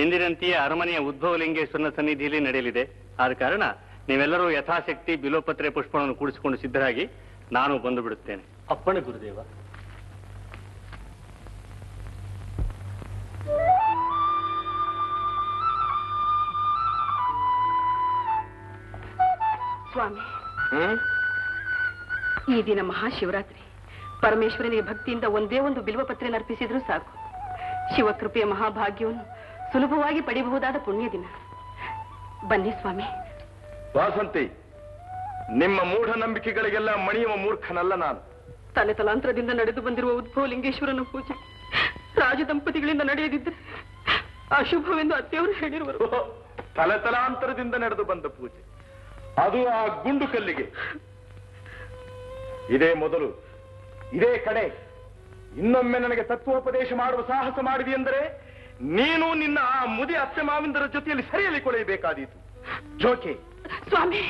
ಎಂದಿನಂತೆಯೇ ಅರಮನೆಯ ಉದ್ಭವಲಿಂಗೇಶ್ವರನ ಸನ್ನಿಧಿಯಲ್ಲಿ ನಡೆಯಲಿದೆ. ಆದ ಕಾರಣ ನೀವೆಲ್ಲರೂ ಯಥಾಶಕ್ತಿ ಬಿಲೋಪತ್ರೆ ಪುಷ್ಪವನ್ನು ಕೂಡಿಸಿಕೊಂಡು ಸಿದ್ಧರಾಗಿ ನಾನು ಬಂದು ಬಿಡುತ್ತೇನೆ. ಅಪ್ಪಣೆ ಗುರುದೇವ. ಸ್ವಾಮಿ, ಈ ದಿನ ಮಹಾಶಿವರಾತ್ರಿ ಪರಮೇಶ್ವರನಿಗೆ ಭಕ್ತಿಯಿಂದ ಒಂದೇ ಒಂದು ಬಿಲ್ವಪತ್ರೆಯನ್ನು ಅರ್ಪಿಸಿದ್ರೂ ಸಾಕು. ಶಿವಕೃಪೆಯ ಮಹಾಭಾಗ್ಯವನ್ನು ಸುಲಭವಾಗಿ ಪಡೆಯಬಹುದಾದ ಪುಣ್ಯ ದಿನ. ಬನ್ನಿ ಸ್ವಾಮಿ. ವಾಸಂತಿ, ನಿಮ್ಮ ಮೂಢನಂಬಿಕೆಗಳಿಗೆಲ್ಲ ಮಣಿಯುವ ಮೂರ್ಖನಲ್ಲ ನಾನು. ತಲೆ ತಲಾಂತರದಿಂದ ನಡೆದು ಬಂದಿರುವ ಉದ್ಭವ ಲಿಂಗೇಶ್ವರನ ಪೂಜೆ ರಾಜ ದಂಪತಿಗಳಿಂದ ನಡೆಯದಿದ್ದರೆ ಅಶುಭವೆಂದು ಅತ್ತೆಯವರು ಹೇಳಿರುವರು. ತಲೆ ತಲಾಂತರದಿಂದ ನಡೆದು ಬಂದ ಪೂಜೆ ಅದು ಆ ಗುಂಡು ಕಲ್ಲಿಗೆ. ಇದೇ ಮೊದಲು, ಇದೇ ಕಡೆ. ಇನ್ನೊಮ್ಮೆ ನನಗೆ ತತ್ವೋಪದೇಶ ಮಾಡುವ ಸಾಹಸ ಮಾಡಿದೆ ಎಂದರೆ ನೀನು ನಿನ್ನ ಆ ಮುದಿ ಅತ್ತೆ ಮಾವಿಂದರ ಜೊತೆಯಲ್ಲಿ ಸರಿಯಲ್ಲಿ ಕೊಳೆಯಬೇಕಾದೀತು. ಜೋಕೆ ಸ್ವಾಮಿ,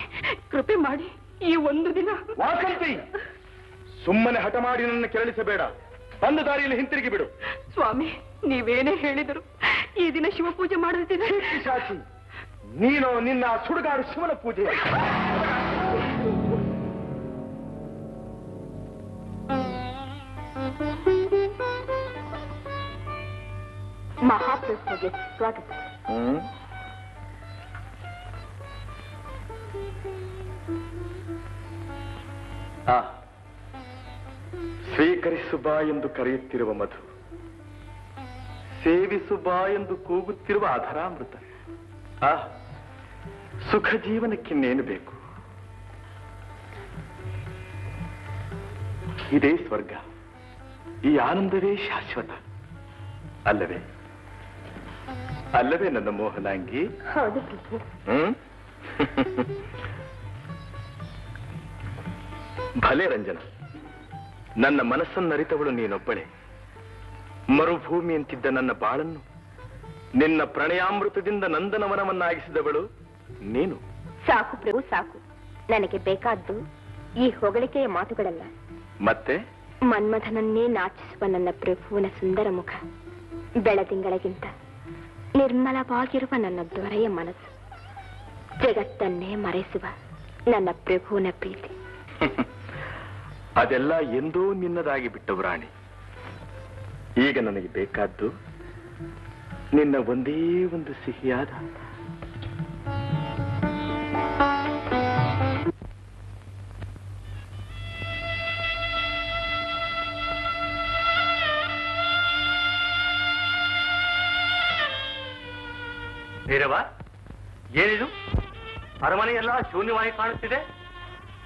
ಕೃಪೆ ಮಾಡಿ ಈ ಒಂದು ದಿನ. ವಾಸಂತಿ, ಸುಮ್ಮನೆ ಹಠ ಮಾಡಿ ನನ್ನ ಕೆರಳಿಸಬೇಡ. ಬಂದ ದಾರಿಯಲ್ಲಿ ಹಿಂತಿರುಗಿ ಬಿಡು. ಸ್ವಾಮಿ, ನೀವೇನೇ ಹೇಳಿದರು ಈ ದಿನ ಶಿವಪೂಜೆ ಮಾಡುತ್ತಿದ್ದರೆ ಶಾಸಿ ನೀನು ನಿನ್ನ ಸುಡುಗಾಡು ಶಿವನ ಪೂಜೆ. ಮಹಾಪ್ರಸ್ಥೆಗೆ ಸ್ವಾಗತ. ಸ್ವೀಕರಿಸುಬಾ ಎಂದು ಕರೆಯುತ್ತಿರುವ ಮಧು, ಸೇವಿಸುಬಾ ಎಂದು ಕೂಗುತ್ತಿರುವ ಆಧಾರಾಮೃತ. ಸುಖ ಜೀವನಕ್ಕಿನ್ನೇನು ಬೇಕು? ಇದೇ ಸ್ವರ್ಗ, ಈ ಆನಂದವೇ ಶಾಶ್ವತ ಅಲ್ಲವೇ? ಅಲ್ಲವೇ ನನ್ನ ಮೋಹನಾಂಗಿ? ಭಲೆ ರಂಜನ, ನನ್ನ ಮನಸ್ಸನ್ನರಿತವಳು ನೀನೊಬ್ಬಳೆ. ಮರುಭೂಮಿಯಂತಿದ್ದ ನನ್ನ ಬಾಳನ್ನು ನಿನ್ನ ಪ್ರಣಯಾಮೃತದಿಂದ ನಂದನವನವನ್ನಾಗಿಸಿದವಳು ನೀನು. ಸಾಕು ಪ್ರಭು ಸಾಕು, ನನಗೆ ಬೇಕಾದ್ದು ಈ ಹೊಗಳಿಕೆಯ ಮಾತುಗಳಲ್ಲ, ಮತ್ತೆ ಮನ್ಮಥನನ್ನೇ ನಾಚಿಸುವ ನನ್ನ ಪ್ರಭುವಿನ ಸುಂದರ ಮುಖ, ಬೆಳದಿಂಗಳಿಗಿಂತ ನಿರ್ಮಲವಾಗಿರುವ ನನ್ನ ದೊರೆಯ ಮನಸ್ಸು, ಜಗತ್ತನ್ನೇ ಮರೆಸುವ ನನ್ನ ಪ್ರಭುವಿನ ಪ್ರೀತಿ. ಅದೆಲ್ಲ ಎಂದೂ ನಿನ್ನದಾಗಿ ಬಿಟ್ಟವು ರಾಣಿ. ಈಗ ನನಗೆ ಬೇಕಾದ್ದು ನಿನ್ನ ಒಂದೇ ಒಂದು ಸಿಹಿಯಾದ. ಭೈರವ, ಏನಿದು? ಅರಮನೆಯೆಲ್ಲ ಶೂನ್ಯವಾಗಿ ಕಾಣುತ್ತಿದೆ.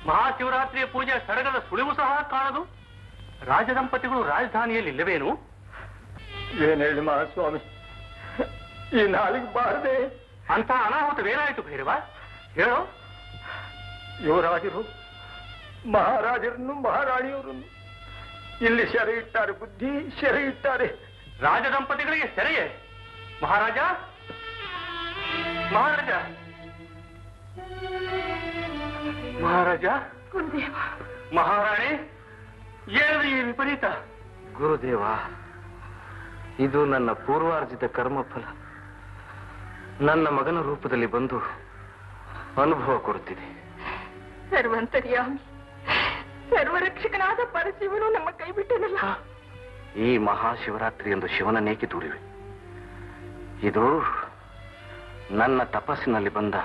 ಮಹಾಶಿವರಾತ್ರಿಯ ಪೂಜೆ ಸರಗದ ಸುಳಿವು ಸಹ ಕಾಣದು. ರಾಜದಂಪತಿಗಳು ರಾಜಧಾನಿಯಲ್ಲಿ ಇಲ್ಲವೇನು? ಏನ್ ಹೇಳಿ ಮಹಾಸ್ವಾಮಿ, ಈ ನಾಲಿಗೆ ಬಾರದೆ ಅಂತ ಅನಾಹುತವೇನಾಯಿತು ಭೈರವ? ಹೇಳು. ಯುವರಾಜರು ಮಹಾರಾಜರನ್ನು ಮಹಾರಾಣಿಯವರನ್ನು ಇಲ್ಲಿ ಸೆರೆ ಇಟ್ಟಾರೆ. ಬುದ್ಧಿ ಸೆರೆ ಇಟ್ಟಾರೆ. ರಾಜದಂಪತಿಗಳಿಗೆ ಸೆರೆಯೇ? ಮಹಾರಾಜ, ಮಹಾರಾಜ, ಮಹಾರಾಜ, ಗುರುದೇವ, ಮಹಾರಾಣಿ, ಏನು ಈ ವಿಪರೀತ? ಗುರುದೇವ, ಇದು ನನ್ನ ಪೂರ್ವಾರ್ಜಿತ ಕರ್ಮಫಲ. ನನ್ನ ಮಗನ ರೂಪದಲ್ಲಿ ಬಂದು ಅನುಭವ ಕೊಡುತ್ತಿದೆ. ಸರ್ವಂತರ್ಯಾಮಿ ಸರ್ವರಕ್ಷಕನಾದ ಪರಶಿವನು ನಮ್ಮ ಕೈ ಬಿಟ್ಟನಲ್ಲ. ಈ ಮಹಾಶಿವರಾತ್ರಿ ಎಂದು ಶಿವನನ್ನೇಕೆ ದೂರಿವೆ? ಇದು ನನ್ನ ತಪಸ್ಸಿನಲ್ಲಿ ಬಂದ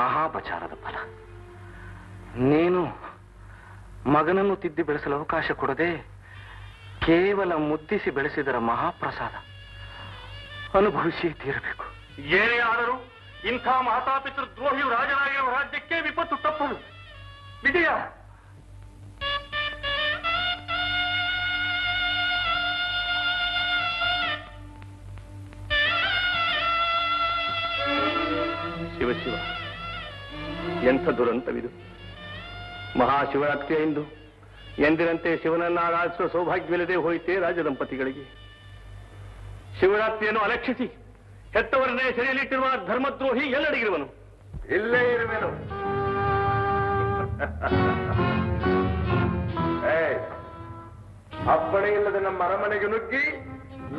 ಮಹಾಪಚಾರದ ಫಲ. ನೀನು ಮಗನನ್ನು ತಿದ್ದಿ ಬೆಳೆಸಲು ಅವಕಾಶ ಕೊಡದೆ ಕೇವಲ ಮುದ್ದಿಸಿ ಬೆಳೆಸಿದರ ಮಹಾಪ್ರಸಾದ ಅನುಭವಿಸಿ ತೀರಬೇಕು. ಏನೇ ಆದರೂ ಇಂಥ ಮಾತಾಪಿತೃ ದ್ರೋಹಿಯು ರಾಜನಾಗಿರುವ ರಾಜ್ಯಕ್ಕೆ ವಿಪತ್ತು ತಪ್ಪಲು ವಿಜಯ. ಶಿವಶಿವ, ಎಂಥ ದುರಂತವಿದು! ಮಹಾಶಿವರಾತ್ರಿಯ ಇಂದು ಎಂದಿನಂತೆ ಶಿವನನ್ನು ಆರಾಧಿಸುವ ಸೌಭಾಗ್ಯವಿಲ್ಲದೆ ಹೋಯಿತೇ ರಾಜದಂಪತಿಗಳಿಗೆ. ಶಿವರಾತ್ರಿಯನ್ನು ಅಲಕ್ಷಿಸಿ ಹೆತ್ತವರನ್ನೇ ಸೆರೆಯಲ್ಲಿಟ್ಟಿರುವ ಧರ್ಮದ್ರೋಹಿ ಎಲ್ಲೆಡೆಗಿರುವನು? ಇಲ್ಲೇ ಇರುವೆನು. ಅಪ್ಪಣೆ ಇಲ್ಲದೆ ನಮ್ಮ ಅರಮನೆಗೆ ನುಗ್ಗಿ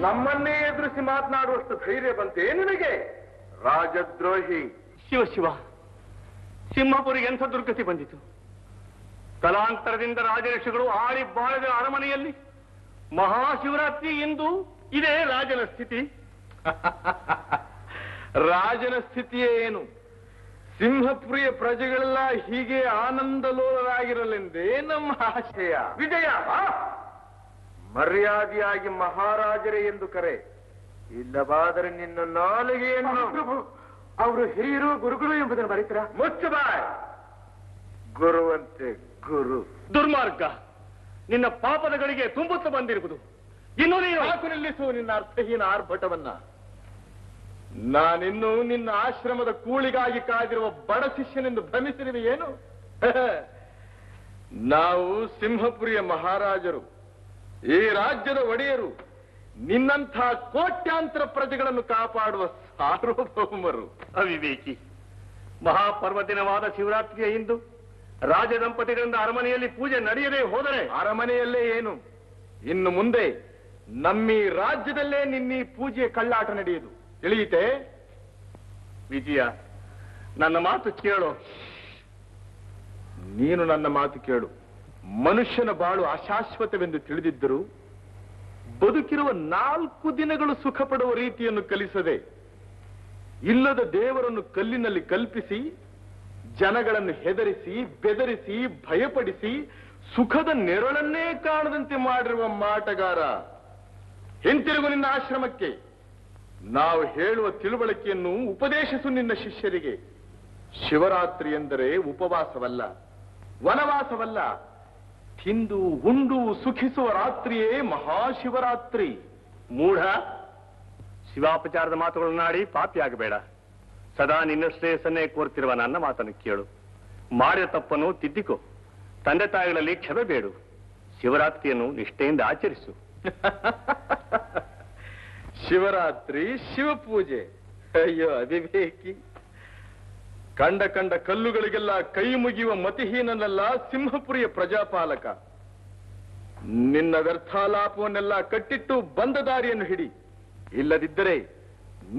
ನಮ್ಮನ್ನೇ ಎದುರಿಸಿ ಮಾತನಾಡುವಷ್ಟು ಧೈರ್ಯ ಬಂತೆ ನಿನಗೆ, ರಾಜದ್ರೋಹಿ! ಶಿವಶಿವ, ಸಿಂಹಪುರಿಗೆ ಎಂಥ ದುರ್ಗತಿ ಬಂದಿತು! ತಲಾಂತರದಿಂದ ರಾಜಋಷಿಗಳು ಆಳಿ ಬಾಳಿದ ಅರಮನೆಯಲ್ಲಿ ಮಹಾಶಿವರಾತ್ರಿ ಇಂದು ಇದೇ ರಾಜನ ಸ್ಥಿತಿ. ರಾಜನ ಸ್ಥಿತಿಯೇ ಏನು? ಸಿಂಹಪುರಿಯ ಪ್ರಜೆಗಳೆಲ್ಲ ಹೀಗೆ ಆನಂದಲೋಲರಾಗಿರಲೆಂದೇ ನಮ್ಮ ಆಶಯ. ವಿಜಯ, ಮರ್ಯಾದೆಯಾಗಿ ಮಹಾರಾಜರೇ ಎಂದು ಕರೆ, ಇಲ್ಲವಾದರೆ ನಿನ್ನ ನಾಲಿಗೆಯನ್ನು... ಪ್ರಭು, ಅವರು ಹಿರಿಯರು ಗುರುಗಳು ಎಂಬುದನ್ನು ಬರೀತೀರಾ? ಮುಚ್ಚಬಾಯ್! ಗುರುವಂತೆ ಗುರು! ದುರ್ಮಾರ್ಗ, ನಿನ್ನ ಪಾಪದಗಳಿಗೆ ತುಂಬುತ್ತಾ ಬಂದಿರುವುದು. ಇನ್ನು ನೀನು ನಿಲ್ಲಿಸು ನಿನ್ನ ಅರ್ಥಹೀನ ಆರ್ಭಟವನ್ನ. ನಾನಿನ್ನು ನಿನ್ನ ಆಶ್ರಮದ ಕೂಳಿಗಾಗಿ ಕಾದಿರುವ ಬಡ ಶಿಷ್ಯನೆಂದು ಭ್ರಮಿಸಿರುವೆ ಏನು? ನಾವು ಸಿಂಹಪುರಿಯ ಮಹಾರಾಜರು, ಈ ರಾಜ್ಯದ ಒಡೆಯರು, ನಿನ್ನಂಥ ಕೋಟ್ಯಾಂತರ ಪ್ರಜೆಗಳನ್ನು ಕಾಪಾಡುವ ಸಾರ್ವಭೌಮರು. ಅವಿವೇಕಿ, ಮಹಾಪರ್ವದಿನವಾದ ಶಿವರಾತ್ರಿಯ ಇಂದು ರಾಜ ದಂಪತಿಗಳಿಂದ ಅರಮನೆಯಲ್ಲಿ ಪೂಜೆ ನಡೆಯದೆ ಹೋದರೆ... ಅರಮನೆಯಲ್ಲೇ ಏನು, ಇನ್ನು ಮುಂದೆ ನಮ್ಮೀ ರಾಜ್ಯದಲ್ಲೇ ನಿನ್ನೀ ಪೂಜೆ ಕಳ್ಳಾಟ ನಡೆಯುವುದು. ತಿಳಿಯಿತೆ? ವಿಜಯ, ನನ್ನ ಮಾತು ಕೇಳು. ನೀನು ನನ್ನ ಮಾತು ಕೇಳು. ಮನುಷ್ಯನ ಬಾಳು ಅಶಾಶ್ವತವೆಂದು ತಿಳಿದಿದ್ದರೂ ಬದುಕಿರುವ 4 ದಿನಗಳು ಸುಖ ಪಡುವ ರೀತಿಯನ್ನು ಕಲಿಸದೆ ಇಲ್ಲದ ದೇವರನ್ನು ಕಲ್ಲಿನಲ್ಲಿ ಕಲ್ಪಿಸಿ ಜನಗಳನ್ನು ಹೆದರಿಸಿ ಬೆದರಿಸಿ ಭಯಪಡಿಸಿ ಸುಖದ ನೆರಳನ್ನೇ ಕಾಣದಂತೆ ಮಾಡಿರುವ ಮಾಟಗಾರ, ಹಿಂತಿರುಗು ನಿನ್ನ ಆಶ್ರಮಕ್ಕೆ. ನಾವು ಹೇಳುವ ತಿಳುವಳಿಕೆಯನ್ನು ಉಪದೇಶಿಸು ನಿನ್ನ ಶಿಷ್ಯರಿಗೆ. ಶಿವರಾತ್ರಿ ಎಂದರೆ ಉಪವಾಸವಲ್ಲ, ವನವಾಸವಲ್ಲ, ತಿಂದು ಉಂಡು ಸುಖಿಸುವ ರಾತ್ರಿಯೇ ಮಹಾಶಿವರಾತ್ರಿ. ಮೂಢ, ಶಿವಾಪಚಾರದ ಮಾತುಗಳನ್ನಾಡಿ ಪಾಪಿಯಾಗಬೇಡ. ಸದಾ ನಿನ್ನ ಶ್ರೇಯಸ್ಸನ್ನೇ ಕೋರ್ತಿರುವ ನನ್ನ ಮಾತನ್ನು ಕೇಳು. ಮಾಡಿದ ತಪ್ಪನ್ನು ತಿದ್ದಿಕೋ. ತಂದೆ ತಾಯಿಗಳಲ್ಲಿ ಕ್ಷಮೆ ಬೇಡು. ಶಿವರಾತ್ರಿಯನ್ನು ನಿಷ್ಠೆಯಿಂದ ಆಚರಿಸು. ಶಿವರಾತ್ರಿ, ಶಿವಪೂಜೆ, ಅಯ್ಯೋ ಅವಿವೇಕಿ! ಕಂಡ ಕಂಡ ಕಲ್ಲುಗಳಿಗೆಲ್ಲ ಕೈ ಮುಗಿಯುವ ಮತಿಹೀನನೆಲ್ಲ ಸಿಂಹಪುರಿಯ ಪ್ರಜಾಪಾಲಕ. ನಿನ್ನ ವ್ಯರ್ಥಾಲಾಪವನ್ನೆಲ್ಲ ಕಟ್ಟಿಟ್ಟು ಬಂದ ದಾರಿಯನ್ನು ಹಿಡಿ. ಇಲ್ಲದಿದ್ದರೆ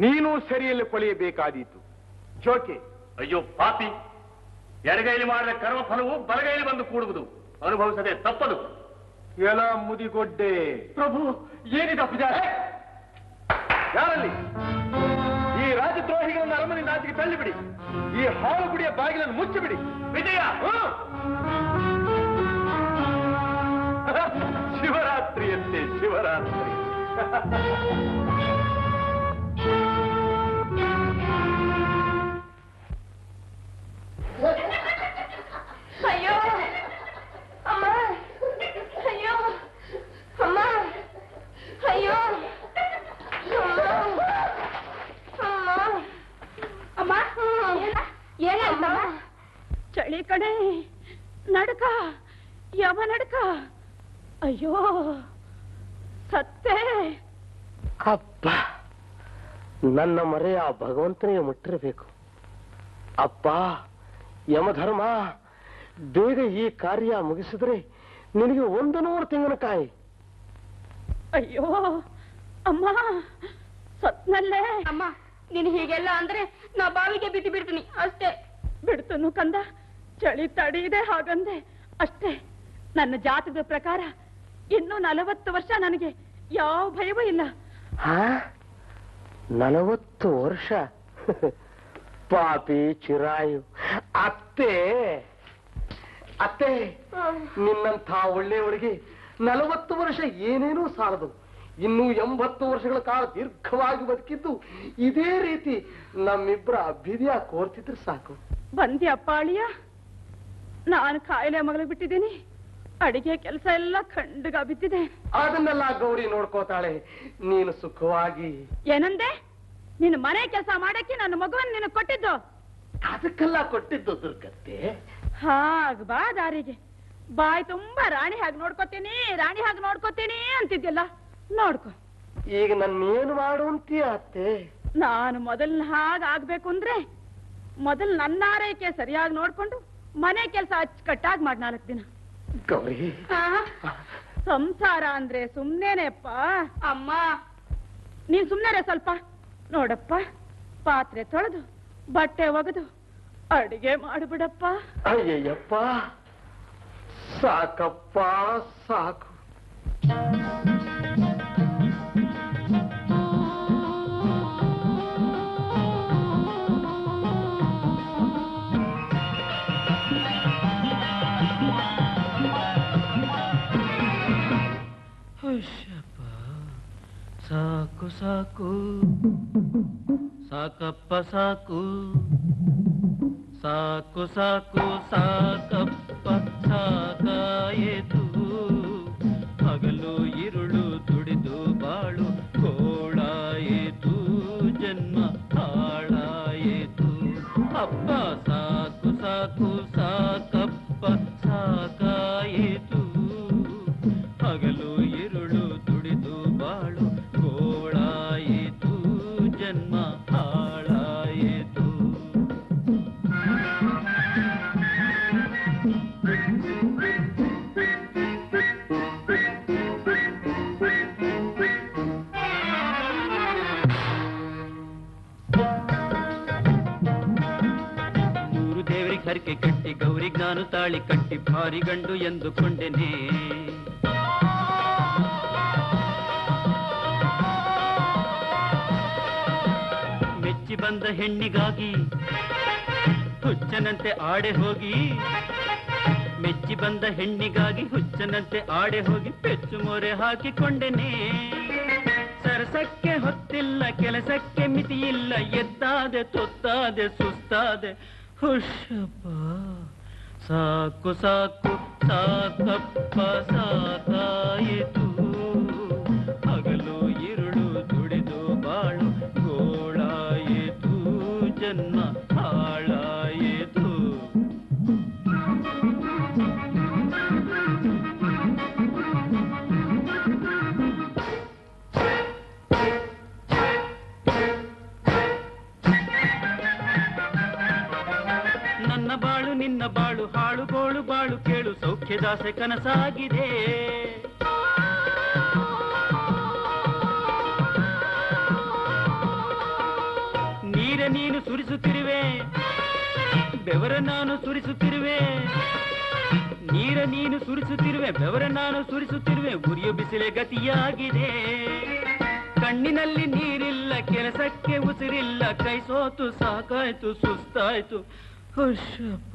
ನೀನು ಸರಿಯಲ್ಲಿ ಕೊಳೆಯಬೇಕಾದೀತು. ಜೋಕೆ, ಅಯ್ಯೋ ಪಾಪಿ! ಎಡಗೈಲಿ ಮಾಡಿದ ಕರ್ಮಫಲವು ಬಲಗೈಲಿ ಬಂದು ಕೂಡುವುದು. ಅನುಭವಿಸದೆ ತಪ್ಪದು. ಕೆಲ ಮುದಿಗೊಡ್ಡೆ! ಪ್ರಭು, ಏನಿದೆ ಅಪಚಾರ? ಯಾರಲ್ಲಿ ಈ ರಾಜದ್ರೋಹಿಗಳನ್ನು ಅರಮನೆಯಿಂದ ಆಚೆಗೆ ತಳ್ಳಿಬಿಡಿ. ಈ ಹಾಳು ಗುಡಿಯ ಬಾಗಿಲನ್ನು ಮುಚ್ಚಿಬಿಡಿ. ವಿಜಯ! ಶಿವರಾತ್ರಿಯಂತೆ ಶಿವರಾತ್ರಿ. ಅಯ್ಯೋ ಅಮ್ಮ, ಅಯ್ಯೋ ಅಮ್ಮ, ಅಯ್ಯೋ ಅಮ್ಮ! ಏನಮ್ಮ? ಚಳಿ ಕಣೆ, ನಡಕ ಯಾವ ನಡಕ! ಅಯ್ಯೋ ಸತ್ತೆ! ಅಪ್ಪ, ನನ್ನ ಮರೆಯ ಭಗವಂತನಿಗೆ ಮುಟ್ಟಿರಬೇಕು. ಅಪ್ಪ ಯಮಧರ್ಮ, ಬೇಗ ಈ ಕಾರ್ಯ ಮುಗಿಸಿದ್ರೆ ನಿನಗೆ 100 ತಿಂಗನಕಾಯಿ. ಅಯ್ಯೋ ಅಮ್ಮ, ಸತ್ನಲ್ಲೇ! ಅಮ್ಮ, ನೀನು ಹೀಗೆಲ್ಲ ಅಂದ್ರೆ ನಾ ಬಾವಿಗೆ ಬಿಟ್ಟು ಬಿಡ್ತೀನಿ ಅಷ್ಟೇ. ಬಿಡ್ತನು ಕಂದ, ಚಳಿ ತಡೆಯಿದೆ ಹಾಗಂದೆ ಅಷ್ಟೇ. ನನ್ನ ಜಾತದ ಪ್ರಕಾರ ಇನ್ನೂ 40 ವರ್ಷ ನನಗೆ ಯಾವ ಭಯವೂ ಇಲ್ಲ. 40 ವರ್ಷ ಪಾಪಿ ಚಿರಾಯು ಅತ್ತೆ. ಅತ್ತೆ, ನಿನ್ನಂಥ ಒಳ್ಳೆ ಹುಡುಗಿ 40 ವರ್ಷ ಏನೇನೂ ಸಾಲದು. ಇನ್ನೂ 80 ವರ್ಷಗಳ ಕಾಲ ದೀರ್ಘವಾಗಿ ಬದುಕಿದ್ದು ಇದೇ ರೀತಿ ನಮ್ಮಿಬ್ಬರ ಅಭ್ಯುದಯ ಕೋರ್ತಿದ್ರೆ ಸಾಕು. ಬಂದ್ಯಪ್ಪ ಅಳಿಯ, ನಾನು ಕಾಯಿಲೆ ಮಗಳು ಬಿಟ್ಟಿದ್ದೀನಿ, ಅಡಿಗೆ ಕೆಲಸ ಎಲ್ಲ ಖಂಡಗ ಬಿದ್ದಿದೆ. ಅದನ್ನೆಲ್ಲ ಗೌರಿ ನೋಡ್ಕೋತಾಳೆ, ನೀನು ಸುಖವಾಗಿ. ಏನಂದೆ? ನಿನ್ನ ಮನೆ ಕೆಲಸ ಮಾಡಕ್ಕೆ ನನ್ನ ಮಗುವನ್ನು ನಿನಗೆ ಕೊಟ್ಟಿದ್ದು? ಅದಕ್ಕೆಲ್ಲ ಕೊಟ್ಟಿದ್ದು ದುರ್ಗತ್ತೆ. ಹಾಗ ಬಾ ದಾರಿಗೆ, ಬಾಯಿ ತುಂಬಾ ರಾಣಿ ಹಾಗೆ ನೋಡ್ಕೋತೀನಿ ರಾಣಿ ಹಾಗೆ ನೋಡ್ಕೋತೀನಿ ಅಂತಿದ್ಯಲ್ಲ, ನೋಡ್ಕೊ. ಈಗ ನನ್ನೇನು ಮಾಡು ಅಂತೀಯ ಅತ್ತೆ? ನಾನು ಮೊದಲ್ನ ಹಾಗಾಗ್ಬೇಕು ಅಂದ್ರೆ ಮೊದಲು ನನ್ನ ಆರೈಕೆ ಸರಿಯಾಗಿ ನೋಡ್ಕೊಂಡು ಮನೆ ಕೆಲಸ ಅಚ್ಚುಕಟ್ಟಾಗಿ ಮಾಡಿ 4 ದಿನ. ಗೌರಿ, ಸಂಸಾರ ಅಂದ್ರೆ ಸುಮ್ನೇನೆಪ್ಪ. ಅಮ್ಮ ನೀನ್ ಸುಮ್ನೆ ಸ್ವಲ್ಪ ನೋಡಪ್ಪ, ಪಾತ್ರೆ ತೊಳೆದು ಬಟ್ಟೆ ಒಗೆದು ಅಡಿಗೆ ಮಾಡಿಬಿಡಪ್ಪ. ಅಯ್ಯಯ್ಯಪ್ಪ, ಸಾಕಪ್ಪ ಸಾಕು. ಸಾಕು ಸಾಕು ಸಾಕಪ್ಪ ಸಾಕು, ಸಾಕು ಸಾಕು ಸಾಕಪ್ಪ ಸಾಕಾಯಿತು. ಹಗಲು ಇರುಳು ದುಡಿದು ಬಾಳು ಕೋಳಾಯಿತು, ಜನ್ಮ ಹಾಳಾಯಿತು. ಅಪ್ಪ ಸಾಕು ಸಾಕು ಸಾಕಪ್ಪ ಸಾಕಾಯಿತು. ಹಗಲು ಇರುಳು ದುಡಿದು ಬಾಳು ಕೋಳಾಯಿತು, ಜನ್ಮ ಹಾಳಾಯಿತು. ಮೂರು ದೇವರಿಗೆ ಹರಕೆ ಕಟ್ಟಿ ಗೌರಿಗೆ ನಾನು ತಾಳಿ ಕಟ್ಟಿ ಭಾರಿ ಗಂಡು ಎಂದುಕೊಂಡೆನೆ. ಬಂದ ಹೆಣ್ಣಿಗಾಗಿ ಹುಚ್ಚನಂತೆ ಆಡೆ ಹೋಗಿ, ಮೆಚ್ಚಿ ಬಂದ ಹೆಣ್ಣಿಗಾಗಿ ಹುಚ್ಚನಂತೆ ಆಡೆ ಹೋಗಿ ಪೆಚ್ಚು ಮೊರೆ ಹಾಕಿಕೊಂಡೆನೆ. ಸರಸಕ್ಕೆ ಹೊತ್ತಿಲ್ಲ, ಕೆಲಸಕ್ಕೆ ಮಿತಿಯಿಲ್ಲ, ಎದ್ದಾದೆ ತೊತ್ತಾದೆ ಸುಸ್ತಾದೆ. ಹುಷಪ್ಪ ಸಾಕು ಸಾಕು ಸಾಕಪ್ಪ ಸಾಕಾಯಿತು. ಹಗಲು ಇರುಳು ದುಡಿದು ಬಾಳು ಕೋಳಾಯಿತು, ಜನ್ಮ ಹಾಳಾಯಿತು. ನನ್ನ ಬಾಳು ನಿನ್ನ ಬಾಳು ಹಾಳು ಗೋಳು ಬಾಳು ಕೇಳು, ಸೌಖ್ಯದಾಸೆ ಕನಸಾಗಿದೆ. ನೀನು ಸುರಿಸುತ್ತಿರುವೆ ಬೆವರ, ನಾನು ಸುರಿಸುತ್ತಿರುವೆ ನೀರ. ನೀನು ಸುರಿಸುತ್ತಿರುವೆ ಬೆವರ, ನಾನು ಸುರಿಸುತ್ತಿರುವೆ. ಗುರಿಯ ಬಿಸಿಲೆ ಗತಿಯಾಗಿದೆ, ಕಣ್ಣಿನಲ್ಲಿ ನೀರಿಲ್ಲ, ಕೆಲಸಕ್ಕೆ ಉಸಿರಿಲ್ಲ, ಕೈ ಸೋತು ಸಾಕಾಯ್ತು ಸುಸ್ತಾಯ್ತು. ಹುಷಪ್ಪ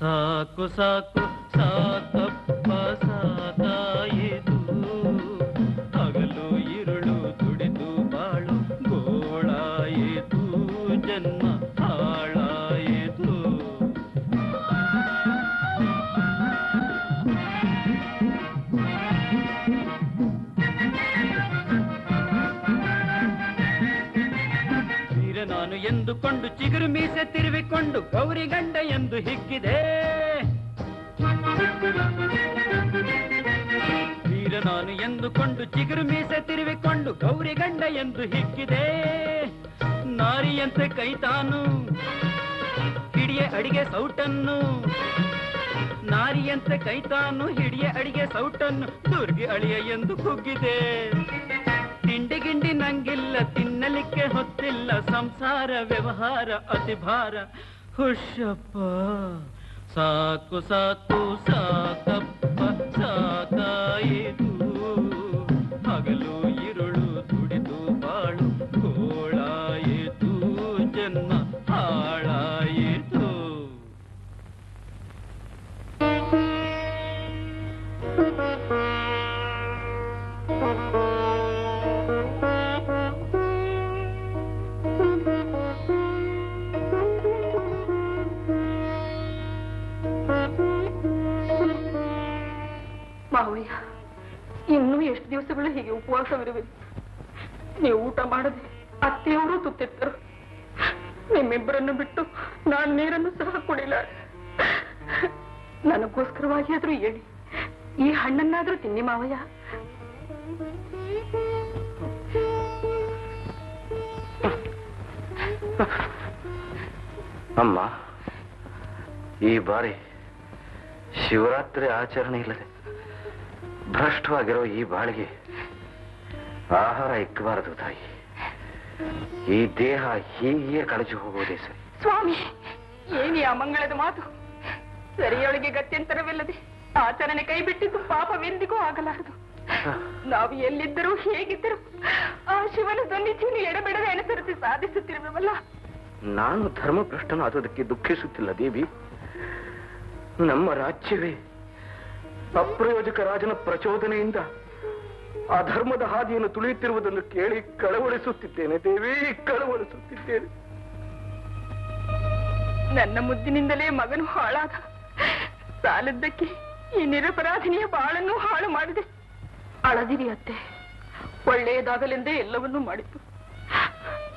ಸಾಕು ಸಾಕು ಸಾಕಪ್ಪ ಸಾಕಾಯಿತು. ಹಗಲು ಇರುಳು ದುಡಿದು ಬಾಳು ಕೋಳಾಯಿತು, ಜನ್ಮ ಹಾಳಾಯಿತು. ವೀರ ನಾನು ಎಂದುಕೊಂಡು ಚಿಗುರು ಮೀಸೆ ತಿರುವಿಕೊಂಡು ಗೌರಿ ಗಂಡ ಎಂದು ಹಿಗ್ಗಿದೆ. ವೀರ ನಾನು ಎಂದುಕೊಂಡು ಚಿಗುರು ಮೀಸೆ ತಿರುವಿಕೊಂಡು ಗೌರಿ ಗಂಡ ಎಂದು ಹಿಗ್ಗಿದೆ. ನಾರಿಯಂತೆ ಕೈತಾನು ಹಿಡಿಯ ಅಡಿಗೆ ಸೌಟನ್ನು, ನಾರಿಯಂತೆ ಕೈತಾನು ಹಿಡಿಯ ಅಡಿಗೆ ಸೌಟನ್ನು ದುರ್ಗಿ ಅಳಿಯ ಎಂದು ಕುಗ್ಗಿದೆ. ತಿಂಡಿ ಗಿಂಡಿ ನಂಗಿಲ್ಲ, ತಿನ್ನಲಿಕ್ಕೆ ಹೊತ್ತಿಲ್ಲ, ಸಂಸಾರ ವ್ಯವಹಾರ ಅತಿ ಭಾರ. ಹುಷಪ್ಪ ಸಾಕು ಸಾಕು ಸಾಕಪ್ಪ ಸಾಕಾಯಿತು, ಹಗಲು ಇರುಳು ದುಡಿದು ಬಾಳು ಕೋಳಾಯಿತು, ಜನ್ಮ ಹಾಳಾಯಿತು. ಮಾವಯ್ಯ, ಇನ್ನೂ ಎಷ್ಟು ದಿವಸಗಳು ಹೀಗೆ ಉಪವಾಸವಿರುವೆ? ನೀವು ಊಟ ಮಾಡದೆ ಅತ್ತೆಯವರು ತುತ್ತಿದ್ದರು. ನಿಮ್ಮಿಬ್ಬರನ್ನು ಬಿಟ್ಟು ನಾನು ನೀರನ್ನು ಸಹ ಕುಡಿಲಾರೆ. ನನಗೋಸ್ಕರವಾಗಿ ಆದ್ರೂ ಹೇಳಿ, ಈ ಹಣ್ಣನ್ನಾದ್ರೂ ತಿನ್ನಿ ಮಾವಯ್ಯ. ಅಮ್ಮ, ಈ ಬಾರಿ ಶಿವರಾತ್ರಿ ಆಚರಣೆ ಇಲ್ಲದೆ ಭ್ರಷ್ಟವಾಗಿರೋ ಈ ಬಾಳಿಗೆ ಆಹಾರ ಇಕ್ಕಬಾರದು ತಾಯಿ. ಈ ದೇಹ ಹೀಗೆ ಕಳಚಿ ಹೋಗುವುದೇ ಸರಿ. ಸ್ವಾಮಿ, ಏನಿ ಆ ಮಂಗಳದ ಮಾತು? ಸರಿಯೊಳಗೆ ಗತ್ಯಂತರವಿಲ್ಲದೆ ಆಚರಣೆ ಕೈ ಬಿಟ್ಟಿದ್ದು ಪಾಪವೆಂದಿಗೂ ಆಗಲಾರದು. ನಾವು ಎಲ್ಲಿದ್ದರೂ ಹೇಗಿದ್ದರೂ ಆ ಶಿವನ ಧ್ವನಿಯನ್ನು ಎಡಬಿಡದೆ ಅನುಸರಿಸಿ ಸಾಧಿಸುತ್ತಿರುವವಲ್ಲ. ನಾನು ಧರ್ಮಭ್ರಷ್ಟನಾದದಕ್ಕೆ ದುಃಖಿಸುತ್ತಿಲ್ಲ ದೇವಿ. ನಮ್ಮ ರಾಜ್ಯವೇ ಅಪ್ರಯೋಜಕ ರಾಜನ ಪ್ರಚೋದನೆಯಿಂದ ಅಧರ್ಮದ ಹಾದಿಯನ್ನು ತುಳಿಯುತ್ತಿರುವುದನ್ನು ಕೇಳಿ ಕಳವಳಿಸುತ್ತಿದ್ದೇನೆ ದೇವಿ, ಕಳವಳಿಸುತ್ತಿದ್ದೇನೆ. ನನ್ನ ಮುದ್ದಿನಿಂದಲೇ ಮಗನು ಹಾಳಾದ, ಸಾಲದ್ದಕ್ಕೆ ಈ ನಿರಪರಾಧಿನಿಯ ಬಾಳನ್ನು ಹಾಳು ಮಾಡಿದೆ. ಅಳದಿರಿ ಅತ್ತೆ, ಒಳ್ಳೆಯದಾಗಲೆಂದೇ ಎಲ್ಲವನ್ನೂ ಮಾಡಿತು.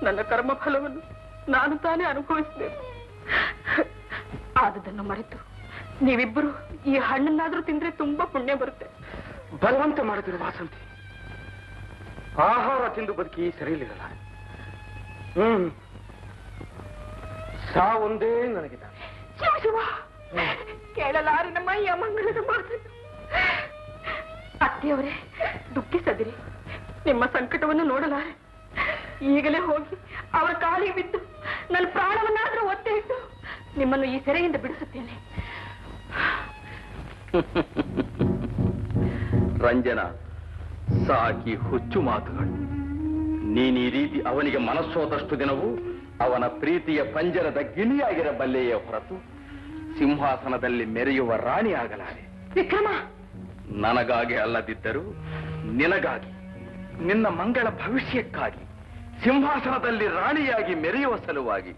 ನನ್ನ ಕರ್ಮ ಫಲವನ್ನು ನಾನು ತಾನೇ ಅನುಭವಿಸಿದ್ದೇನೆ. ಆದದನ್ನು ಮರೆತು ನೀವಿಬ್ಬರು ಈ ಹಣ್ಣನ್ನಾದ್ರೂ ತಿಂದ್ರೆ ತುಂಬಾ ಪುಣ್ಯ ಬರುತ್ತೆ. ಬಲವಂತ ಮಾಡಿದ್ರು ವಾಸಂತಿ. ಆಹಾರ ತಿಂದು ಬದುಕಿ ಸರಿಯಿಲ್ಲ. ಸಾವೊಂದೇ ನನಗೆ ಕೇಳಲಾರ ನಮ್ಮ ಈ ಅಮಂಗಳದ ಮಾತು. ಅತ್ತೆಯವರೇ, ದುಃಖಿಸದಿರಿ, ನಿಮ್ಮ ಸಂಕಟವನ್ನು ನೋಡಲಾರೆ. ಈಗಲೇ ಹೋಗಿ ಅವರ ಕಾಲಿಗೆ ಬಿದ್ದು ನನ್ನ ಪ್ರಾಣವನ್ನಾದ್ರೂ ಒತ್ತೆ ಇಟ್ಟು ನಿಮ್ಮನ್ನು ಈ ಸೆರೆಯಿಂದ ಬಿಡಿಸುತ್ತೇನೆ. ರಂಜನಾ, ಸಾಕಿ ಹುಚ್ಚು ಮಾತುಗಳು. ನೀನ್ ಈ ರೀತಿ ಅವನಿಗೆ ಮನಸ್ಸೋದಷ್ಟು ದಿನವೂ ಅವನ ಪ್ರೀತಿಯ ಪಂಜರದ ಗಿಣಿಯಾಗಿರಬಲ್ಲೆಯೇ ಹೊರತು ಸಿಂಹಾಸನದಲ್ಲಿ ಮೆರೆಯುವ ರಾಣಿ ಆಗಲಾರೆ. ವಿಕ್ರಮ, ನನಗಾಗಿ ಅಲ್ಲದಿದ್ದರೂ ನಿನಗಾಗಿ, ನಿನ್ನ ಮಂಗಳ ಭವಿಷ್ಯಕ್ಕಾಗಿ ಸಿಂಹಾಸನದಲ್ಲಿ ರಾಣಿಯಾಗಿ ಮೆರೆಯುವ ಸಲುವಾಗಿ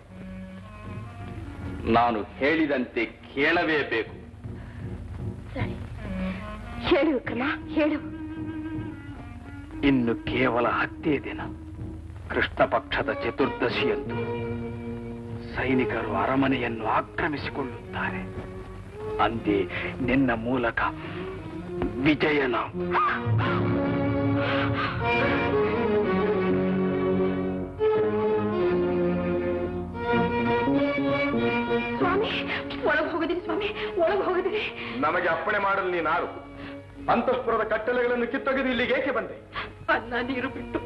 ನಾನು ಹೇಳಿದಂತೆ ಕೇಳಲೇಬೇಕು. ಹೇಳು ವಿಕ್ರಮ, ಹೇಳು. ಇನ್ನು ಕೇವಲ 10 ದಿನ. ಕೃಷ್ಣ ಪಕ್ಷದ ಚತುರ್ದಶಿಯಂದು ಸೈನಿಕರು ಅರಮನೆಯನ್ನು ಆಕ್ರಮಿಸಿಕೊಳ್ಳುತ್ತಾರೆ. ಅಂದೇ ನಿನ್ನ ಮೂಲಕ ವಿಜಯನ ಸ್ವಾಮಿ, ಒಳಗೆ ಹೋಗದಿರಿ ಸ್ವಾಮಿ, ಒಳಗೆ ಹೋಗದಿರಿ. ನಮಗೆ ಅಪ್ಪಣೆ ಮಾಡಲು ನೀನಾರು? ಅಂತಃಪುರದ ಕಟ್ಟಲೆಗಳನ್ನು ಕಿತ್ತೊಗೆದು ಇಲ್ಲಿಗೆ ಏಕೆ ಬಂದೆ? ಅನ್ನ ನೀರು ಬಿಟ್ಟು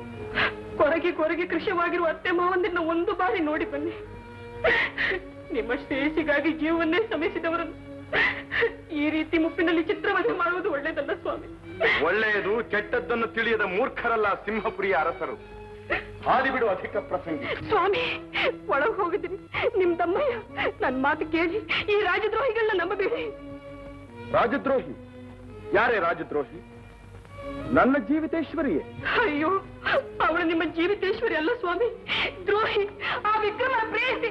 ಕೊರಗಿ ಕೊರಗಿ ಕೃಷಿವಾಗಿರುವ ಅತ್ತೆ ಮಾವಂದಿನ ಒಂದು ಬಾರಿ ನೋಡಿ ಬನ್ನಿ. ನಿಮ್ಮ ಶ್ರೇಯಸ್ಸಿಗಾಗಿ ಜೀವವನ್ನೇ ಶ್ರಮಿಸಿದವರನ್ನು ಈ ರೀತಿ ಮುಪ್ಪಿನಲ್ಲಿ ಚಿತ್ರವಧೆ ಮಾಡುವುದು ಒಳ್ಳೆಯದಲ್ಲ ಸ್ವಾಮಿ. ಒಳ್ಳೆಯದು ಕೆಟ್ಟದ್ದನ್ನು ತಿಳಿಯದ ಮೂರ್ಖರಲ್ಲ ಸಿಂಹಪುರಿಯ ಅರಸರು. ಹಾದಿ ಬಿಡು ಅಧಿಕ ಪ್ರಸಂಗಿ. ಸ್ವಾಮಿ, ಒಳಗೆ ಹೋಗಿದ್ದೀನಿ. ನಿಮ್ ತಮ್ಮಯ್ಯ ನನ್ನ ಮಾತು ಕೇಳಿ ಈ ರಾಜದ್ರೋಹಿಗಳನ್ನ ನಂಬಬೇಡಿ. ರಾಜದ್ರೋಹಿ? ಯಾರೇ ರಾಜದ್ರೋಹಿ? ನನ್ನ ಜೀವಿತೇಶ್ವರಿಯೇ? ಅಯ್ಯೋ, ಅವಳು ನಿಮ್ಮ ಜೀವಿತೇಶ್ವರಿ ಅಲ್ಲ ಸ್ವಾಮಿ, ದ್ರೋಹಿ, ಆ ವಿಕ್ರಮನ ಪ್ರೀತಿ.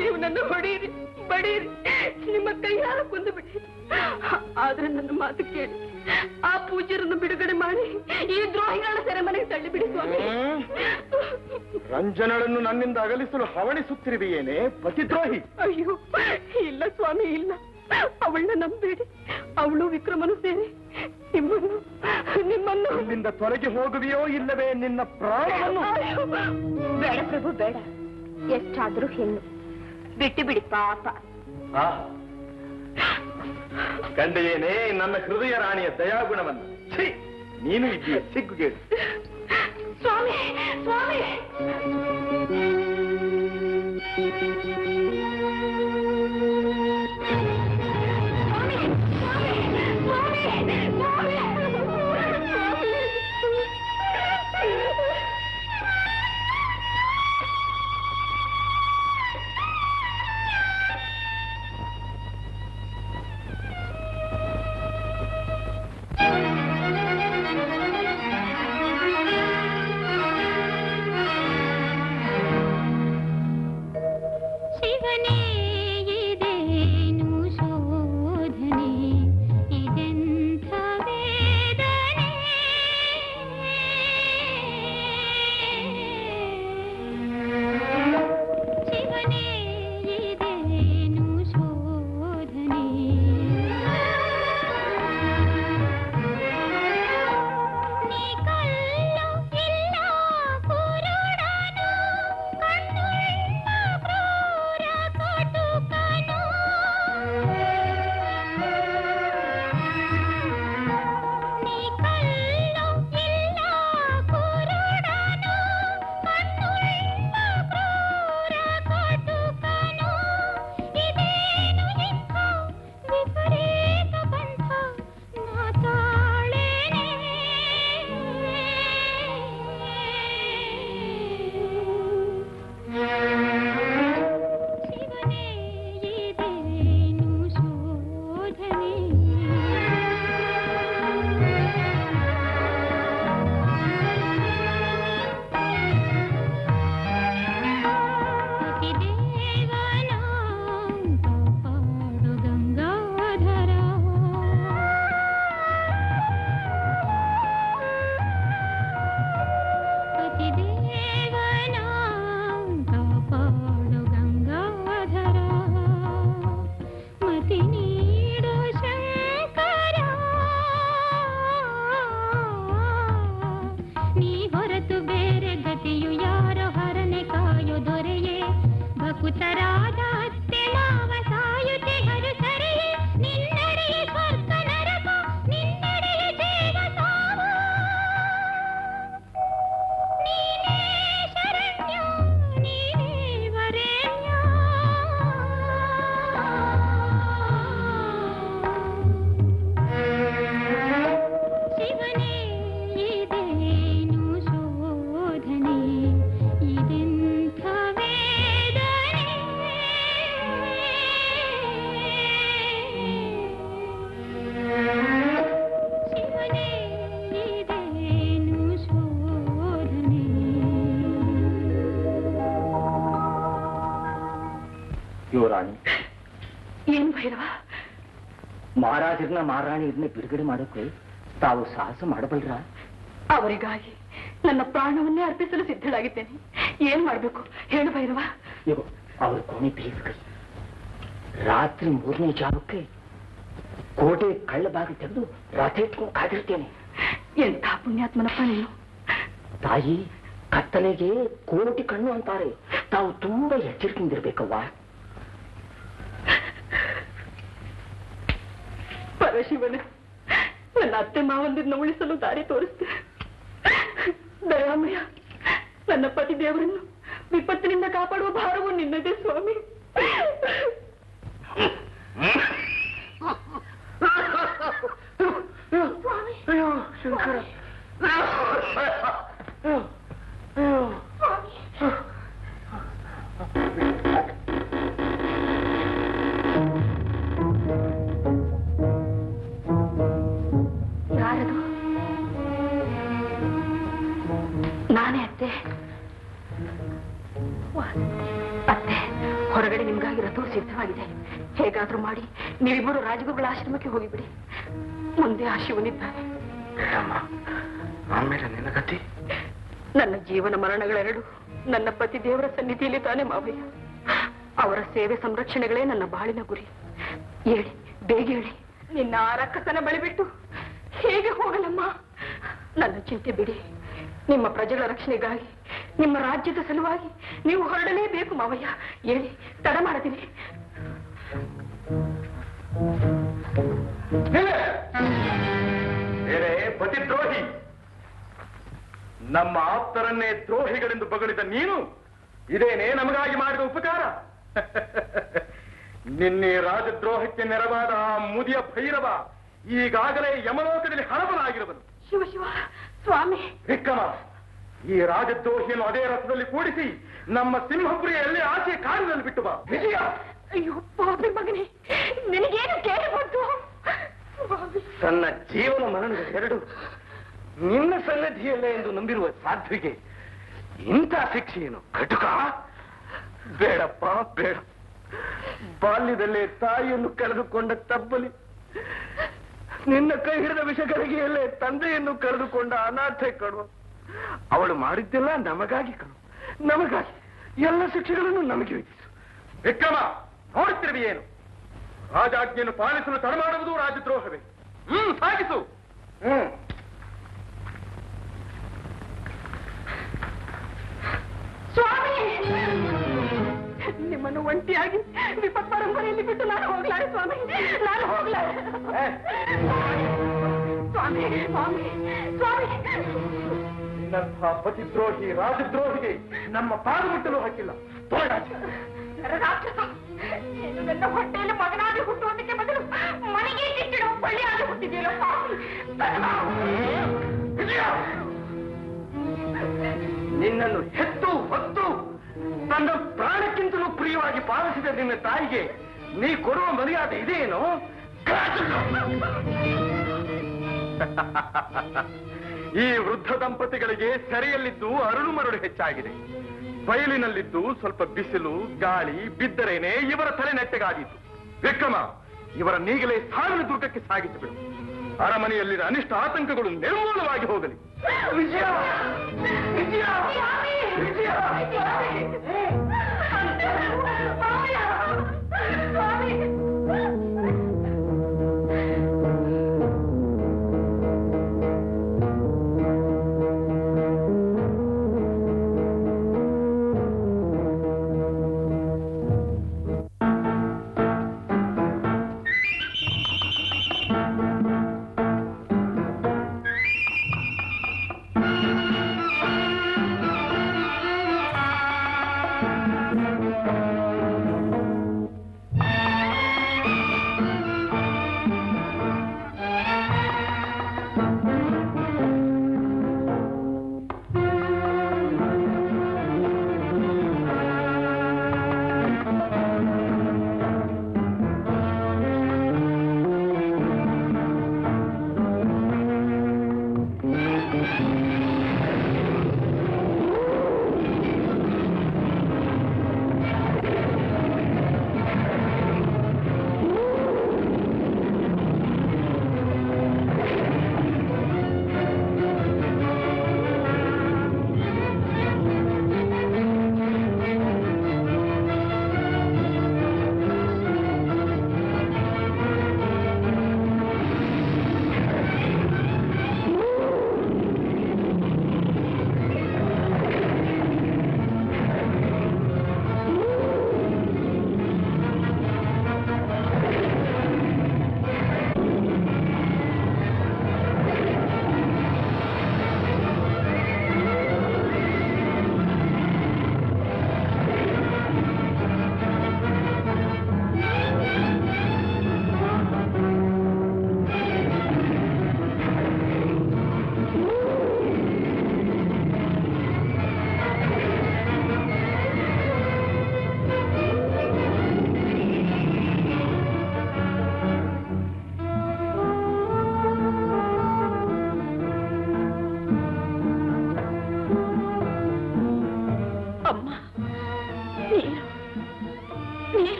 ನೀವು ನನ್ನ ಹೊಡೆಯಿರಿ, ಬಡೀರಿ, ನಿಮ್ಮ ಕೈಯಾರ ಕೊಂದು ಬಿಡಿ, ಆದ್ರೆ ನನ್ನ ಮಾತು ಕೇಳಿ ಆ ಪೂಜ್ಯರನ್ನು ಬಿಡುಗಡೆ ಮಾಡಿ ಈ ದ್ರೋಹಿಗಳ ಸೆರೆಮನೆಗೆ ತಳ್ಳಿಬಿಡಿ ಸ್ವಾಮಿ. ರಂಜನಳನ್ನು ನನ್ನಿಂದ ಅಗಲಿಸಲು ಹವಣಿಸುತ್ತಿರುವೆಯೇನೆ ಪತಿದ್ರೋಹಿ? ಅಯ್ಯೋ ಇಲ್ಲ ಸ್ವಾಮಿ, ಇಲ್ಲ, ಅವಳನ್ನ ನಂಬೇಡಿ. ಅವಳು ವಿಕ್ರಮನು ಸೇರಿ ನಿಮ್ಮನ್ನು ನಿಮ್ಮನ್ನು ನಿಮ್ಮಿಂದ ತೊಲಗಿ ಹೋಗುವೆಯೋ ಇಲ್ಲವೇ ನಿನ್ನ ಪ್ರಾಣವನ್ನು. ಬೇಡ ಪ್ರಭು, ಬೇಡ. ಎಷ್ಟಾದ್ರೂ ಹೆಣ್ಣು ಬಿಟ್ಟು ಬಿಡಿ ಪಾಪ. ಕಂಡೆಯೇನೆ ನನ್ನ ಹೃದಯ ರಾಣಿಯ ದಯಾಗುಣವನ್ನು. ನೀನು ಇದ್ದೀಯ ಸಿಗ್ಗುಗೆ. ಸ್ವಾಮಿ ಸ್ವಾಮಿ ಮಹಾರಾಜರನ್ನ ಮಹಾರಾಣಿಯರನ್ನ ಬಿಡುಗಡೆ ಮಾಡೋಕೆ ತಾವು ಸಾಹಸ ಮಾಡಬಲ್ರ? ಅವರಿಗಾಗಿ ನನ್ನ ಪ್ರಾಣವನ್ನೇ ಅರ್ಪಿಸಲು ಸಿದ್ಧಳಾಗಿದ್ದೇನೆ. ಏನ್ ಮಾಡ್ಬೇಕು ಹೇಳು ಭೈರವ. ಅವ್ರ ಕೋಣೆ ಬೇಯಿಸ್ಕೊಳ್ಳಿ. ರಾತ್ರಿ 3ನೇ ಜಾವಕ್ಕೆ ಕೋಟೆ ಕಳ್ಳ ಬಾಗಿ ತೆಗೆದು ರಥ ಇಟ್ಕೊಂಡು ಕಾದಿರ್ತೇನೆ. ಎಂಥ ಪುಣ್ಯಾತ್ಮನಪ್ಪ ನೀನು. ತಾಯಿ, ಕತ್ತಲೆಗೆ ಕೋಟಿ ಕಣ್ಣು ಅಂತಾರೆ. ತಾವು ತುಂಬಾ ಎಚ್ಚರಿಕೆಯಿಂದಿರ್ಬೇಕವ್ವ. ಪರಶಿವನೇ, ನನ್ನ ಅತ್ತೆ ಮಾವಂದಿರನ್ನ ಉಳಿಸಲು ದಾರಿ ತೋರಿಸ್ತೆ. ದಯಾಮಯ್ಯ, ನನ್ನ ಪತಿ ದೇವರನ್ನು ವಿಪತ್ತಿನಿಂದ ಕಾಪಾಡುವ ಭಾರವು ನಿನ್ನದೇ ಸ್ವಾಮಿ. ಸಿದ್ಧವಾಗಿದೆ. ಹೇಗಾದ್ರೂ ಮಾಡಿ ನೀವಿಬ್ಬರು ರಾಜಗುರುಗಳ ಆಶ್ರಮಕ್ಕೆ ಹೋಗಿಬಿಡಿ. ಮುಂದೆ ಆ ಶಿವನಿದ್ದಾನೆ. ನನ್ನ ಜೀವನ ಮರಣಗಳೆರಡು ನನ್ನ ಪತಿ ದೇವರ ಸನ್ನಿಧಿಯಲ್ಲಿ ತಾನೆ ಮಾವಯ್ಯ. ಅವರ ಸೇವೆ ಸಂರಕ್ಷಣೆಗಳೇ ನನ್ನ ಬಾಳಿನ ಗುರಿ. ಹೇಳಿ, ಬೇಗ ಹೇಳಿ. ನಿನ್ನ ಆ ರಕ್ಕಸನ ಬಳಿ ಬಿಟ್ಟು ಹೇಗೆ ಹೋಗಲಮ್ಮ? ನನ್ನ ಚಿಂತೆ ಬಿಡಿ. ನಿಮ್ಮ ಪ್ರಜೆಗಳ ರಕ್ಷಣೆಗಾಗಿ, ನಿಮ್ಮ ರಾಜ್ಯದ ಸಲುವಾಗಿ ನೀವು ಹೊರಡಲೇಬೇಕು ಮಾವಯ್ಯ. ಹೇಳಿ, ತಡ ಮಾಡದಿರಿ. ಪತಿ ದ್ರೋಹಿ, ನಮ್ಮ ಆಪ್ತರನ್ನೇ ದ್ರೋಹಿಗಳೆಂದು ಬಗಳಿದ ನೀನು ಇದೇನೇ ನಮಗಾಗಿ ಮಾಡಿದ ಉಪಕಾರ? ನಿನ್ನೆ ರಾಜದ್ರೋಹಕ್ಕೆ ನೆರವಾದ ಆ ಮುದಿಯ ಭೈರವ ಈಗಾಗಲೇ ಯಮಲೋಕದಲ್ಲಿ ಹರಬಲಾಗಿರುವನು. ಶಿವ ಶಿವ ಸ್ವಾಮಿ! ವಿಕ್ರಮ, ಈ ರಾಜದ್ರೋಹಿಯನ್ನು ಅದೇ ರಥದಲ್ಲಿ ಕೂಡಿಸಿ ನಮ್ಮ ಸಿಂಹಪುರಿಯಲ್ಲಿ ಆಚೆ ಕಾಡಿನಲ್ಲಿ ಬಿಟ್ಟು ಬಾ. ವಿಜಯ! ಅಯ್ಯೋ ಪಾಪಿ ಮಗನೇ, ನಿನಗೇನು ಕೇಳಿ ಬಂತು? ತನ್ನ ಜೀವನ ಮರಣಗಳು ಎರಡು ನಿನ್ನ ಸನ್ನಧಿಯಲ್ಲೇ ಎಂದು ನಂಬಿರುವ ಸಾಧ್ವಿಗೆ ಇಂಥ ಶಿಕ್ಷೆಯೇನು ಕಟುಕ? ಬೇಡಪ್ಪ ಬೇಡ. ಬಾಲ್ಯದಲ್ಲೇ ತಾಯಿಯನ್ನು ಕಳೆದುಕೊಂಡ ತಬ್ಬಲಿ, ನಿನ್ನ ಕೈ ಹಿಡಿದ ವಿಷಕರಿಗೆಯಲ್ಲೇ ತಂದೆಯನ್ನು ಕಳೆದುಕೊಂಡ ಅನಾಥೆ ಕಣು. ಅವಳು ಮಾಡಿದ್ದೆಲ್ಲ ನಮಗಾಗಿ ಕಣು, ನಮಗಾಗಿ. ಎಲ್ಲ ಶಿಕ್ಷೆಗಳನ್ನು ನಮಗೆ ವಿಧಿಸು. ವಿಕ್ರಮ, ನೋಡುತ್ತಿರುವೆ ಏನು? ರಾಜಾಜ್ಞೆಯನ್ನು ಪಾಲಿಸಲು ತಡಮಾಡುವುದು ರಾಜದ್ರೋಹವೇ. ಸಾಗಿಸು. ಸ್ವಾಮಿ, ನಿಮ್ಮನ್ನು ಒಂಟಿಯಾಗಿ ವಿಪತ್ ಪರಂಪರೆಯಲ್ಲಿ ಬಿಟ್ಟು ನಾನು ಹೋಗ್ಲಾರೆ ಸ್ವಾಮಿ, ನಾನು ಹೋಗ್ಲಾರೆ. ಸ್ವಾಮಿ ಸ್ವಾಮಿ ಸ್ವಾಮಿ! ನಿನ್ನಂಥ ಪತಿದ್ರೋಹಿ ರಾಜದ್ರೋಹಿಗೆ ನಮ್ಮ ಪಾದ ಮುಟ್ಟಲು ಹಾಕಿಲ್ಲ. ನನ್ನ ಹೊಟ್ಟೆಯಲ್ಲಿ ಮಗನಾಗಿ ಹುಟ್ಟುವುದಕ್ಕೆ ಬದಲು ಮನೆಗೆ ಸಿಕ್ಕಿಡೋ ಬಳ್ಳಿಯಾಗಿ ಹುಟ್ಟಿದೆಯಲ್ಲ ಸ್ವಾಮಿ. ನಿನ್ನನ್ನು ಹೆತ್ತು ಹೊತ್ತು ತನ್ನ ಪ್ರಾಣಕ್ಕಿಂತಲೂ ಪ್ರಿಯವಾಗಿ ಪಾಲಿಸಿದ ನಿನ್ನ ತಾಯಿಗೆ ನೀ ಕೊಡುವ ಮರ್ಯಾದೆ ಇದೇನು? ಈ ವೃದ್ಧ ದಂಪತಿಗಳಿಗೆ ಸೆರೆಯಲ್ಲಿದ್ದು ಅರಳು ಮರಳು ಹೆಚ್ಚಾಗಿದೆ. ಬಯಲಿನಲ್ಲಿದ್ದು ಸ್ವಲ್ಪ ಬಿಸಿಲು ಗಾಳಿ ಬಿದ್ದರೇನೆ ಇವರ ತಲೆ ನೆಟ್ಟಗಾದೀತು. ವಿಕ್ರಮ, ಇವರ ನೀಗಲೇ ಸಾವಿನ ದುರ್ಗಕ್ಕೆ ಸಾಗಿಸಿಬಿಡು. ಅರಮನೆಯಲ್ಲಿನ ಅನಿಷ್ಟ ಆತಂಕಗಳು ನಿರ್ಮೂಲವಾಗಿ ಹೋಗಲಿ. ವಿಜಯ ವಿಜಯ ವಿಜಯ!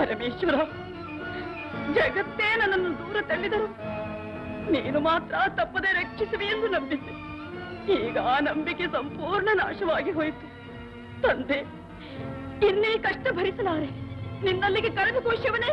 ಪರಮೇಶ್ವರ, ಜಗತ್ತೇ ನನ್ನನ್ನು ದೂರ ತಳ್ಳಿದರು, ನೀನು ಮಾತ್ರ ತಪ್ಪದೆ ರಕ್ಷಿಸುವೆ ಎಂದು ನಂಬಿದ್ದೆ. ಈಗ ಆ ನಂಬಿಕೆ ಸಂಪೂರ್ಣ ನಾಶವಾಗಿ ಹೋಯಿತು. ತಂದೆ ಇನ್ನೇ ಕಷ್ಟ ಭರಿಸಲಾರೆ, ನಿನ್ನಲ್ಲಿಗೆ ಕರೆದು ಕೋಶವನೇ.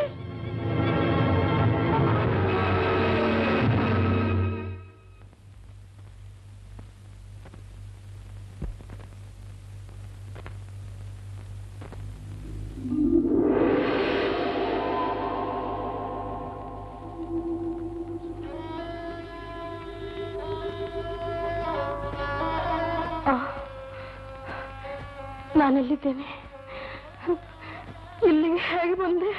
ನಾನಲ್ಲಿದ್ದೇನೆ, ಇಲ್ಲಿಗೆ ಹೇಗೆ ಬಂದೆ?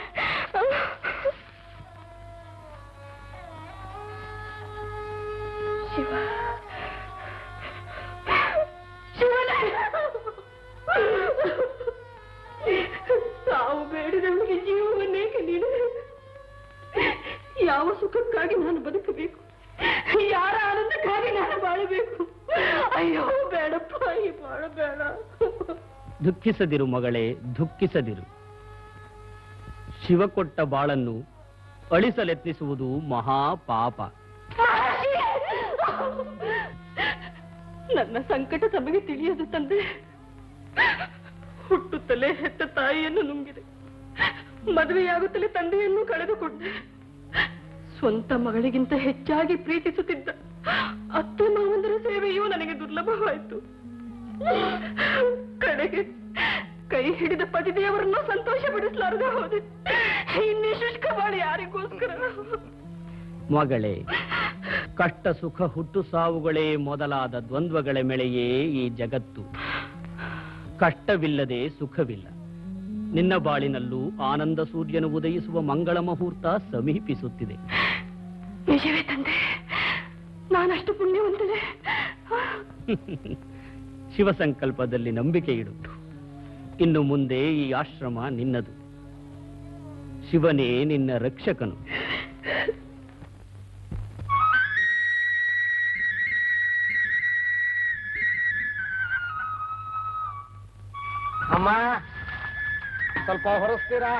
ಶಿವ, ಶಿವನೇ, ತಾವು ಬೇಡದವರಿಗೆ ಜೀವವನ್ನೇಕೆ ನೀಡಿದೆ? ಯಾವ ಸುಖಕ್ಕಾಗಿ ನಾನು ಬದುಕಬೇಕು? ಯಾರ ಆನಂದಕ್ಕಾಗಿ ನಾನು ಬಾಳಬೇಕು? ಅಯ್ಯೋ ಬೇಡಪ್ಪ, ಈ ಬಾಳಬೇಡ. ದುಃಖಿಸದಿರು ಮಗಳೇ, ದುಃಖಿಸದಿರು. ಶಿವ ಕೊಟ್ಟ ಬಾಳನ್ನು ಅಳಿಸಲೆತ್ನಿಸುವುದು ಮಹಾಪಾಪ. ನನ್ನ ಸಂಕಟ ತಮಗೆ ತಿಳಿಯದು ತಂದೆ. ಹುಟ್ಟುತ್ತಲೇ ಹೆತ್ತ ತಾಯಿಯನ್ನು ನುಂಗಿದೆ, ಮದುವೆಯಾಗುತ್ತಲೇ ತಂದೆಯನ್ನು ಕಳೆದುಕೊಂಡೆ. ಸ್ವಂತ ಮಗಳಿಗಿಂತ ಹೆಚ್ಚಾಗಿ ಪ್ರೀತಿಸುತ್ತಿದ್ದ ಅತ್ತೆ ಮಾವಂದರ ಸೇವೆಯೂ ನನಗೆ ದುರ್ಲಭವಾಯಿತು. ಕಡೆಗೆ ಕೈ ಹಿಡಿದ ಪತಿದೇವರನ್ನು ಸಂತೋಷ ಪಡಿಸಲಾರದೆ ಹೋದೆ. ಇನ್ನೇ ಶುಷ್ಕ ಬಾಳು ಯಾರಿಗೋಸ್ಕರ? ಮಗಳೇ, ಕಷ್ಟ ಸುಖ, ಹುಟ್ಟು ಸಾವುಗಳೇ ಮೊದಲಾದ ದ್ವಂದ್ವಗಳ ಮೇಲೆಯೇ ಈ ಜಗತ್ತು. ಕಷ್ಟವಿಲ್ಲದೆ ಸುಖವಿಲ್ಲ. ನಿನ್ನ ಬಾಳಿನಲ್ಲೂ ಆನಂದ ಸೂರ್ಯನು ಉದಯಿಸುವ ಮಂಗಳ ಮುಹೂರ್ತ ಸಮೀಪಿಸುತ್ತಿದೆ. ನಿಜವೇ ತಂದೆ, ನಾನಷ್ಟು ಪುಣ್ಯವಂತನೇ. ಶಿವ ಸಂಕಲ್ಪದಲ್ಲಿ ನಂಬಿಕೆ ಇಡು. ಇನ್ನು ಮುಂದೆ ಈ ಆಶ್ರಮ ನಿನ್ನದು. ಶಿವನೇ ನಿನ್ನ ರಕ್ಷಕನು. ಅಮ್ಮ, ಸ್ವಲ್ಪ ಹೊರಸ್ತೀರಾ?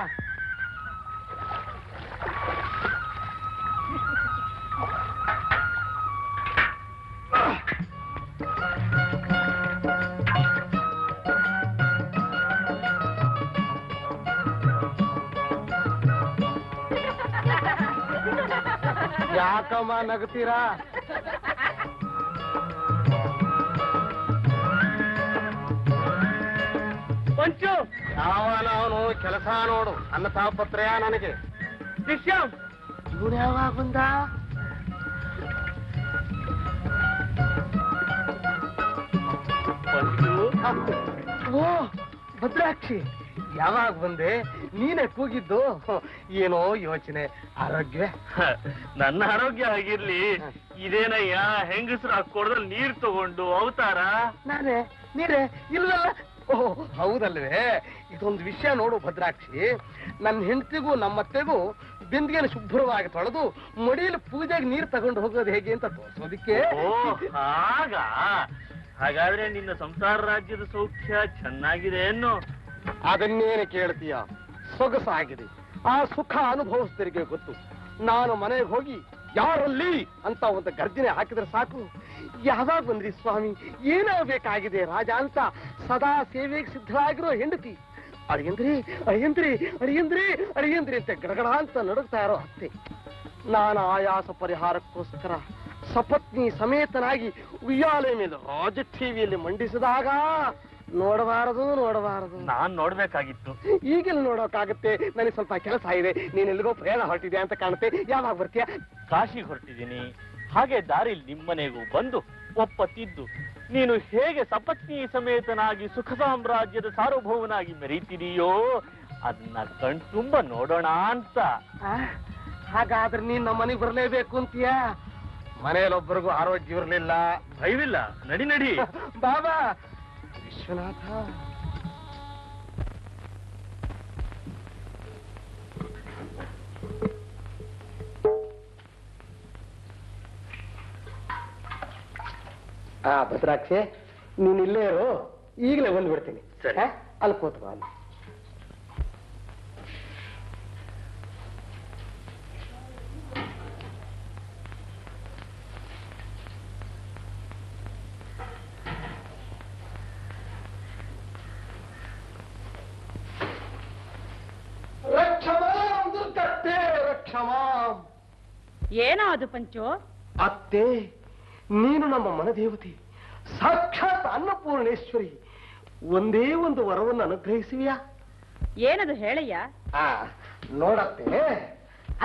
ಯಾಕಮ್ಮ ನಗತೀರಾ? ಪಂಚು ಯಾವನ ಅವನು ಕೆಲಸ ನೋಡು ಅನ್ನ ತಾಪತ್ರಯ ನನಗೆ. ಶ್ಯಾಮ್ ಇವನು ಯಾವಾಗ ಬಂದ? ಓ ಭದ್ರಾಕ್ಷಿ, ಯಾವಾಗ ಬಂದೆ? ನೀನೆ ಕೂಗಿದ್ದು ಏನೋ ಯೋಚನೆ. ಆರೋಗ್ಯ? ನನ್ನ ಆರೋಗ್ಯ ಆಗಿರ್ಲಿ, ಇದೇನಯ್ಯ ಹೆಂಗಸರು ಹಾಕೊಡ್ದಲ್ಲಿ ನೀರ್ ತಗೊಂಡು ಅವತಾರ? ನಾನೇ ನೀರೇ ಇಲ್ವಲ್ಲ? ಓಹ್ ಹೌದಲ್ವೇ, ಇದೊಂದು ವಿಷಯ ನೋಡು ಭದ್ರಾಕ್ಷಿ. ನನ್ನ ಹೆಂಡತಿಗೂ ನಮ್ಮತ್ತೆಗೂ ಬಿಂದಿಗೆನ ಶುಭ್ರವಾಗಿ ತೊಳೆದು ಮಡಿಯಲ್ಲಿ ಪೂಜೆಗೆ ನೀರ್ ತಗೊಂಡು ಹೋಗೋದು ಹೇಗೆ ಅಂತ ತೋರಿಸೋದಿಕ್ಕೆ. ಹಾಗಾದ್ರೆ ನಿನ್ನ ಸಂಸಾರ ರಾಜ್ಯದ ಸೌಖ್ಯ ಚೆನ್ನಾಗಿದೆ ಅನ್ನೋ? ಅದನ್ನೇನು ಕೇಳ್ತೀಯ, ಸೊಗಸಾಗಿದೆ. ಆ ಸುಖ ಅನುಭವಿಸ್ದರಿಗೆ ಗೊತ್ತು. ನಾನು ಮನೆಗೆ ಹೋಗಿ ಯಾರಲ್ಲಿ ಅಂತ ಒಂದು ಗರ್ಜನೆ ಹಾಕಿದ್ರೆ ಸಾಕು, ಯಾವಾಗ ಬಂದ್ರಿ ಸ್ವಾಮಿ, ಏನಾಗಬೇಕಾಗಿದೆ ರಾಜ ಅಂತ ಸದಾ ಸೇವೆಗೆ ಸಿದ್ಧರಾಗಿರೋ ಹೆಂಡತಿ, ಅಳಿಯಂದ್ರಿ ಅಳಿಯಂದ್ರಿ ಅಳಿಯಂದ್ರಿ ಅಳಿಯಂದ್ರಿ ಅಂತ ಗಡಗಡ ಅಂತ ನಡುಗ್ತಾ ಇರೋ ಅತ್ತೆ, ನಾನು ಆಯಾಸ ಪರಿಹಾರಕ್ಕೋಸ್ಕರ ಸಪತ್ನಿ ಸಮೇತನಾಗಿ ಉಯ್ಯಾಲೆ ಮೇಲೆ ರಾಜ ಟಿವಿಯಲ್ಲಿ ಮಂಡಿಸಿದಾಗ ನೋಡಬಾರದು ನೋಡಬಾರದು. ನಾನ್ ನೋಡ್ಬೇಕಾಗಿತ್ತು, ಈಗೆಲ್ಲ ನೋಡೋಕ್ಕಾಗತ್ತೆ? ನನಗೆ ಸ್ವಲ್ಪ ಕೆಲಸ ಇದೆ, ನೀನ್ ಎಲ್ಲಿಗೋ ಪ್ರಯಾಣ ಹೊರಟಿದ್ಯಾ ಅಂತ ಕಾಣುತ್ತೆ. ಯಾವಾಗ ಬರ್ತೀಯ? ಕಾಶಿಗೆ ಹೊರಟಿದ್ದೀನಿ, ಹಾಗೆ ದಾರಿಲಿ ನಿಮ್ಮನೆಗೂ ಬಂದು ಒಪ್ಪತ್ತಿದ್ದು ನೀನು ಹೇಗೆ ಸಪತ್ನಿ ಸಮೇತನಾಗಿ ಸುಖ ಸಾಮ್ರಾಜ್ಯದ ಸಾರ್ವಭೌಮನಾಗಿ ಮೆರೀತಿದೀಯೋ ಅದನ್ನ ಕಣ್ ತುಂಬಾ ನೋಡೋಣ ಅಂತ. ಹಾಗಾದ್ರೆ ನೀನ್ ನಮ್ಮ ಮನೆಗೆ ಬರ್ಲೇಬೇಕು ಅಂತೀಯಾ? ಮನೆಯಲ್ಲೊಬ್ಬರಿಗೂ ಆರೋಗ್ಯ ಇರ್ಲಿಲ್ಲ, ಭಯವಿಲ್ಲ, ನಡಿ ನಡಿ. ಬಾಬಾ ವಿಶ್ವನಾಥ, ಆ ಭದ್ರಾಕ್ಷೆ ನೀನ್ ಇಲ್ಲೇ ಇರೋ, ಈಗಲೇ ಬಂದ್ಬಿಡ್ತೀನಿ. ಅಲ್ಲಿ ಕೂತ್ಕೋ, ಅಲ್ಲಿ ಕ್ಷಮಾಂ. ಏನೋ ಅದು ಪಂಚು? ಅತ್ತೆ, ನೀನು ನಮ್ಮ ಮನದೇವತೆ, ಸಾಕ್ಷಾತ್ ಅನ್ನಪೂರ್ಣೇಶ್ವರಿ. ಒಂದೇ ಒಂದು ವರವನ್ನು ಅನುಗ್ರಹಿಸುವಿಯಾ? ಏನದು ಹೇಳಯ್ಯ? ನೋಡತ್ತೆ,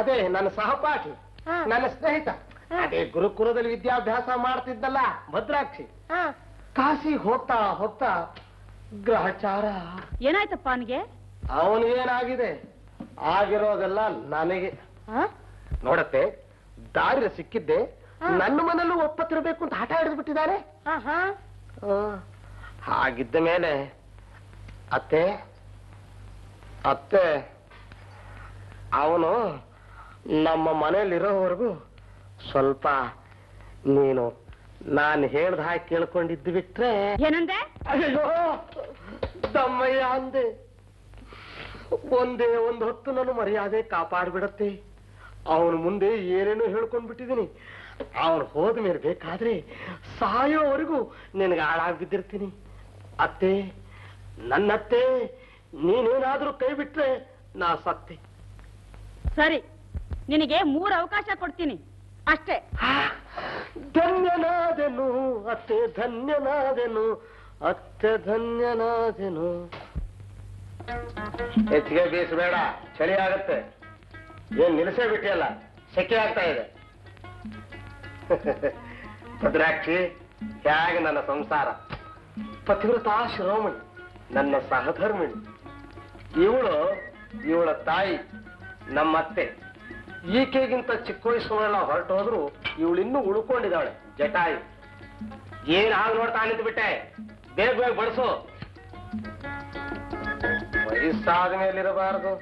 ಅದೇ ನನ್ನ ಸಹಪಾಠಿ, ನನ್ನ ಸ್ನೇಹಿತ, ಅದೇ ಗುರುಕುಲದಲ್ಲಿ ವಿದ್ಯಾಭ್ಯಾಸ ಮಾಡ್ತಿದ್ದಲ್ಲ ಭದ್ರಾಕ್ಷಿ, ಕಾಶಿ ಹೋಗ್ತಾ ಹೋಗ್ತಾ ಗ್ರಹಚಾರ. ಏನಾಯ್ತಪ್ಪ ಅವನಿಗೆ? ಅವನಿಗೇನಾಗಿದೆ? ಆಗಿರೋದೆಲ್ಲ ನನಗೆ. ನೋಡತ್ತೆ, ದಾರಿ ಸಿಕ್ಕಿದ್ದೆ, ನನ್ನ ಮನಲ್ಲೂ ಒಪ್ಪತ್ತಿರಬೇಕು ಅಂತ ಹಠ ಹಿಡಿದು ಬಿಟ್ಟಿದ್ದಾನೆ. ಹಾಗಿದ್ದ ಮೇಲೆ ಅತ್ತೆ ಅತ್ತೆ ಅವನು ನಮ್ಮ ಮನೆಯಲ್ಲಿರೋವರೆಗೂ ಸ್ವಲ್ಪ ನೀನು ನಾನು ಹೇಳ್ದ ಹಾಗೆ ಕೇಳ್ಕೊಂಡಿದ್ದು ಬಿಟ್ರೆ. ಏನಂದೆ? ಅಯ್ಯೋ ದಮ್ಮಯ್ಯ ಅಂದೆ. ಒಂದೇ ಒಂದು ಹೊತ್ತು ನಾನು ಮರ್ಯಾದೆ ಕಾಪಾಡ್ಬಿಡತ್ತೆ. ಅವನು ಮುಂದೆ ಏನೇನೋ ಹೇಳ್ಕೊಂಡ್ಬಿಟ್ಟಿದ್ದೀನಿ. ಅವನು ಹೋದ ಮೇಲೆ ಬೇಕಾದ್ರೆ ಸಾಯೋವರೆಗೂ ನಿನಗೆ ಹಾಳಾಗ್ಬಿದ್ದಿರ್ತೀನಿ. ಅತ್ತೆ, ನನ್ನತ್ತೆ, ನೀನೇನಾದ್ರೂ ಕೈ ಬಿಟ್ರೆ ನಾ ಸತ್ತೆ. ಸರಿ, ನಿನಗೆ 3 ಅವಕಾಶ ಕೊಡ್ತೀನಿ ಅಷ್ಟೇ. ಧನ್ಯನಾದೆನು ಅತ್ತೆ, ಧನ್ಯನಾದೆನು ಅತ್ತೆ, ಧನ್ಯನಾದೆನು. ಹೆಚ್ಚಿಗೆ ಬೀಸಬೇಡ, ಚಳಿ ಆಗತ್ತೆ. ಏನ್ ನಿಲ್ಸೇ ಬಿಟ್ಟಿಯಲ್ಲ, ಸೆಕೆ ಆಗ್ತಾ ಇದೆ. ಭದ್ರಾಕ್ಷಿ, ಹೇಗೆ ನನ್ನ ಸಂಸಾರ? ಪತಿವ್ರತಾ ಶ್ರೋಮಣಿ, ನನ್ನ ಸಹಧರ್ಮಿಣಿ, ಇವಳ ತಾಯಿ ನಮ್ಮತ್ತೆ. ಈಕೆಗಿಂತ ಚಿಕ್ಕ ವಯಸ್ಸುಗಳನ್ನ ಹೊರಟು ಹೋದ್ರು ಇವಳಿನ್ನೂ ಉಳ್ಕೊಂಡಿದ್ದಾಳೆ ಜಟಾಯಿ. ಏನ್ ಹಾಗೆ ನೋಡ್ತಾ ನಿಂತು ಬಿಟ್ಟೆ? ಬೇಗ ಬೇಗ ಬಡಿಸು. ವಯಸ್ಸಾದ ಮೇಲಿರಬಾರದು.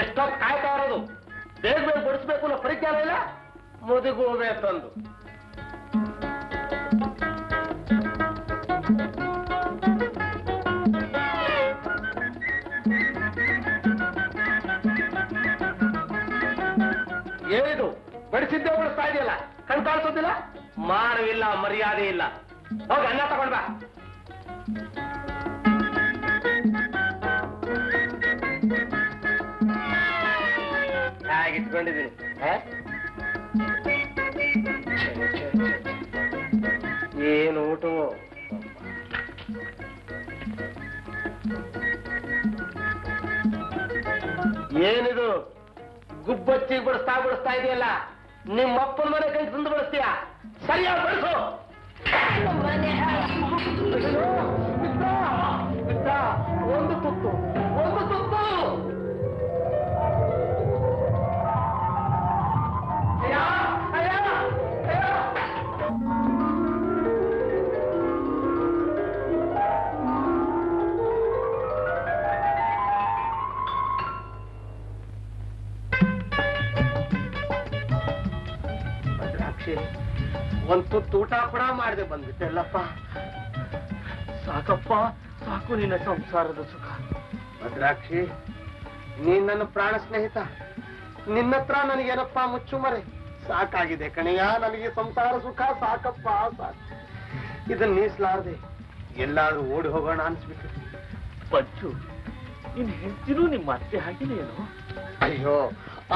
ಎಷ್ಟೊತ್ತು ಕಾಯ್ತಾ ಇರೋದು? ಬೇಗ ಬೇಗ ಬಡಿಸ್ಬೇಕು ಅನ್ನೋ ಪರಿಜ್ಞಾನ ಇಲ್ಲ. ಮುದುಗುವೆ ತಂದು ಏನಿದು ಬಡಿಸಿದ್ದೆ? ಬಡಿಸ್ತಾ ಇದೆಯಲ್ಲ, ಕಣ್ ಕಾಣಿಸೋದಿಲ್ಲ, ಮಾನವಿಲ್ಲ, ಮರ್ಯಾದೆ ಇಲ್ಲ. ಹೋಗಿ ಅನ್ನ ತಗೊಂಡ್ ಬಾ. ಇಟ್ಕೊಂಡಿದ್ದೀನಿ. ಏನು ಊಟವೋ? ಏನಿದು ಗುಬ್ಬಚ್ಚಿಗೆ ಬಡಿಸ್ತಾ ಇದೆಯಲ್ಲ? ನಿಮ್ಮಪ್ಪನ ಮನೆ ಕೈ ತಂದು ಬಡಿಸ್ತೀಯ? ಸರಿಯಾಗಿ ಬಡಿಸು. ಒಂದು ತುತ್ತು, ಒಂದು ತುತ್ತು. ಒಂದ್ ತುತ್ತು ಊಟ ಕೂಡ ಮಾಡದೆ ಬಂದ್ಬಿಟ್ಟೆಲ್ಲಪ್ಪ. ಸಾಕಪ್ಪ ಸಾಕು ನಿನ್ನ ಸಂಸಾರದ ಸುಖ. ಭದ್ರಾಕ್ಷಿ, ನೀನ್ ನನ್ನ ಪ್ರಾಣ ಸ್ನೇಹಿತ, ನಿನ್ನತ್ರ ನನಗೇನಪ್ಪ ಮುಚ್ಚುಮರೆ. ಸಾಕಾಗಿದೆ ಕಣಿಯ, ನನಗೆ ಸಂಸಾರ ಸುಖ ಸಾಕಪ್ಪ ಸಾಕು. ಇದನ್ನ ನೀಸಲಾರದೆ ಎಲ್ಲಾರು ಓಡಿ ಹೋಗೋಣ ಅನ್ಸ್ಬಿಟ್ಟು. ಪಂಚು, ನೀನ್ ಹೆಂಡ್ತಿನೂ ನಿಮ್ಮ ಅತ್ತೆ ಹಾಗಿನೇನು? ಅಯ್ಯೋ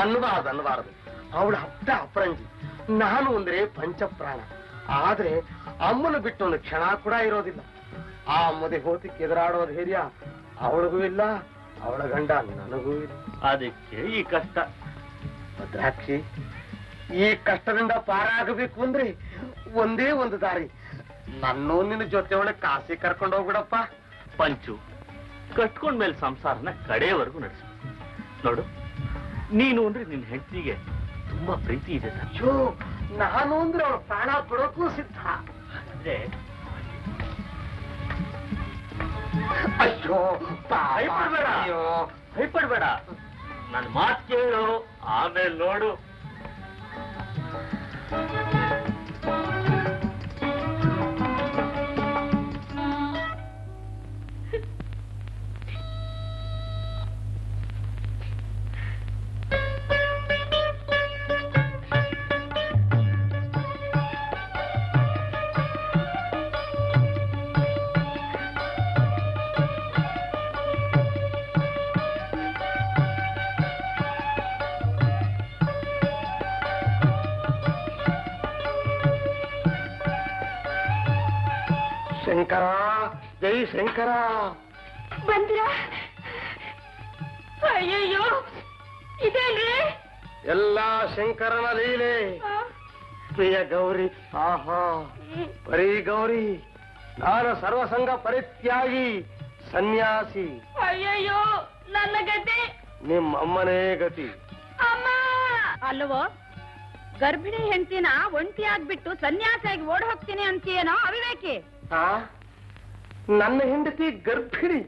ಅನ್ಬಾರ್ದು ಅನ್ಬಾರ್ದು. ಅವಳ ಹಬ್ಬ ಅಪರಂಗಿ, ನಾನು ಅಂದ್ರೆ ಪಂಚಪ್ರಾಣ. ಆದ್ರೆ ಅಮ್ಮನ ಬಿಟ್ಟು ಒಂದು ಕ್ಷಣ ಕೂಡ ಇರೋದಿಲ್ಲ. ಆ ಮದೆ ಹೋತಿಕ್ಕೆ ಎದುರಾಡೋದು ಧೈರ್ಯ ಅವಳಿಗೂ ಇಲ್ಲ, ಅವಳ ಗಂಡ ನನಗೂ ಇಲ್ಲ. ಅದಕ್ಕೆ ಈ ಕಷ್ಟ. ಭದ್ರಾಕ್ಷಿ, ಈ ಕಷ್ಟದಿಂದ ಪಾರಾಗಬೇಕು ಅಂದ್ರೆ ಒಂದೇ ಒಂದು ದಾರಿ. ನನ್ನೂ ನಿನ್ನ ಜೊತೆ ಒಳಗೆ ಕಾಸಿ ಕರ್ಕೊಂಡು ಹೋಗ್ಬಿಡಪ್ಪ. ಪಂಚು, ಕಟ್ಕೊಂಡ್ಮೇಲೆ ಸಂಸಾರನ ಕಡೆಯವರೆಗೂ ನಡೆಸು. ನೋಡು, ನೀನು ಅಂದ್ರೆ ನಿನ್ನ ಹೆಂಡತಿಗೆ ತುಂಬಾ ಪ್ರೀತಿ ಇದೆ. ಅಯ್ಯೋ, ನಾನು ಅಂದ್ರೆ ಅವಳ ಪ್ರಾಣ ಕೊಡೋಕ್ಕೂ ಸಿದ್ಧ. ಅಂದ್ರೆ ಅಯ್ಯೋ ಭಯಪಡ್ಬೇಡ. ಅಯ್ಯೋ ಭಯಪಡ್ಬೇಡ, ನನ್ನ ಮಾತು ಕೇಳು, ಆಮೇಲೆ ನೋಡು. சங்கரா, ஜெய் சங்கரா. பந்திரா, ஐயோ இதென்று எல்லா சங்கரன லீலே. ಪ್ರಿಯ ಗೌರಿ, ಆಹಾ ಪರಿ ಗೌರಿ, ನಾನು ಸರ್ವಸಂಗ ಪರಿತ್ಯಾಗಿ ಸನ್ಯಾಸಿ. ಅಯ್ಯಯ್ಯೋ, ನನ್ನ ಗತಿ ನಿಮ್ಮಮ್ಮನೇ ಗತಿ. ಅಮ್ಮ ಅಲ್ಲವೋ, ಗರ್ಭಿಣಿ ಹೆಂಡತಿನ ಒಂಟಿ ಆಗ್ಬಿಟ್ಟು ಸನ್ಯಾಸಿಯಾಗಿ ಓಡ್ ಹೋಗ್ತೀನಿ ಅಂತೀಯೇನೋ ಅವಿವೇಕಿ. ನನ್ನ ಹೆಂಡತಿ ಗರ್ಭಿಣಿ?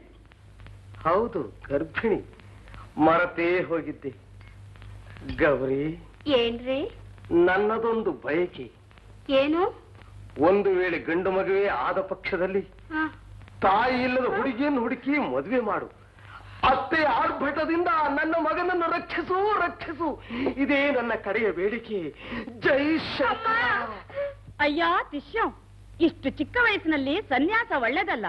ಹೌದು ಗರ್ಭಿಣಿ, ಮರತೇ ಹೋಗಿದ್ದೆ. ಗೌರಿ, ಏನ್ರಿ ನನ್ನದೊಂದು ಬಯಕೆ. ಏನು? ಒಂದು ವೇಳೆ ಗಂಡು ಮಗುವೆ ಆದ ಪಕ್ಷದಲ್ಲಿ ತಾಯಿ ಇಲ್ಲದ ಹುಡುಗಿಯನ್ನು ಹುಡುಕಿ ಮದುವೆ ಮಾಡು. ಅತ್ತೆ ಆರ್ಭಟದಿಂದ ನನ್ನ ಮಗನನ್ನು ರಕ್ಷಿಸು ರಕ್ಷಿಸು, ಇದೇ ನನ್ನ ಕಡೆಯ ಬೇಡಿಕೆ. ಜೈ ಶಮ್ಮ. ಅಯ್ಯ ತಿಶ್ಯಂ, ಇಷ್ಟು ಚಿಕ್ಕ ವಯಸ್ಸಿನಲ್ಲಿ ಸನ್ಯಾಸ ಒಳ್ಳೇದಲ್ಲ.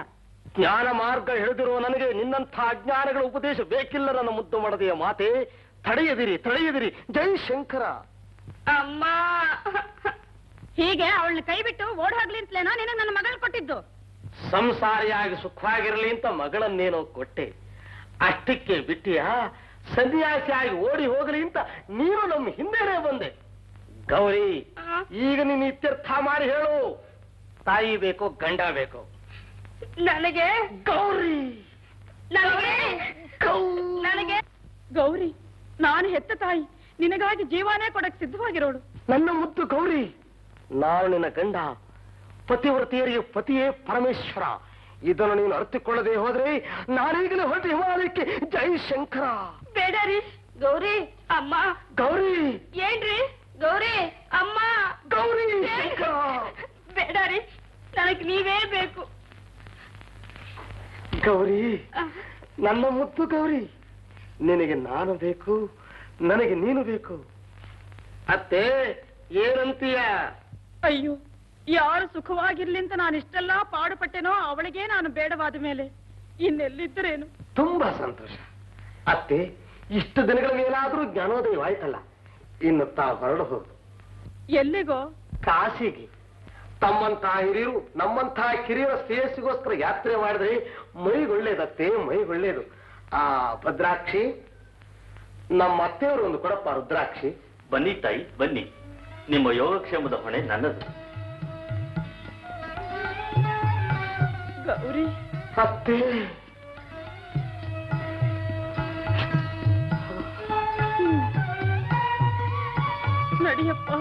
ಜ್ಞಾನ ಮಾರ್ಗ ಹೇಳಿದಿರುವ ನನಗೆ ನಿನ್ನಂಥ ಅಜ್ಞಾನಗಳ ಉಪದೇಶ ಬೇಕಿಲ್ಲ. ನನ್ನ ಮುದ್ದು ಮಡದಿಯ ಮಾತೆ, ತಡೆಯದಿರಿ ತಡೆಯದಿರಿ. ಜೈ ಶಂಕರ. ಅಮ್ಮ, ಹೀಗೆ ಅವಳನ್ನ ಕೈ ಬಿಟ್ಟು ಓಡ್ ಹೋಗ್ಲಿ ಅಂತಲೇನೋ ನಿನಗೆ ನನ್ನ ಮಗಳು ಕೊಟ್ಟಿದ್ದು? ಸಂಸಾರಿಯಾಗಿ ಸುಖವಾಗಿರಲಿ ಅಂತ ಮಗಳನ್ನೇನೋ ಕೊಟ್ಟೆ, ಅಷ್ಟಕ್ಕೆ ಬಿಟ್ಟಿಯ? ಸನ್ಯಾಸಿಯಾಗಿ ಓಡಿ ಹೋಗ್ಲಿ ಅಂತ ನೀನು ನಮ್ಮ ಹಿಂದೆನೇ ಬಂದೆ. ಗೌರಿ, ಈಗ ನೀನು ಇತ್ಯರ್ಥ ಮಾಡಿ ಹೇಳು, ತಾಯಿ ಬೇಕೋ ಗಂಡ ಬೇಕೋ? ನನಗೆ ಗೌರಿ, ನನಗೆ ಗೌರಿ. ನಾನು ಹೆತ್ತ ತಾಯಿ ನಿನಗಾಗಿ ಜೀವನೇ ಕೊಡಕ್ಕೆ ಸಿದ್ಧವಾಗಿರೋಳು. ನನ್ನ ಮುದ್ದು ಗೌರಿ, ನಾನು ನಿನ್ನ ಗಂಡ. ಪತಿವ್ರತಿಯರಿಗೆ ಪತಿಯೇ ಪರಮೇಶ್ವರ. ಇದನ್ನು ನೀನು ಅರ್ಥಕೊಳ್ಳದೆ ಹೋದ್ರೆ ನಾನೀಗಲೇ ಹೊರಟು ಹಿಮಾಲಯಕ್ಕೆ. ಜೈ ಶಂಕರ. ಬೇಡರಿ ಗೌರಿ. ಅಮ್ಮ ಗೌರಿ. ಏನ್ರಿ ಗೌರಿ? ಅಮ್ಮ ಗೌರಿ. ಬೇಡರಿ, ನನಗೆ ನೀವೇ ಬೇಕು. ಗೌರಿ, ನನ್ನ ಮುದ್ದು ಗೌರಿ, ನಿನಗೆ ನಾನು ಬೇಕು, ನನಗೆ ನೀನು ಬೇಕು. ಅತ್ತೆ ಏನಂತೀಯ? ಅಯ್ಯೋ, ಯಾರು ಸುಖವಾಗಿರ್ಲಿ ಅಂತ ನಾನು ಇಷ್ಟೆಲ್ಲ ಪಾಡುಪಟ್ಟೆನೋ ಅವಳಿಗೆ ನಾನು ಬೇಡವಾದ ಮೇಲೆ ಇನ್ನೆಲ್ಲಿದ್ದರೇನು? ತುಂಬಾ ಸಂತೋಷ ಅತ್ತೆ, ಇಷ್ಟು ದಿನಗಳ ಮೇಲಾದ್ರೂ ಜ್ಞಾನೋದಯವಾಯ್ತಲ್ಲ. ಇನ್ನು ತಾವು ಹೊರಡು ಹೋಗು. ಎಲ್ಲಿಗೋ? ಕಾಶಿಗೆ. ತಮ್ಮಂತ ಹಿರಿಯರು ನಮ್ಮಂತಹ ಕಿರಿಯರ ಶ್ರೇಯಸ್ಸಿಗೋಸ್ಕರ ಯಾತ್ರೆ ಮಾಡಿದ್ರೆ ಮೈಗೊಳ್ಳೇದತ್ತೆ, ಮೈಗೊಳ್ಳೇದು. ಆ ಭದ್ರಾಕ್ಷಿ, ನಮ್ಮ ಅತ್ತೆಯವರು ಒಂದು ಕೊಡಪ್ಪ ರುದ್ರಾಕ್ಷಿ. ಬನ್ನಿ ತಾಯಿ ಬನ್ನಿ, ನಿಮ್ಮ ಯೋಗಕ್ಷೇಮದ ಹೊಣೆ ನನ್ನದು. ಗೌರಿ ಅತ್ತೆ, ನಡಿಯಪ್ಪ.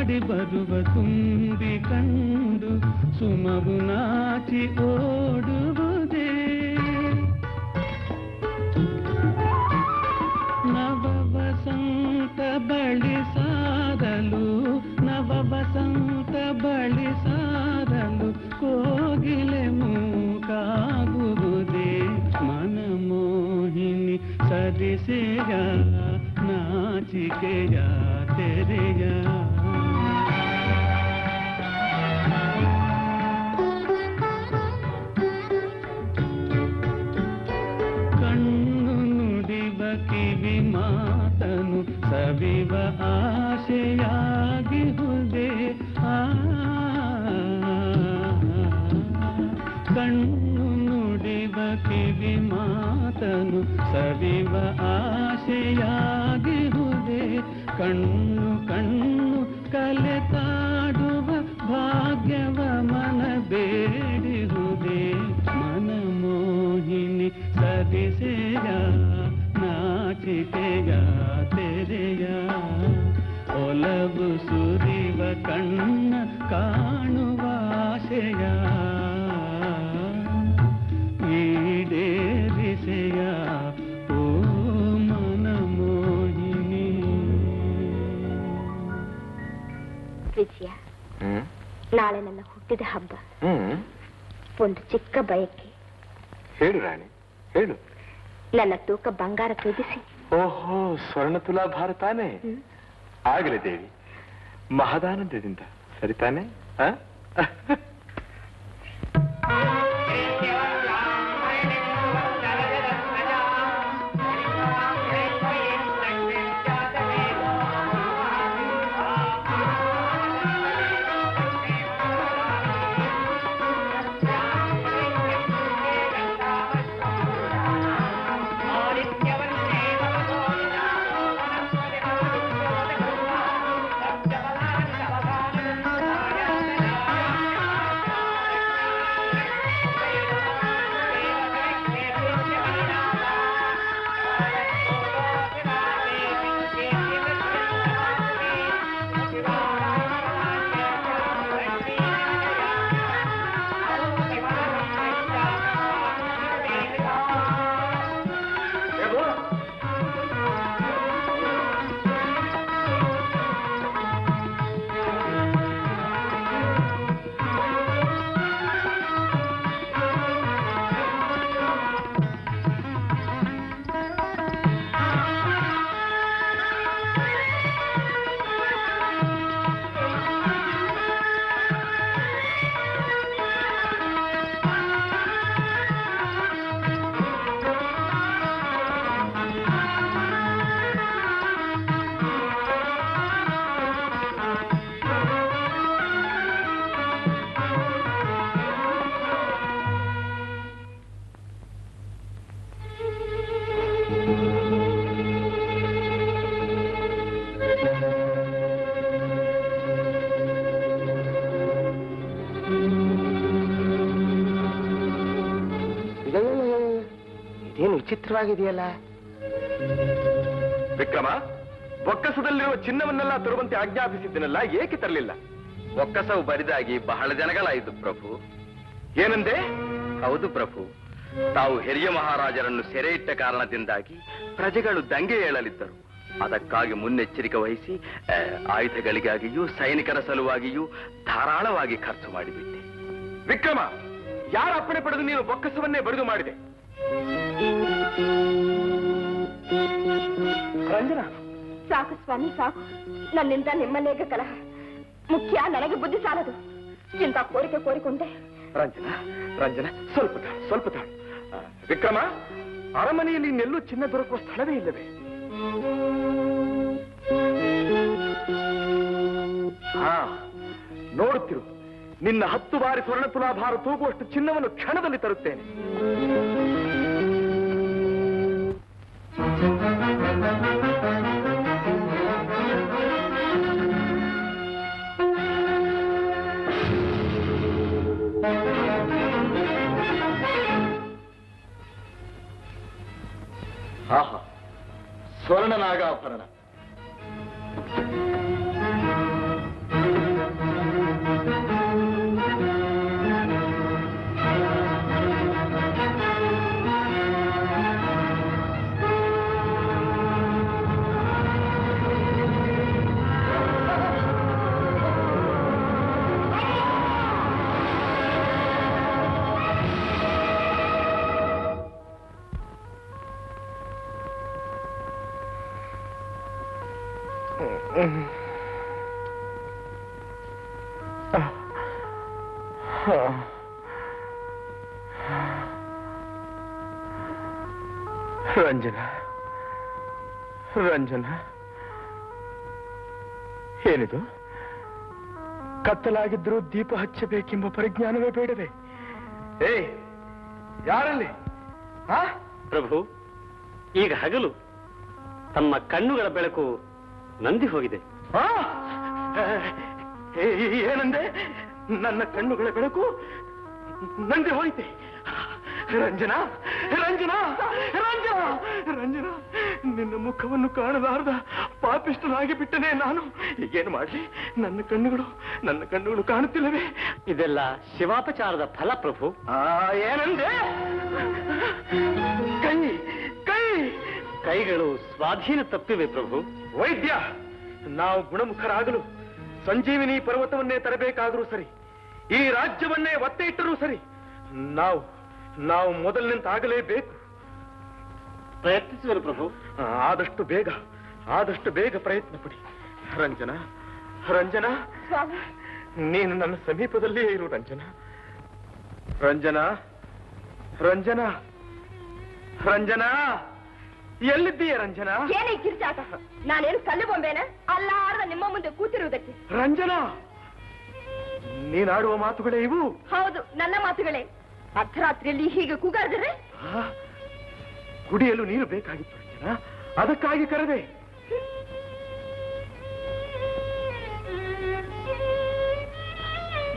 ಹಾಡಿ ಬರುವ ತುಂಬಿ ಕಂಡು ಸುಮವು ನಾಚಿ ಓಡುವುದೇ ನವ ವಸಂತ ಬಳಿ ಸಾರಲು ನವ ವಸಂತ ಬಳಿ ಸಾರಲು ಕೋಗಿಲೆ ಮೂಕಾಗುವುದೇ ಮನಮೋಹಿನಿ ಸರಿಸೆಯ ನಾಚಿಕೆಯ ತೆರೆಯ ಸವಿವ ಆಶೆಯಾಗಿ ಹುದೆ ಕಣ್ಣು ನುಡಿವ ಕಿವಿ ಮಾತನು ಸವಿವ ಆಶೆಯಾಗಿ ಹುದೆ ಕಣ್ಣು ಕಣ್ಣು ಕಲೆತಾಡುವ ಭಾಗ್ಯವ ಮನ ಬೇಡಿಹುದೆ ಮನಮೋಹಿನಿ ಸದಿಸೆಯ ನಾಚಿಕೆಯ ಒಲವು ಸುರಿವ ಕಣ್ಣ ಕಾಣುವ ಆಸೆಯ ಈಡೇರಿಸೆಯ ಓ ಮನಮೋಹಿನಿ. ವಿಜಯ, ನಾಳೆ ನನ್ನ ಹುಟ್ಟಿದ ಹಬ್ಬ. ಒಂದು ಚಿಕ್ಕ ಬಯಕೆ. ಹೇಳು ರಾಣಿ, ಹೇಳು. ನನ್ನ ತೂಕ ಬಂಗಾರ ಕುದಿಸಿ. ಓಹೋ, ಸ್ವರ್ಣ ತುಲಾ ಭಾರತಾನೆ. ಆಗಲಿ ದೇವಿ, ಮಹದಾನಂದದಿಂದ. ಸರಿತಾನೆ? ಚಿತ್ರವಾಗಿದೆಯಲ್ಲ ವಿಕ್ರಮ, ಒಕ್ಕಸದಲ್ಲಿರುವ ಚಿನ್ನವನ್ನೆಲ್ಲ ತರುವಂತೆ ಆಜ್ಞಾಪಿಸಿದ್ದನೆಲ್ಲ ಏಕೆ ತರಲಿಲ್ಲ? ಒಕ್ಕಸವು ಬರಿದಾಗಿ ಬಹಳ ಜನಗಳಾಯಿತು ಪ್ರಭು. ಏನೆಂದೆ? ಹೌದು ಪ್ರಭು, ತಾವು ಹಿರಿಯ ಮಹಾರಾಜರನ್ನು ಸೆರೆ ಇಟ್ಟ ಕಾರಣದಿಂದಾಗಿ ಪ್ರಜೆಗಳು ದಂಗೆ ಏಳಲಿದ್ದರು. ಅದಕ್ಕಾಗಿ ಮುನ್ನೆಚ್ಚರಿಕೆ ವಹಿಸಿ ಆಯುಧಗಳಿಗಾಗಿಯೂ ಸೈನಿಕರ ಸಲುವಾಗಿಯೂ ಧಾರಾಳವಾಗಿ ಖರ್ಚು ಮಾಡಿಬಿಟ್ಟೆ. ವಿಕ್ರಮ, ಯಾರ ಅಪ್ಪಣೆ ಪಡೆದು ನೀನು ಒಕ್ಕಸವನ್ನೇ ಬರಿದು ಮಾಡಿದೆ? ರಂಜನಾ, ಸಾಕು ಸ್ವಾಮಿ, ಸಾಕು. ನನ್ನಿಂದ ನಿಮ್ಮನೇಗ ಕಲಹ. ಮುಖ್ಯ ನನಗೆ ಬುದ್ಧಿ ಸಾಲದು. ಇಂಥ ಕೋರಿಕೆ ಕೋರಿಕೊಂಡೆ. ರಂಜನಾ, ರಂಜನಾ, ಸ್ವಲ್ಪ ತಾಳು, ಸ್ವಲ್ಪ ತಾಳು. ವಿಕ್ರಮ, ಅರಮನೆಯಲ್ಲಿ ನೆಲ್ಲು ಚಿನ್ನ ದೊರಕುವ ಸ್ಥಳವೇ ಇಲ್ಲವೇ? ಹಾ, ನೋಡುತ್ತಿರು. ನಿನ್ನ 10 ಬಾರಿ ಸ್ವರ್ಣ ತುಲಾಭಾರ ತೂಗುವಷ್ಟು ಚಿನ್ನವನ್ನು ಕ್ಷಣದಲ್ಲಿ ತರುತ್ತೇನೆ. ಆಹಾ, ಸ್ವರ್ಣ ನಾಗಾಭರಣ. ரஞ்சனா, ರಂಜನಾ, ಏನಿದು? ಕತ್ತಲಾಗಿದ್ರೂ ದೀಪ ಹಚ್ಚಬೇಕೆಂಬ ಪರಿಜ್ಞಾನವೇ ಬೇಡವೇ? ಏ, ಯಾರಲ್ಲಿ? ಹಾ? ಪ್ರಭು, ಈಗ ಹಗಲು ತಮ್ಮ ಕಣ್ಣುಗಳ ಬೆಳಕು ನಂದಿ ಹೋಗಿದೆ. ಹಾ? ಏನಂದೆ? ನನ್ನ ಕಣ್ಣುಗಳ ಬೆಳಕು ನಂದಿ ಹೋಯಿತೆ. ರಂಜನಾ, ರಂಜನಾ, ರಂಜನಾ, ರಂಜನಾ, ನಿನ್ನ ಮುಖವನ್ನು ಕಾಣಲಾರದ ಪಾಪಿಷ್ಟನಾಗಿ ಬಿಟ್ಟನೆ ನಾನು. ಈಗೇನು ಮಾಡಲಿ? ನನ್ನ ಕಣ್ಣುಗಳು ಕಾಣುತ್ತಿಲ್ಲವೇ? ಇದೆಲ್ಲ ಶಿವಾಪಚಾರದ ಫಲ ಪ್ರಭು. ಏನಂದೆ? ಕೈಗಳು ಸ್ವಾಧೀನ ತಪ್ಪಿವೆ ಪ್ರಭು. ವೈದ್ಯ, ನಾವು ಗುಣಮುಖರಾಗಲು ಸಂಜೀವಿನಿ ಪರ್ವತವನ್ನೇ ತರಬೇಕಾದರೂ ಸರಿ, ಈ ರಾಜ್ಯವನ್ನೇ ಒತ್ತೆ ಇಟ್ಟರೂ ಸರಿ, ನಾವು ಮೊದಲಿನಂತಾಗಲೇಬೇಕು. ಪ್ರಯತ್ನಿಸುವರು ಪ್ರಭು. ಆದಷ್ಟು ಬೇಗ ಪ್ರಯತ್ನ ಪಡಿ. ರಂಜನಾ, ರಂಜನಾ, ನೀನು ನನ್ನ ಸಮೀಪದಲ್ಲಿಯೇ ಇರು. ರಂಜನಾ, ರಂಜನಾ, ರಂಜನಾ, ರಂಜನಾ, ಎಲ್ಲಿದ್ದೀಯ ರಂಜನಾ? ಏನೇ ಕಿರ್ಚಾಟ? ನಾನೇನು ಕಲ್ಲು ಬೊಂಬೇನ? ಅಲ್ಲಾರದ ನಿಮ್ಮ ಮುಂದೆ ಕೂತಿರುವುದಕ್ಕೆ. ರಂಜನಾ, ನೀನಾಡುವ ಮಾತುಗಳೇ ಇವು? ಹೌದು, ನನ್ನ ಮಾತುಗಳೇ. ಅರ್ಧರಾತ್ರಿಯಲ್ಲಿ ಹೀಗೆ ಕೂಗಾಡಿದರೆ? ಕುಡಿಯಲು ನೀರು ಬೇಕಾಗಿತ್ತು ರಂಜನಾ, ಅದಕ್ಕಾಗಿ ಕರೆದೆ.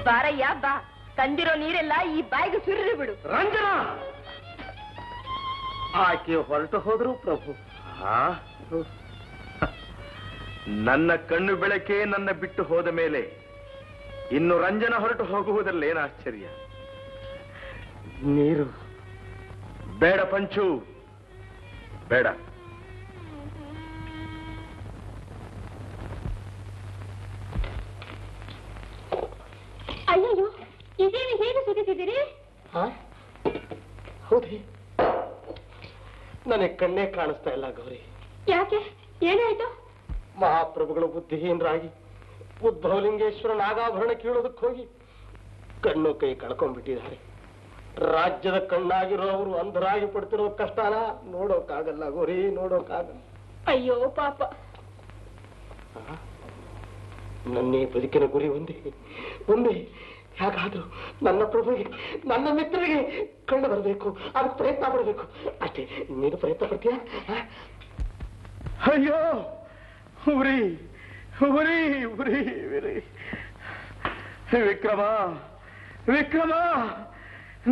ಬಾರಯ್ಯ ಬಾ, ತಂದಿರೋ ನೀರೆಲ್ಲ ಈ ಬಾಯಿಗೆ ಸುರಿದು ಬಿಡು. ರಂಜನಾ, ಆಕೆ ಹೊರಟು ಹೋದ್ರು ಪ್ರಭು. ನನ್ನ ಕಣ್ಣು ಬೆಳಕೆ ನನ್ನ ಬಿಟ್ಟು ಹೋದ ಮೇಲೆ ಇನ್ನು ರಂಜನ ಹೊರಟು ಹೋಗುವುದರಲ್ಲೇನು ಆಶ್ಚರ್ಯ? ನೀರು ಬೇಡ ಪಂಚು, ಬೇಡ. ಅಯ್ಯೋ, ಇದೇನು ಹೇಗೆ ಸುತ್ತಿದ್ದೀರಿ? ಹೌದ್ರಿ, ನನಗೆ ಕಣ್ಣೇ ಕಾಣಿಸ್ತಾ ಇಲ್ಲ ಗೌರಿ. ಯಾಕೆ, ಏನಾಯ್ತು? ಮಹಾಪ್ರಭುಗಳು ಬುದ್ಧಿಹೀನರಾಗಿ ಉದ್ಭವಲಿಂಗೇಶ್ವರ ನಾಗಾಭರಣ ಕೀಳೋದಕ್ಕೆ ಹೋಗಿ ಕಣ್ಣು ಕೈ ಕಳ್ಕೊಂಡ್ಬಿಟ್ಟಿದ್ದಾರೆ. ರಾಜ್ಯದ ಕಣ್ಣಾಗಿರೋರು ಅಂಧರಾಗಿ ಪಡ್ತಿರೋ ಕಷ್ಟನ ನೋಡೋಕ್ಕಾಗಲ್ಲ ಗೌರಿ, ನೋಡೋಕ್ಕಾಗಲ್ಲ. ಅಯ್ಯೋ ಪಾಪ, ನನ್ನೇ ಬದುಕಿನ ಗುರಿ ಒಂದೇ. ಯಾಕಾದ್ರೂ ನನ್ನ ಪ್ರಭುವಿಗೆ, ನನ್ನ ಮಿತ್ರರಿಗೆ ಕಣ್ಣು ಬರಬೇಕು, ಅದಕ್ಕೆ ಪ್ರಯತ್ನ ಪಡಬೇಕು ಅಷ್ಟೇ. ನೀನು ಪ್ರಯತ್ನ ಪಡ್ತೀಯ? ಅಯ್ಯೋ ಉರಿ ಉರಿ ಉರಿ ಉರಿ ವಿಕ್ರಮ, ವಿಕ್ರಮ,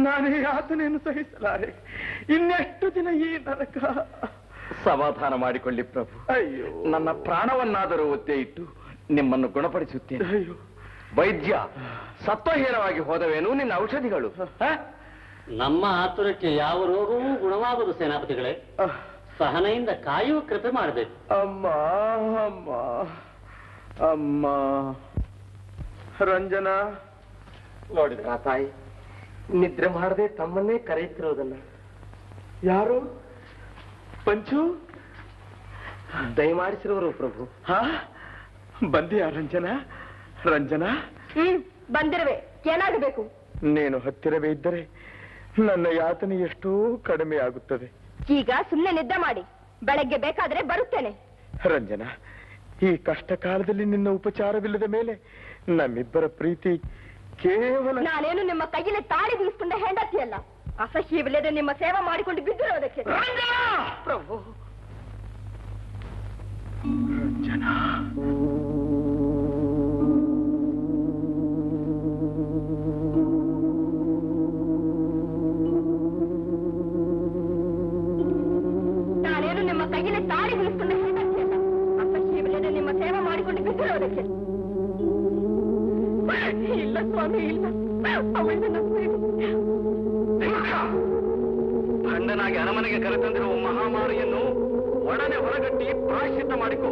ನಾನೇ ಯಾತನೆಯನ್ನು ಸಹಿಸಲಾರೆ. ಇನ್ನೆಷ್ಟು ದಿನ ಈ ನರಕ? ಸಮಾಧಾನ ಮಾಡಿಕೊಳ್ಳಿ ಪ್ರಭು. ಅಯ್ಯೋ, ನನ್ನ ಪ್ರಾಣವನ್ನಾದರೂ ಒತ್ತೆ ಇಟ್ಟು ನಿಮ್ಮನ್ನು ಗುಣಪಡಿಸುತ್ತೇನೆ. ಅಯ್ಯೋ ವೈದ್ಯ, ಸತ್ವಹೀನವಾಗಿ ಹೋದವೇನು ನಿನ್ನ ಔಷಧಿಗಳು? ನಮ್ಮ ಆತುರಕ್ಕೆ ಯಾವ ರೋಗವೂ ಗುಣವಾಗದು ಸೇನಾಪತಿಗಳೇ. ಸಹನೆಯಿಂದ ಕಾಯುವ ಕೃಪೆ ಮಾಡಬೇಕು. ಅಮ್ಮ ಅಮ್ಮ ಅಮ್ಮ. ರಂಜನಾ, ನೋಡಿದ್ರ ತಾಯಿ ನಿದ್ರೆ ಮಾಡದೆ ತಮ್ಮನ್ನೇ ಕರೆಯುತ್ತಿರೋದನ್ನ? ಯಾರು? ಪಂಚು ದಯಮಾಡಿಸಿರುವರು ಪ್ರಭು. ಹಾ, ಬಂದಿಯಾ ರಂಜನಾ? ರಂಜನಾ, ಬಂದಿರವೆ. ಏನಾಗಬೇಕು? ನೀನು ಹತ್ತಿರವೇ ಇದ್ದರೆ ನನ್ನ ಯಾತನೆ ಎಷ್ಟೋ ಕಡಿಮೆ ಆಗುತ್ತದೆ. ಈಗ ಸುಮ್ಮನೆ ನಿದ್ದೆ ಮಾಡಿ, ಬೆಳಗ್ಗೆ ಬೇಕಾದ್ರೆ ಬರುತ್ತೇನೆ. ರಂಜನಾ, ಈ ಕಷ್ಟ ಕಾಲದಲ್ಲಿ ನಿನ್ನ ಉಪಚಾರವಿಲ್ಲದ ಮೇಲೆ ನಮ್ಮಿಬ್ಬರ ಪ್ರೀತಿ ಕೇವಲ... ನಾನೇನು ನಿಮ್ಮ ಕೈಯಲ್ಲಿ ತಾಳಿ ಬೀಸ್ಕೊಂಡ ಹೆಂಡತಿಯಲ್ಲ. ಅಸಹ್ಯವಿಲ್ಲದೆ ನಿಮ್ಮ ಸೇವೆ ಮಾಡಿಕೊಂಡು ಬಿದ್ದಿರೋದಕ್ಕೆ. ರಂಜನಾ! ಪ್ರಭು ರಂಜನಾ, ನಾನೇನು ನಿಮ್ಮ ಕೈಯಲ್ಲಿ ತಾಳಿ ಬೀಸ್ಕೊಂಡ ಹೆಂಡತಿಯಲ್ಲ. ಅಸಹ್ಯವಿಲ್ಲದೆ ನಿಮ್ಮ ಸೇವೆ ಮಾಡಿಕೊಂಡು ಬಿದ್ದಿರೋದಕ್ಕೆ. ಇಲ್ಲ ಸ್ವಾಮಿ, ಇಲ್ಲ, ಅವಳನ್ನ ಭಂಡನಾಗಿ ಅರಮನೆಗೆ ಕರೆತಂದಿರುವ ಮಹಾಮಾರಿಯನ್ನು ಒಡನೆ ಹೊರಗಟ್ಟಿ ಪ್ರಾಯಶ್ಚಿತ್ತ ಮಾಡಿಕೊ.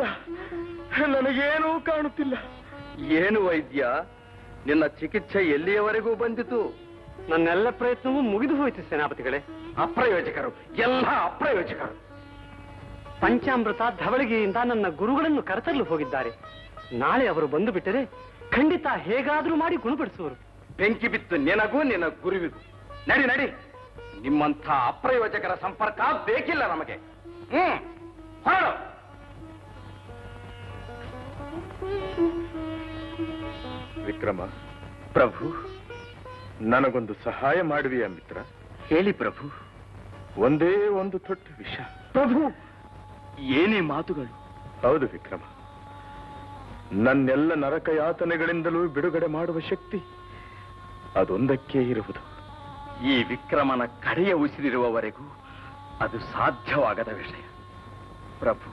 ಕಾಣುತ್ತಿಲ್ಲ, ನನಗೇನೂ ಕಾಣುತ್ತಿಲ್ಲ. ಏನು ವೈದ್ಯ, ನಿನ್ನ ಚಿಕಿತ್ಸೆ ಎಲ್ಲಿಯವರೆಗೂ ಬಂದಿತು? ನನ್ನೆಲ್ಲ ಪ್ರಯತ್ನವೂ ಮುಗಿದು ಹೋಯಿತು ಸೇನಾಪತಿಗಳೇ. ಅಪ್ರಯೋಜಕರು, ಎಲ್ಲ ಅಪ್ರಯೋಜಕರು. ಪಂಚಾಮೃತ ಧವಳಗಿಯಿಂದ ನನ್ನ ಗುರುಗಳನ್ನು ಕರೆತರಲು ಹೋಗಿದ್ದಾರೆ. ನಾಳೆ ಅವರು ಬಂದು ಬಿಟ್ಟರೆ ಖಂಡಿತ ಹೇಗಾದ್ರೂ ಮಾಡಿ ಗುಣಪಡಿಸುವರು. ಬೆಂಕಿ ಬಿತ್ತು ನಿನಗೂ ನಿನ್ನ ಗುರುವಿಗೂ. ನಡಿ ನಡಿ, ನಿಮ್ಮಂಥ ಅಪ್ರಯೋಜಕರ ಸಂಪರ್ಕ ಬೇಕಿಲ್ಲ ನಮಗೆ. ಹೊರಡು. ವಿಕ್ರಮ ಪ್ರಭು, ನನಗೊಂದು ಸಹಾಯ ಮಾಡುವೆಯಾ ಮಿತ್ರ? ಹೇಳಿ ಪ್ರಭು. ಒಂದೇ ಒಂದು ತೊಟ್ಟು ವಿಷ. ಪ್ರಭು, ಏನೇ ಮಾತುಗಳು. ಹೌದು ವಿಕ್ರಮ, ನನ್ನೆಲ್ಲ ನರಕ ಯಾತನೆಗಳಿಂದಲೂ ಬಿಡುಗಡೆ ಮಾಡುವ ಶಕ್ತಿ ಅದೊಂದಕ್ಕೇ ಇರುವುದು. ಈ ವಿಕ್ರಮನ ಕಡೆಯ ಉಸಿರಿರುವವರೆಗೂ ಅದು ಸಾಧ್ಯವಾಗದ ವಿಷಯ. ಪ್ರಭು,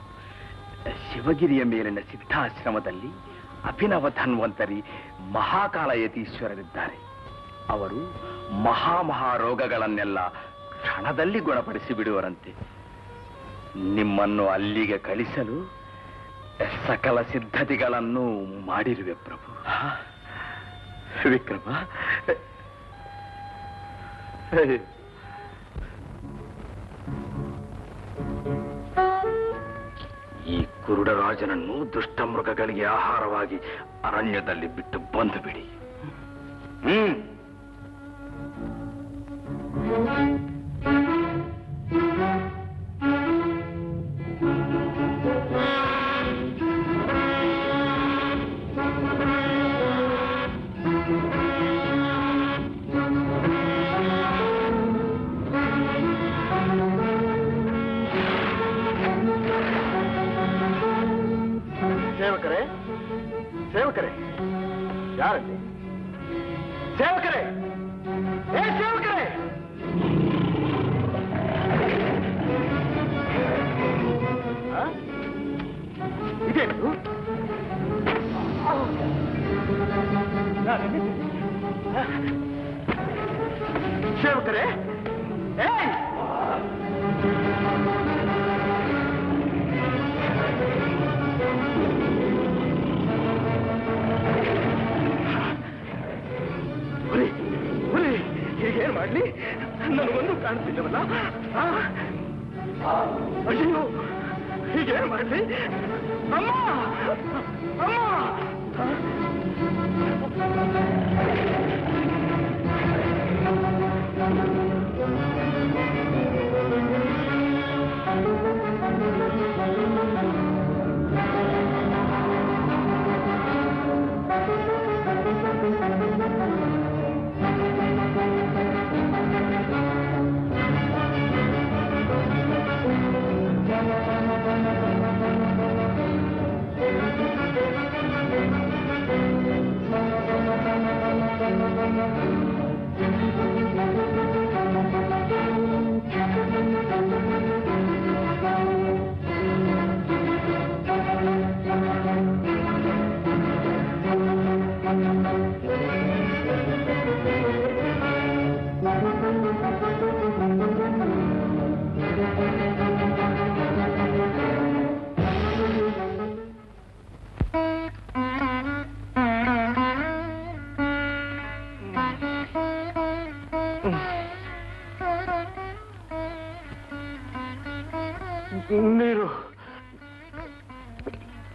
ಶಿವಗಿರಿಯ ಮೇಲಿನ ಸಿದ್ಧಾಶ್ರಮದಲ್ಲಿ ಅಭಿನವ ಧನ್ವಂತರಿ ಮಹಾಕಾಲಯತೀಶ್ವರರಿದ್ದಾರೆ. ಅವರು ಮಹಾ ರೋಗಗಳನ್ನೆಲ್ಲ ಕ್ಷಣದಲ್ಲಿ ಗುಣಪಡಿಸಿ ಬಿಡುವರಂತೆ. ನಿಮ್ಮನ್ನು ಅಲ್ಲಿಗೆ ಕಳಿಸಲು ಸಕಲ ಸಿದ್ಧತೆಗಳನ್ನು ಮಾಡಿರುವೆ ಪ್ರಭು. ವಿಕ್ರಮ, ಈ ಕುರುಡರಾಜನನ್ನು ದುಷ್ಟ ಮೃಗಗಳಿಗೆ ಆಹಾರವಾಗಿ ಅರಣ್ಯದಲ್ಲಿ ಬಿಟ್ಟು ಬಂದು ಬಿಡಿ. ಸೇವಕರೇ, ಯಾರಲ್ಲಿ ಸೇವಕರೇ? ಏ ಸೇವಕರೇ, ಇದೇನು? ಸೇವಕರೇ, ಏ ಏನ್ ಮಾಡ್ಲಿ, ನನಗೊಂದು ಕಾಣುತ್ತಿಲ್ಲವಲ್ಲ. ಅಯ್ಯೋ, ಈಗೇನ್ ಮಾಡ್ಲಿ? ಅಮ್ಮ ಅಮ್ಮ,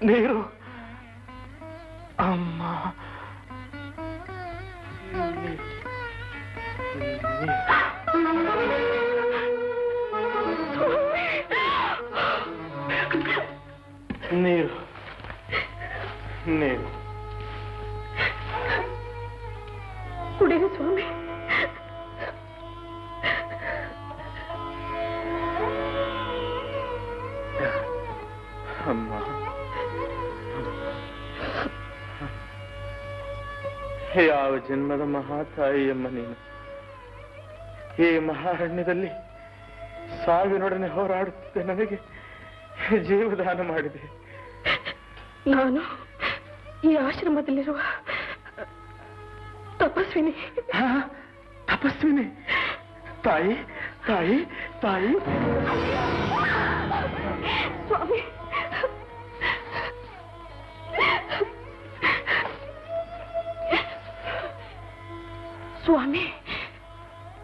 ನೀರು. ಅಮ್ಮ, ನೀರು ನೀರು ಕುಡಿದು ಸ್ವಾಮಿ. ಅಮ್ಮ, ಯಾವ ಜನ್ಮದ ಮಹಾತಾಯಿಯಮ್ಮ ನೀನು. ಈ ಮಹಾರಣ್ಯದಲ್ಲಿ ಸಾವಿನೊಡನೆ ಹೋರಾಡುತ್ತಿದ್ದೆ ನನಗೆ ಜೀವದಾನ ಮಾಡಿದೆ. ನಾನು ಈ ಆಶ್ರಮದಲ್ಲಿರುವ ತಪಸ್ವಿನಿ. ತಪಸ್ವಿನಿ? ತಾಯಿ ತಾಯಿ ತಾಯಿ ಸ್ವಾಮಿ, स्वामी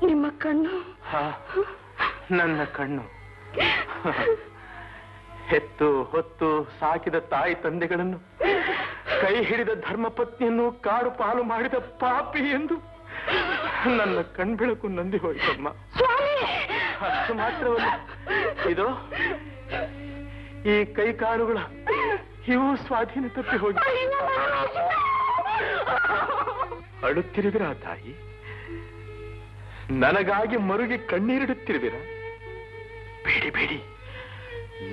निम्म कण्णु नन्न कण्णु हेत्तु होत्तु साकिद ताई तंदेगळन्नु ಕೈ ಹಿಡಿದ ಧರ್ಮಪತ್ನಿಯನ್ನು ಕಾಡು ಪಾಲು ಮಾಡಿದ ಪಾಪಿ ಎಂದು ನನ್ನ ಕಣ್ಬೆಳಕು ನಂದಿ ಹೋಯಿತಮ್ಮ. ಅಷ್ಟು ಮಾತ್ರವಲ್ಲ, ಇದು ಈ ಕೈ ಕಾಲುಗಳ ಇವು ಸ್ವಾಧೀನ ತಪ್ಪಿ ಹೋಗಿ ಅಳುತ್ತಿರುವಿರ ತಾಯಿ, ನನಗಾಗಿ ಮರುಗಿ ಕಣ್ಣೀರಿಡುತ್ತಿರುವಿರ. ಬೇಡಿ ಬೇಡಿ,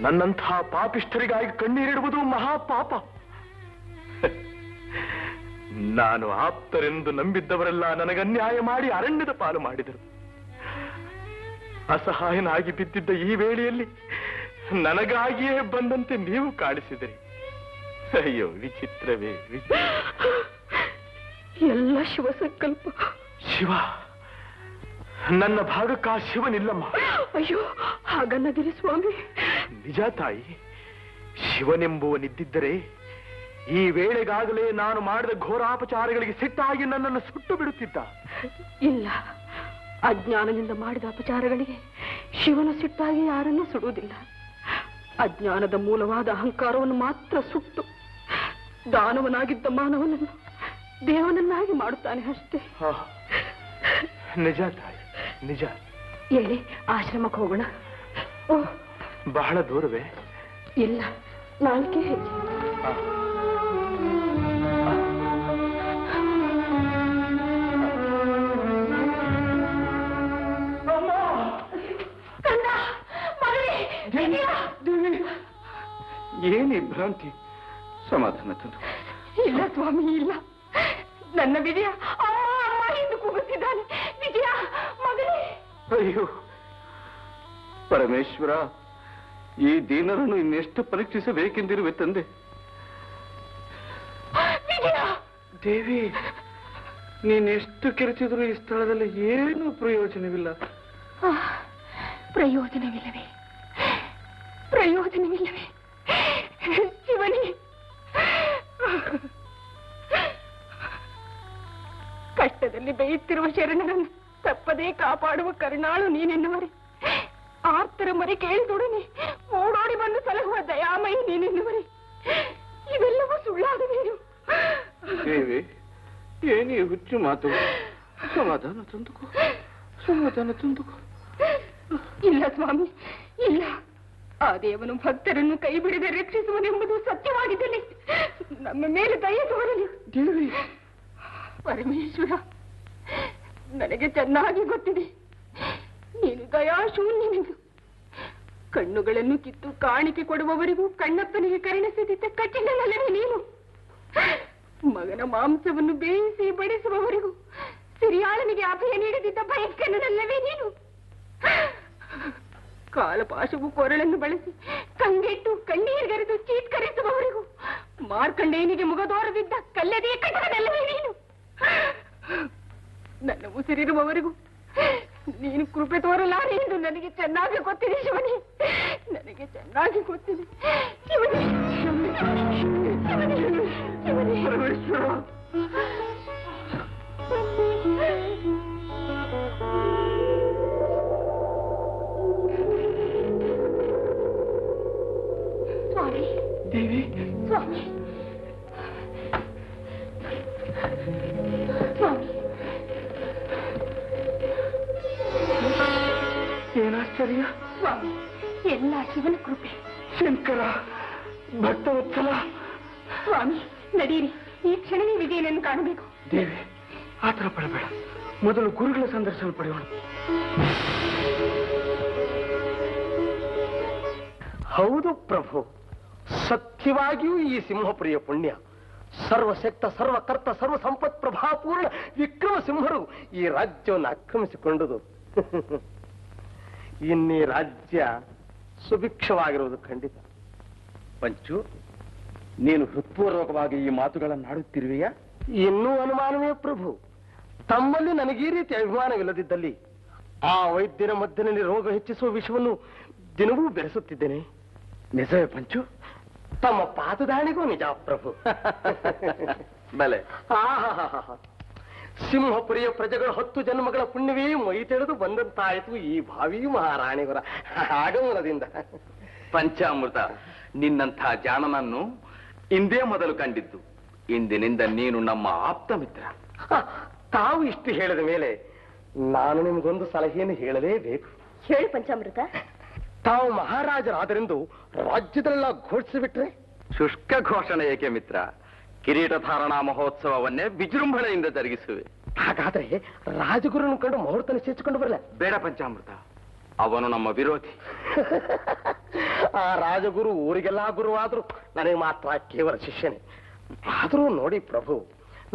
ನನ್ನಂತಹ ಪಾಪಿಷ್ಠರಿಗಾಗಿ ಕಣ್ಣೀರಿಡುವುದು ಮಹಾಪಾಪ. ನಾನು ಆಪ್ತರೆಂದು ನಂಬಿದ್ದವರೆಲ್ಲ ನನಗನ್ಯಾಯ ಮಾಡಿ ಅರಣ್ಯದ ಪಾಲು ಮಾಡಿದರು. ಅಸಹಾಯನಾಗಿ ಬಿದ್ದಿದ್ದ ಈ ವೇಳೆಯಲ್ಲಿ ನನಗಾಗಿಯೇ ಬಂದಂತೆ ನೀವು ಕಾಣಿಸಿದಿರಿ. ಅಯ್ಯೋ ವಿಚಿತ್ರವೇ ವಿಚಿತ್ರ. ಎಲ್ಲ ಶಿವ ಸಂಕಲ್ಪ. ಶಿವ ನನ್ನ ಭಾಗಕ್ಕೆ ಆ ಶಿವನಿಲ್ಲಮ್ಮ. ಅಯ್ಯೋ ಹಾಗನ್ನದಿರಿ ಸ್ವಾಮಿ. ನಿಜ ತಾಯಿ, ಶಿವನೆಂಬುವನಿದ್ದರೆ ಈ ವೇಳೆಗಾಗಲೇ ನಾನು ಮಾಡಿದ ಘೋರಾಪಚಾರಗಳಿಗೆ ಸಿಟ್ಟಾಗಿ ನನ್ನನ್ನು ಸುಟ್ಟು ಬಿಡುತ್ತಿದ್ದ. ಇಲ್ಲ, ಅಜ್ಞಾನದಿಂದ ಮಾಡಿದ ಅಪಚಾರಗಳಿಗೆ ಶಿವನು ಸಿಟ್ಟಾಗಿ ಯಾರನ್ನೂ ಸುಡುವುದಿಲ್ಲ. ಅಜ್ಞಾನದ ಮೂಲವಾದ ಅಹಂಕಾರವನ್ನು ಮಾತ್ರ ಸುಟ್ಟು ದಾನವನಾಗಿದ್ದ ಮಾನವನನ್ನು ದೇವನನ್ನಾಗಿ ಮಾಡುತ್ತಾನೆ ಅಷ್ಟೇ. ನಿಜ ತಾಯಿ, ನಿಜ. ಹೇಳಿ ಆಶ್ರಮಕ್ಕೆ ಹೋಗೋಣ. ಓ ಬಹಳ ದೂರವೇ? ಇಲ್ಲ, ನಾಲ್ಕೇ ಹೆಜ್ಜೆ. ಏನೇ ಭ್ರಾಂತಿ? ಸಮಾಧಾನ ತಂದು. ಇಲ್ಲ ಸ್ವಾಮಿ, ಇಲ್ಲ. ನನ್ನ ವಿಜಯ ಎಂದು ಕೂಗುತ್ತಿದ್ದಾನೆ. ವಿಜಯ ಮಗನೇ. ಅಯ್ಯೋ ಪರಮೇಶ್ವರ, ಈ ದೀನರನ್ನು ಇನ್ನೆಷ್ಟು ಪರೀಕ್ಷಿಸಬೇಕೆಂದಿರುವೆ ತಂದೆ. ದೇವಿ, ನೀನೆಷ್ಟು ಕೆರೆಚಿದ್ರು ಈ ಸ್ಥಳದಲ್ಲಿ ಏನೂ ಪ್ರಯೋಜನವಿಲ್ಲ. ಪ್ರಯೋಜನವಿಲ್ಲವೇ? ಪ್ರಯೋಜನವಿಲ್ಲವೇ ಶಿವನೇ? ಕಷ್ಟದಲ್ಲಿ ಬೇಯುತ್ತಿರುವ ಶರಣರನ್ನು ತಪ್ಪದೇ ಕಾಪಾಡುವ ಕರುಣಾಳು ನೀನೆನ್ನುವರೆ. ಆರ್ತರ ಮರಿ ಕೇಳಿದೊಡನೆ ಓಡೋಡಿ ಬಂದು ಸಲಹುವ ದಯಾಮಯಿ ನೀನೆನ್ನುವರೆ. ಇವೆಲ್ಲವೂ ಸುಳ್ಳಾಗಬೇಕು. ದೇವಿ, ಏನೇ ಹುಚ್ಚು ಮಾತು? ಸಮಾಧಾನ ತಂದುಕೋ, ಸಮಾಧಾನ ತಂದುಕೋ. ಇಲ್ಲ ಸ್ವಾಮಿ, ಇಲ್ಲ. ಆ ದೇವನು ಭಕ್ತರನ್ನು ಕೈ ಬಿಡದೆ ರಕ್ಷಿಸುವನೆಂಬುದು ಸತ್ಯವಾಗಿದ್ದಲ್ಲಿ ನಮ್ಮ ಮೇಲೆ ದಯೆ ತೋರಲಿ. ದೇವಿ ಪರಮೇಶ್ವರ, ನನಗೆ ಚೆನ್ನಾಗಿ ಗೊತ್ತಿದೆ ನೀನು ದಯಾಶೂನ್ಯನೆಂದು. ಕಣ್ಣುಗಳನ್ನು ಕಿತ್ತು ಕಾಣಿಕೆ ಕೊಡುವವರಿಗೂ ಕಣ್ಣಪ್ಪನಿಗೆ ಕರುಣಿಸಿದಿದ್ದ ಕಠಿಣನಲ್ಲವೇ ನೀನು? ಮಗನ ಮಾಂಸವನ್ನು ಬೇಯಿಸಿ ಬಡಿಸುವವರಿಗೂ ಸಿರಿಯಾಳನಿಗೆ ಅಭಯ ನೀಡದಿದ್ದ ಭಯಂಕರನಲ್ಲವೇ ನೀನು? ಕಾಲಪಾಶವು ಕೊರಳನ್ನು ಬಳಸಿ ಕಂಗೆಟ್ಟು ಕಣ್ಣೀರ್ಗರೆದು ಚೀತ್ಕರಿಸುವವರಿಗೂ ಮಾರ್ಕಂಡೇಯನಿಗೆ ಮುಗದೋರದಿದ್ದ ಕಲ್ಲದೇ ಕಟ್ಟಡದಲ್ಲವೇ ನೀನು? ನನ್ನ ಉಸಿರಿರುವವರಿಗೂ ನೀನು ಕೃಪೆ ತೋರಲಾರೆ ಎಂದು ನನಗೆ ಚೆನ್ನಾಗಿ ಗೊತ್ತಿದೆ ಶಿವನೇ, ನನಗೆ ಚೆನ್ನಾಗಿ ಗೊತ್ತಿದೆ ಶಿವನೇ. ಪರಮೇಶ್ವರ, ದೇವಿ, ಸ್ವಾಮಿ, ಸ್ವಾಮಿ. ಏನಾಶ್ಚರ್ಯ ಸ್ವಾಮಿ, ಎಲ್ಲ ಶಿವನ ಕೃಪೆ. ಶಂಕರ ಭಕ್ತವತ್ಸಲ ಸ್ವಾಮಿ, ನಡೀರಿ, ಈ ಕ್ಷಣವೇ ವಿಜಯನನ್ನು ಕಾಣಬೇಕು. ದೇವಿ, ಆತರ ಪಡಬೇಡ, ಮೊದಲು ಗುರುಗಳ ಸಂದರ್ಶನ ಪಡೆಯೋಣ. ಹೌದು ಪ್ರಭು, ಸತ್ಯವಾಗಿಯೂ ಈ ಸಿಂಹಪ್ರಿಯ ಪುಣ್ಯ ಸರ್ವಶಕ್ತ ಸರ್ವಕರ್ತ ಸರ್ವ ಸಂಪತ್ ಪ್ರಭಾಪೂರ್ಣ ವಿಕ್ರಮ ಸಿಂಹರು ಈ ರಾಜ್ಯವನ್ನು ಆಕ್ರಮಿಸಿಕೊಂಡುದು. ಇನ್ನೀ ರಾಜ್ಯ ಸುಭಿಕ್ಷವಾಗಿರುವುದು ಖಂಡಿತ. ಪಂಚು, ನೀನು ಹೃತ್ಪೂರ್ವಕವಾಗಿ ಈ ಮಾತುಗಳನ್ನು ಆಡುತ್ತಿರುವೆಯಾ? ಇನ್ನೂ ಅನುಮಾನವೇ ಪ್ರಭು. ತಮ್ಮಲ್ಲಿ ನನಗೀ ರೀತಿ ಅಭಿಮಾನವಿಲ್ಲದಿದ್ದಲ್ಲಿ ಆ ವೈದ್ಯರ ಮಧ್ಯದಲ್ಲಿ ರೋಗ ಹೆಚ್ಚಿಸುವ ವಿಷವನ್ನು ದಿನವೂ ಬೆರೆಸುತ್ತಿದ್ದೇನೆ. ನಿಜವೇ ಪಂಚು? ತಮ್ಮ ಪಾದದಾಣಿಗೂ ನಿಜ ಪ್ರಭು. ಬಲೆ ಸಿಂಹಪುರಿಯ ಪ್ರಜೆಗಳ 10 ಜನ್ಮಗಳ ಪುಣ್ಯವೇ ಮೈ ತೆರೆದು ಬಂದಂತಾಯಿತು ಈ ಭಾವಿ ಮಹಾರಾಣಿಯವರ ಆಗಮನದಿಂದ. ಪಂಚಾಮೃತ ನಿನ್ನಂಥ ಜಾಣನನ್ನು ಇಂದೇ ಮೊದಲು ಕಂಡಿದ್ದು. ಇಂದಿನಿಂದ ನೀನು ನಮ್ಮ ಆಪ್ತ ಮಿತ್ರ. ತಾವು ಇಷ್ಟು ಹೇಳಿದ ಮೇಲೆ ನಾನು ನಿಮಗೊಂದು ಸಲಹೆಯನ್ನು ಹೇಳಲೇಬೇಕು. ಹೇಳಿ ಪಂಚಾಮೃತ. ತಾವು ಮಹಾರಾಜರಾದರೆಂದು ರಾಜ್ಯದಲ್ಲೆಲ್ಲ ಘೋಷಿಸಿಬಿಟ್ರೆ? ಶುಷ್ಕ ಘೋಷಣೆ ಏಕೆ ಮಿತ್ರ? ಕಿರೀಟಧಾರಣ ಮಹೋತ್ಸವವನ್ನೇ ವಿಜೃಂಭಣೆಯಿಂದ ಜರುಗಿಸುವೆ. ಹಾಗಾದ್ರೆ ರಾಜಗುರುವನ್ನು ಕಂಡು ಮುಹೂರ್ತ ನಿಶ್ಚಯಿಸಿಕೊಂಡು ಬರಲ್ಲ? ಬೇಡ ಪಂಚಾಮೃತ, ಅವನು ನಮ್ಮ ವಿರೋಧಿ. ಆ ರಾಜಗುರು ಊರಿಗೆಲ್ಲ ಗುರುವಾದ್ರೂ ನನಗೆ ಮಾತ್ರ ಕೇವಲ ಶಿಷ್ಯನೇ. ಆದರೂ ನೋಡಿ ಪ್ರಭು,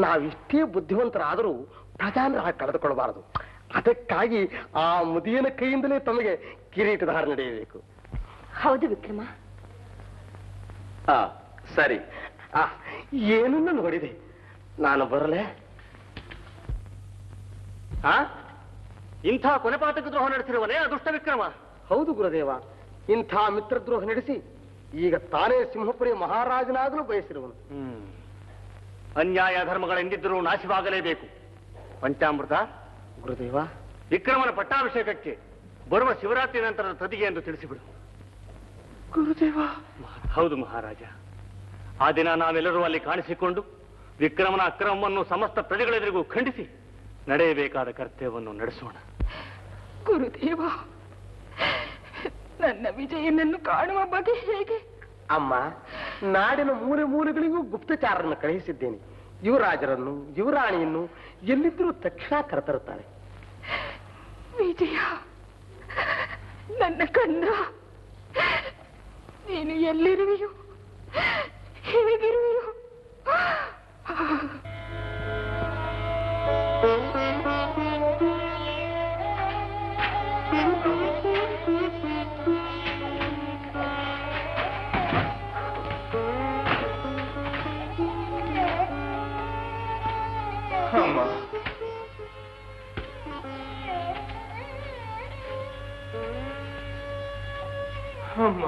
ನಾವಿಷ್ಟೇ ಬುದ್ಧಿವಂತರಾದರೂ ಪ್ರಜಾನ ಕಳೆದುಕೊಳ್ಳಬಾರದು. ಅದಕ್ಕಾಗಿ ಆ ಮುದಿಯನ ಕೈಯಿಂದಲೇ ತಮಗೆ ಕಿರೀಟಧಾರ ನಡೆಯಬೇಕು. ಹೌದು ವಿಕ್ರಮ. ಸರಿ, ಏನನ್ನ ನೋಡಿದೆ. ನಾನು ಬರಲೇ. ಇಂಥ ಕೊಲೆಪಾತಕ ದ್ರೋಹ ನಡೆಸಿರುವನೇ ಅದುಷ್ಟ ವಿಕ್ರಮ. ಹೌದು ಗುರುದೇವ, ಇಂಥ ಮಿತ್ರದ್ರೋಹ ನಡೆಸಿ ಈಗ ತಾನೇ ಸಿಂಹಪುರಿ ಮಹಾರಾಜನಾಗಲು ಬಯಸಿರುವನು. ಅನ್ಯಾಯ ಧರ್ಮಗಳೆಂದಿದ್ದರೂ ನಾಶವಾಗಲೇಬೇಕು. ಪಂಚಾಮೃತ. ಗುರುದೇವ, ವಿಕ್ರಮನ ಪಟ್ಟಾಭಿಷೇಕಕ್ಕೆ ಬರುವ ಶಿವರಾತ್ರಿ ನಂತರದ ತದಿಗೆ ಎಂದು ತಿಳಿಸಿಬಿಡು. ಗುರುದೇವ. ಹೌದು ಮಹಾರಾಜ, ಆ ದಿನ ನಾವೆಲ್ಲರೂ ಅಲ್ಲಿ ಕಾಣಿಸಿಕೊಂಡು ವಿಕ್ರಮನ ಅಕ್ರಮವನ್ನು ಸಮಸ್ತ ಪ್ರಜೆಗಳೆಲ್ಲರಿಗೂ ಖಂಡಿಸಿ ನಡೆಯಬೇಕಾದ ಕರ್ತವ್ಯವನ್ನು ನಡೆಸೋಣ. ಗುರುದೇವ, ನನ್ನ ವಿಜಯನನ್ನು ಕಾಣುವ ಬಗ್ಗೆ ಹೇಗೆ? ಅಮ್ಮ, ನಾಡಿನ ಮೂಲೆ ಮೂಲೆಗಳಿಗೂ ಗುಪ್ತಚಾರರನ್ನು ಕಳುಹಿಸಿದ್ದೇನೆ. ಯುವರಾಜರನ್ನು ಯುವರಾಣಿಯನ್ನು ಎಲ್ಲಿದ್ದರೂ ತಕ್ಷಣ ಕರೆತರುತ್ತಾರೆ. ವಿಜಯ, ನನ್ನ ಕಂದ, ನೀನು ಎಲ್ಲಿರುವೆಯೋ, ಹೇಗಿರುವೆಯೋ. ಅಮ್ಮ ಅಮ್ಮ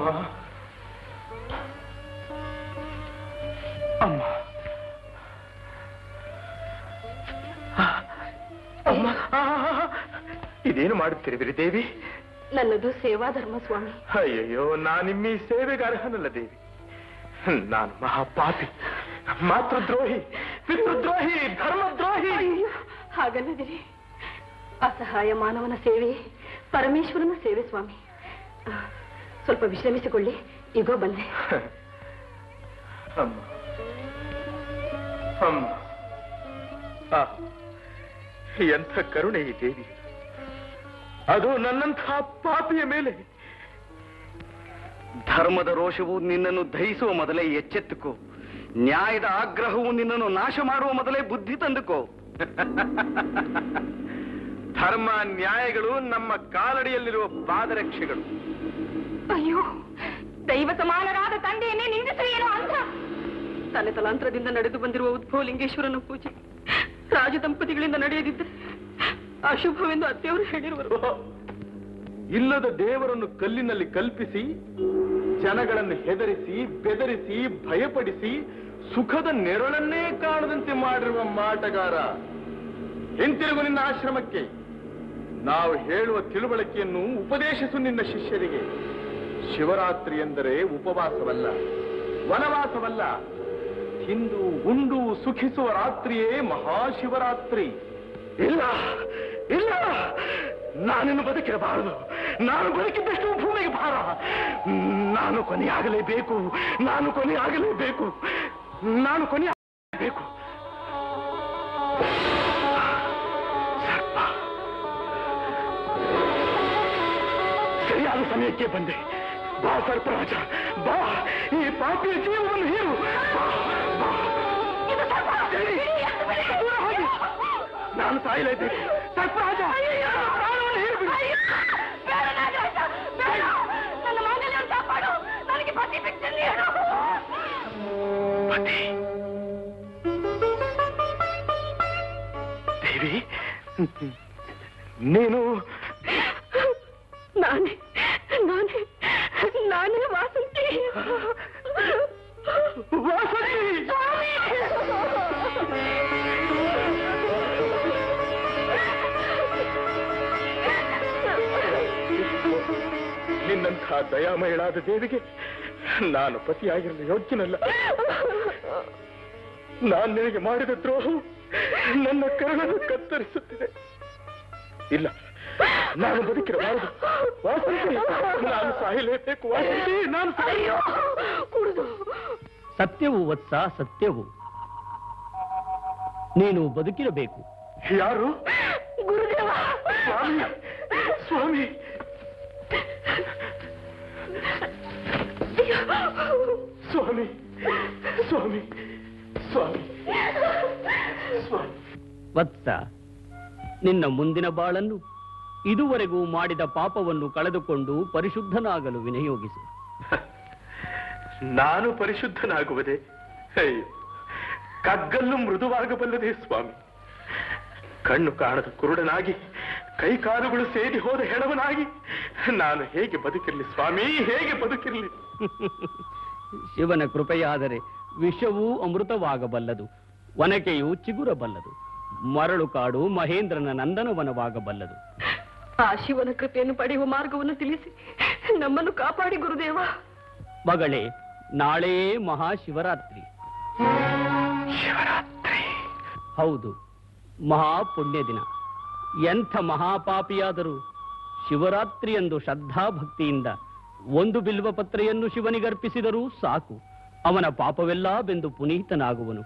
ಅಮ್ಮ, ಇದೇನು ಮಾಡುತ್ತಿರುವಿರಿ ದೇವಿ? ನನ್ನದು ಸೇವಾ ಧರ್ಮ ಸ್ವಾಮಿ. ಅಯ್ಯಯ್ಯೋ, ನಾನಿಮ್ಮಿ ಸೇವೆಗೆ ಅರ್ಹನಲ್ಲ ದೇವಿ. ನಾನು ಮಹಾಪಾಪಿ, ಮಾತೃದ್ರೋಹಿ, ಪಿತೃದ್ರೋಹಿ, ಧರ್ಮದ್ರೋಹಿ. ಹಾಗಲ್ಲದಿರಿ, ಅಸಹಾಯ ಮಾನವನ ಸೇವೆ ಪರಮೇಶ್ವರನ ಸೇವೆ ಸ್ವಾಮಿ. ಸ್ವಲ್ಪ ವಿಶ್ರಮಿಸಿಕೊಳ್ಳಿ, ಈಗೋ ಬಂದೆ. ಅಮ್ಮ ಅಮ್ಮ, ಎಂಥ ಕರುಣೆ ಈ ದೇವಿ! ಅದು ನನ್ನಂಥ ಪಾಪಿಯ ಮೇಲೆ. ಧರ್ಮದ ರೋಷವು ನಿನ್ನನ್ನು ದಹಿಸುವ ಮೊದಲೇ ಎಚ್ಚೆತ್ತುಕೋ. ನ್ಯಾಯದ ಆಗ್ರಹವು ನಿನ್ನನ್ನು ನಾಶ ಮಾಡುವ ಮೊದಲೇ ಬುದ್ಧಿ ತಂದುಕೋ. ಧರ್ಮ ನ್ಯಾಯಗಳು ನಮ್ಮ ಕಾಲಡಿಯಲ್ಲಿರುವ ಪಾದರಕ್ಷೆಗಳು. ಅಯ್ಯೋ, ದೈವ ಸಮಾನರಾದ ತಂದೆಯನ್ನೇ ನಿಂದಿಸಿ ಏನೋ ಅಂತ. ತಲೆ ತಲಾಂತರದಿಂದ ನಡೆದು ಬಂದಿರುವ ಉದ್ಭವ ಲಿಂಗೇಶ್ವರನ ಪೂಜೆ ರಾಜ ದಂಪತಿಗಳಿಂದ ನಡೆಯದಿದ್ದರೆ ಅಶುಭವೆಂದು ಅತ್ತೆಯವರು ಹೇಳಿರುವರು. ಇಲ್ಲದ ದೇವರನ್ನು ಕಲ್ಲಿನಲ್ಲಿ ಕಲ್ಪಿಸಿ, ಜನಗಳನ್ನು ಹೆದರಿಸಿ, ಬೆದರಿಸಿ, ಭಯಪಡಿಸಿ, ಸುಖದ ನೆರಳನ್ನೇ ಕಾಣದಂತೆ ಮಾಡಿರುವ ಮಾಟಗಾರ, ಹಿಂತಿರುಗು ನಿನ್ನ ಆಶ್ರಮಕ್ಕೆ. ನಾವು ಹೇಳುವ ತಿಳುವಳಿಕೆಯನ್ನು ಉಪದೇಶಿಸು ನಿನ್ನ ಶಿಷ್ಯರಿಗೆ. ಶಿವರಾತ್ರಿ ಎಂದರೆ ಉಪವಾಸವಲ್ಲ, ವನವಾಸವಲ್ಲ. ಹಿಂದೂ ಉಂಡು ಸುಖಿಸುವ ರಾತ್ರಿಯೇ ಮಹಾಶಿವರಾತ್ರಿ. ಇಲ್ಲ ಇಲ್ಲ, ನಾನಿನ್ನು ಬದುಕಿರಬಾರದು. ನಾನು ಬದುಕಿದ್ದಷ್ಟು ಭೂಮಿಗೆ ಭಾರ. ನಾನು ಕೊನೆಯಾಗಲೇಬೇಕು, ನಾನು ಕೊನೆಯಾಗಲೇಬೇಕು, ನಾನು ಕೊನೆಯಾಗಲೇಬೇಕು. ಸರ್ಪ, ಸರಿಯಾದ ಸಮಯಕ್ಕೆ ಬಂದೆ. ಬಾ ಸರ್ಪರಾಜ, ಬಾ, ಈ ಪಾಪಿಯ ಜೀವವನ್ನು ಹೀರು. ನಾನು ಸಾಯಲೇಬೇಕು ಸರ್ಪರಾಜ. ದೇವಿ, ನೀನು ನಾನೇ ನಾನೇ ನಾನೇ ವಾಸಂತಿ. ವಾಸಂತಿ ಆ ದಯಾಮಯಳಾದ ದೇವಿಗೆ ನಾನು ಪತಿಯಾಗಿರಲು ಯೋಗ್ಯನಲ್ಲ. ನಾನು ನಿನಗೆ ಮಾಡಿದ ದ್ರೋಹವು ನನ್ನ ಕರುಣನ್ನು ಕತ್ತರಿಸುತ್ತಿದೆ. ಇಲ್ಲ, ನಾನು ಬದುಕಿರಬಾರದು. ವಾಸಂತಿ, ನಾನು ಸಾಯಲೇಬೇಕು. ವಾಸಂತಿ, ನಾನು ಸಾಯೋ ಕುಡಿದು. ಸತ್ಯವು ವತ್ಸ, ಸತ್ಯವು, ನೀನು ಬದುಕಿರಬೇಕು. ಯಾರು? ಗುರುದೇವ. ಸ್ವಾಮಿ, ಸ್ವಾಮಿ. ಸ್ವಾಮಿ, ಸ್ವಾಮಿ, ಸ್ವಾಮಿ, ಸ್ವಾಮಿ. ವತ್ಸ, ನಿನ್ನ ಮುಂದಿನ ಬಾಳನ್ನು ಇದುವರೆಗೂ ಮಾಡಿದ ಪಾಪವನ್ನು ಕಳೆದುಕೊಂಡು ಪರಿಶುದ್ಧನಾಗಲು ವಿನಿಯೋಗಿಸು. ನಾನು ಪರಿಶುದ್ಧನಾಗುವುದೇ? ಕಗ್ಗಲ್ಲೂ ಮೃದುವಾಗಬಲ್ಲದೆ ಸ್ವಾಮಿ. ಕಣ್ಣು ಕಾಣದ ಕುರುಡನಾಗಿ, ಕೈಕಾಲುಗಳು ಸೇರಿ ಹೋದ ಹೆಣವನಾಗಿ ನಾನು ಹೇಗೆ ಬದುಕಿರಲಿ ಸ್ವಾಮಿ, ಹೇಗೆ ಬದುಕಿರಲಿ? ಶಿವನ ಕೃಪೆಯಾದರೆ ವಿಷವೂ ಅಮೃತವಾಗಬಲ್ಲದು, ವನಕೆಯೂ ಚಿಗುರಬಲ್ಲದು, ಮರಳು ಕಾಡು ಮಹೇಂದ್ರನ ನಂದನವನವಾಗಬಲ್ಲದು. ಆ ಶಿವನ ಕೃಪೆಯನ್ನು ಪಡೆಯುವ ಮಾರ್ಗವನ್ನು ತಿಳಿಸಿ ನಮ್ಮನ್ನು ಕಾಪಾಡಿ ಗುರುದೇವ. ಮಗಳೇ, ನಾಳೆಯೇ ಮಹಾಶಿವರಾತ್ರಿ. ಶಿವರಾತ್ರಿ? ಹೌದು, ಮಹಾಪುಣ್ಯ ದಿನ. ಎಂಥ ಮಹಾಪಾಪಿಯಾದರೂ ಶಿವರಾತ್ರಿಯಂದು ಶ್ರದ್ಧಾಭಕ್ತಿಯಿಂದ ಒಂದು ಬಿಲ್ವ ಪತ್ರೆಯನ್ನು ಶಿವನಿಗರ್ಪಿಸಿದರೂ ಸಾಕು, ಅವನ ಪಾಪವೆಲ್ಲ ಬೆಂದು ಪುನೀತನಾಗುವನು.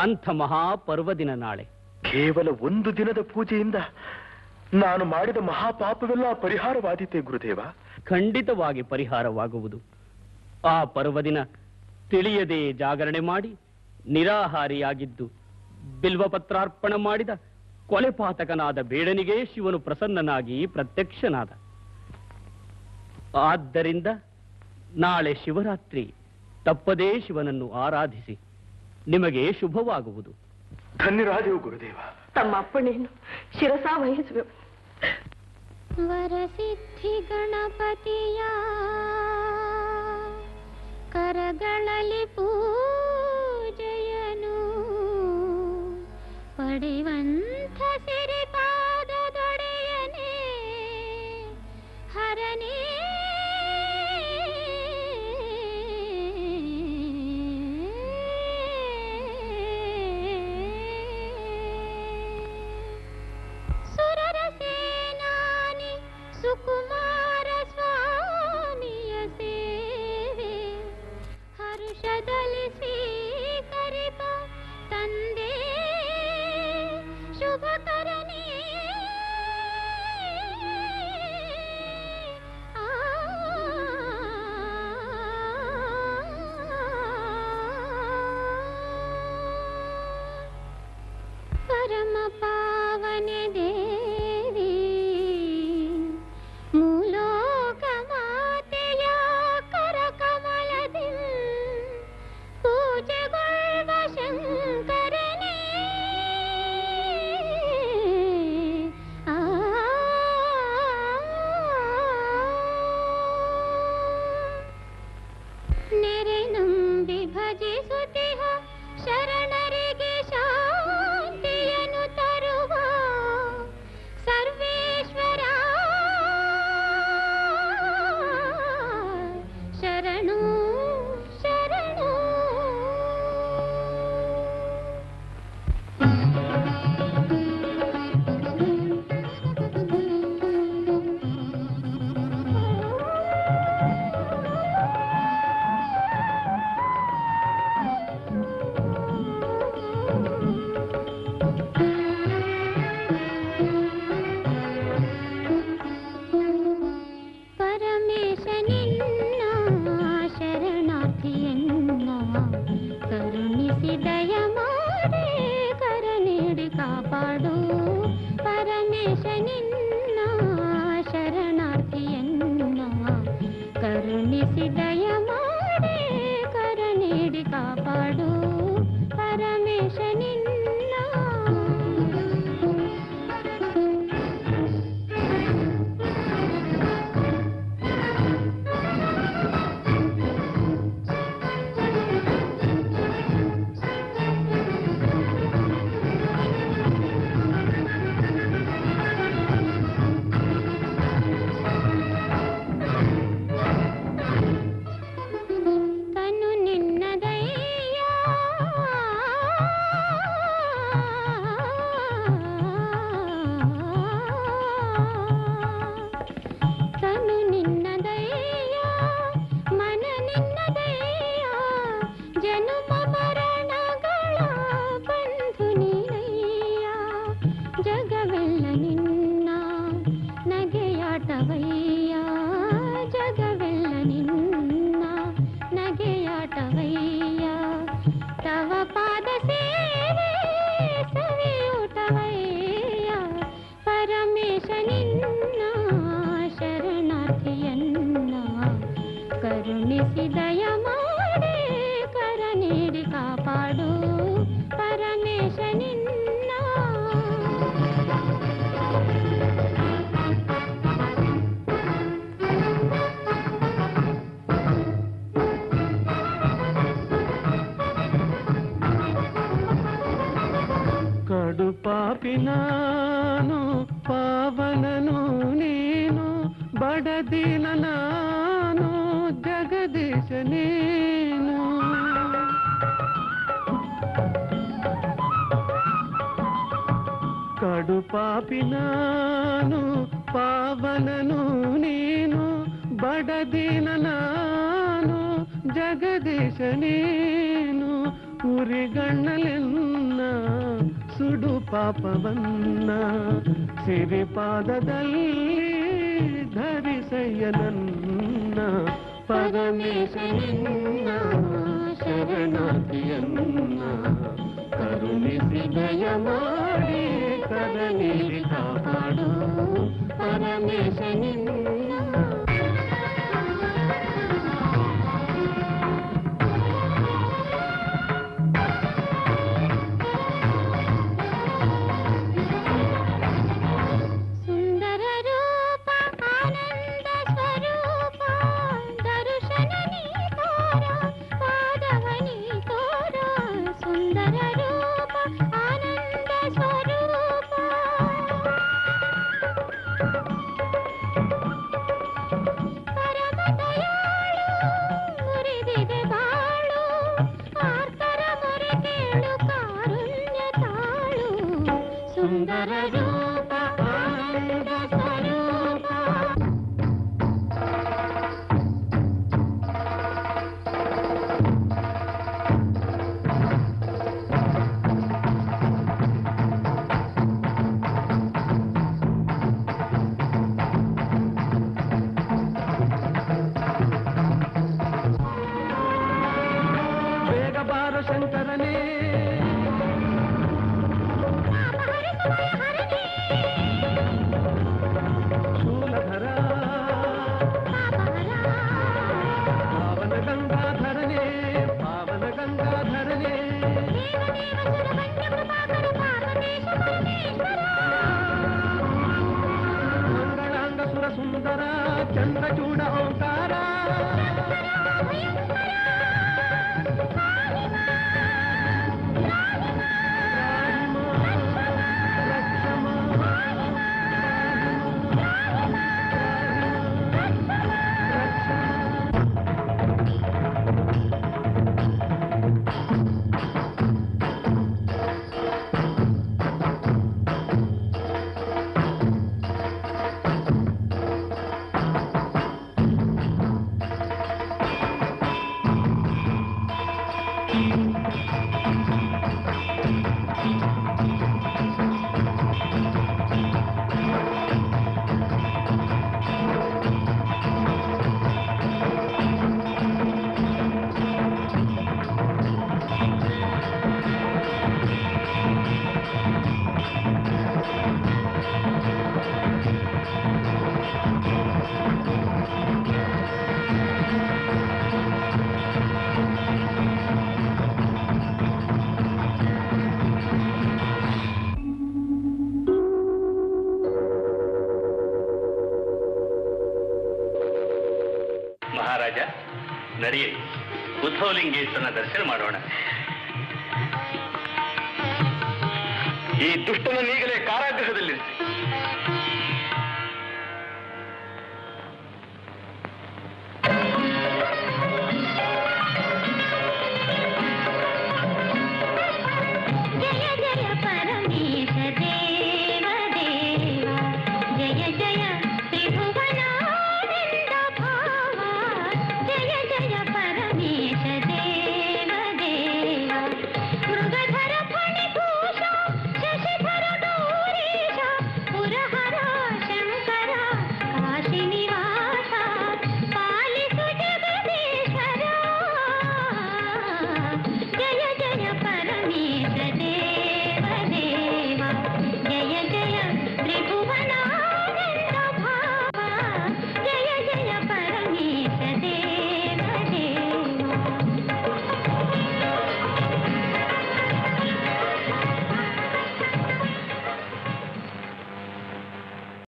ಅಂಥ ಮಹಾಪರ್ವದಿನ ನಾಳೆ. ಕೇವಲ ಒಂದು ದಿನದ ಪೂಜೆಯಿಂದ ನಾನು ಮಾಡಿದ ಮಹಾಪಾಪವೆಲ್ಲ ಪರಿಹಾರವಾದೀತೆ ಗುರುದೇವ? ಖಂಡಿತವಾಗಿ ಪರಿಹಾರವಾಗುವುದು. ಆ ಪರ್ವದಿನ ತಿಳಿಯದೇ ಜಾಗರಣೆ ಮಾಡಿ ನಿರಾಹಾರಿಯಾಗಿದ್ದು ಬಿಲ್ವಪತ್ರಾರ್ಪಣ ಮಾಡಿದ ಕೊಲೆ ಪಾತಕನಾದ ಬೇಡನಿಗೆ ಶಿವನು ಪ್ರಸನ್ನನಾಗಿ ಪ್ರತ್ಯಕ್ಷನಾದ. ಆದ್ದರಿಂದ ನಾಳೆ ಶಿವರಾತ್ರಿ, ತಪ್ಪದೇ ಶಿವನನ್ನು ಆರಾಧಿಸಿ. ನಿಮಗೆ ಶುಭವಾಗುವುದು. ಧನ್ಯರಾದೆವು ಗುರುದೇವ. ತಮ್ಮ ಅಪ್ಪಣೆಯನ್ನು ಶಿರಸಾ ವಹಿಸುವೆವು. ವರಸಿದ್ಧಿ ಗಣಪತಿಯ ಕರಗಳಲ್ಲಿ ಪೂಜೆಯನು ಪಡೆವಂಥ ಸಿರಿಪಾದದೊಡೆಯನೇ ಹರನೇ ಸುರರಸೇನಾನಿ ಸುಕುಮಾರ ಸ್ವಾಮಿಯ ಸೇವೆ ಹರುಷದಲ್ಲಿ ಸ್ವೀಕರಿಪ ತಂದೆ ಶುಭಕರಣಿ. ಪರಮ ಪಾವನೆ ದೇವಿ ಮೂಲೋಕ ಮಾತೆಯ ಕರ ಕಮಲದಿ ಪೂಜೆಗೊಳ್ಳುವ ಶಂಕರನೇ. ನೆರೆ ನಂಬಿ ಭಜಿಸುತ್ತಿಹ ಶರಣರಿಗೆ ಶಾಂತಿಯನ್ನು ತರುವ ಸರ್ವೇಶ್ವರ ಶರಣು ಶರಣು. ಪರಮೇಶನಿನ್ನ ಶರಣಾರ್ಥಿಯನ್ನ ಕರುಣಿಸಿ ದಯ ಮಾಡೆ ಕರ ನೀಡಿ ಕಾಪಾಡು. ಪರಮೇಶನಿನ್ನ ಶರಣಾರ್ಥಿಯನ್ನ ಕರುಣಿಸಿ ದಯ ಮಾಡೆ ಕರ ನೀಡಿ ಕಾಪಾಡು. ಪರಮೇಶನಿನ್ನ పాపినాను పావనను నేను బడదిననాను జగదీశ నేను కడు పాపినాను పావనను నేను బడదిననాను జగదీశ నేను ಉರಿಗಣ್ಣಲೆನ್ನ ಸುಡು ಪಾಪವನ್ನ ಸಿರಿಪಾದದಲ್ಲಿ ಧರಿಸಯ್ಯನನ್ನ ಪರಮೇಶನಿನ್ನ ಶರಣಾರ್ಥಿಯನ್ನ ಕರುಣಿಸಿ ದಯ ಮಾಡಿ ಕರುಣಿಸಿ ಕಾಪಾಡು ಪರಮೇಶನಿನ್ನ ಈ ದುಷ್ಟನನ್ನೀಗಲೇ ಕಾರಾಗೃಹದಲ್ಲಿರಿಸಿ.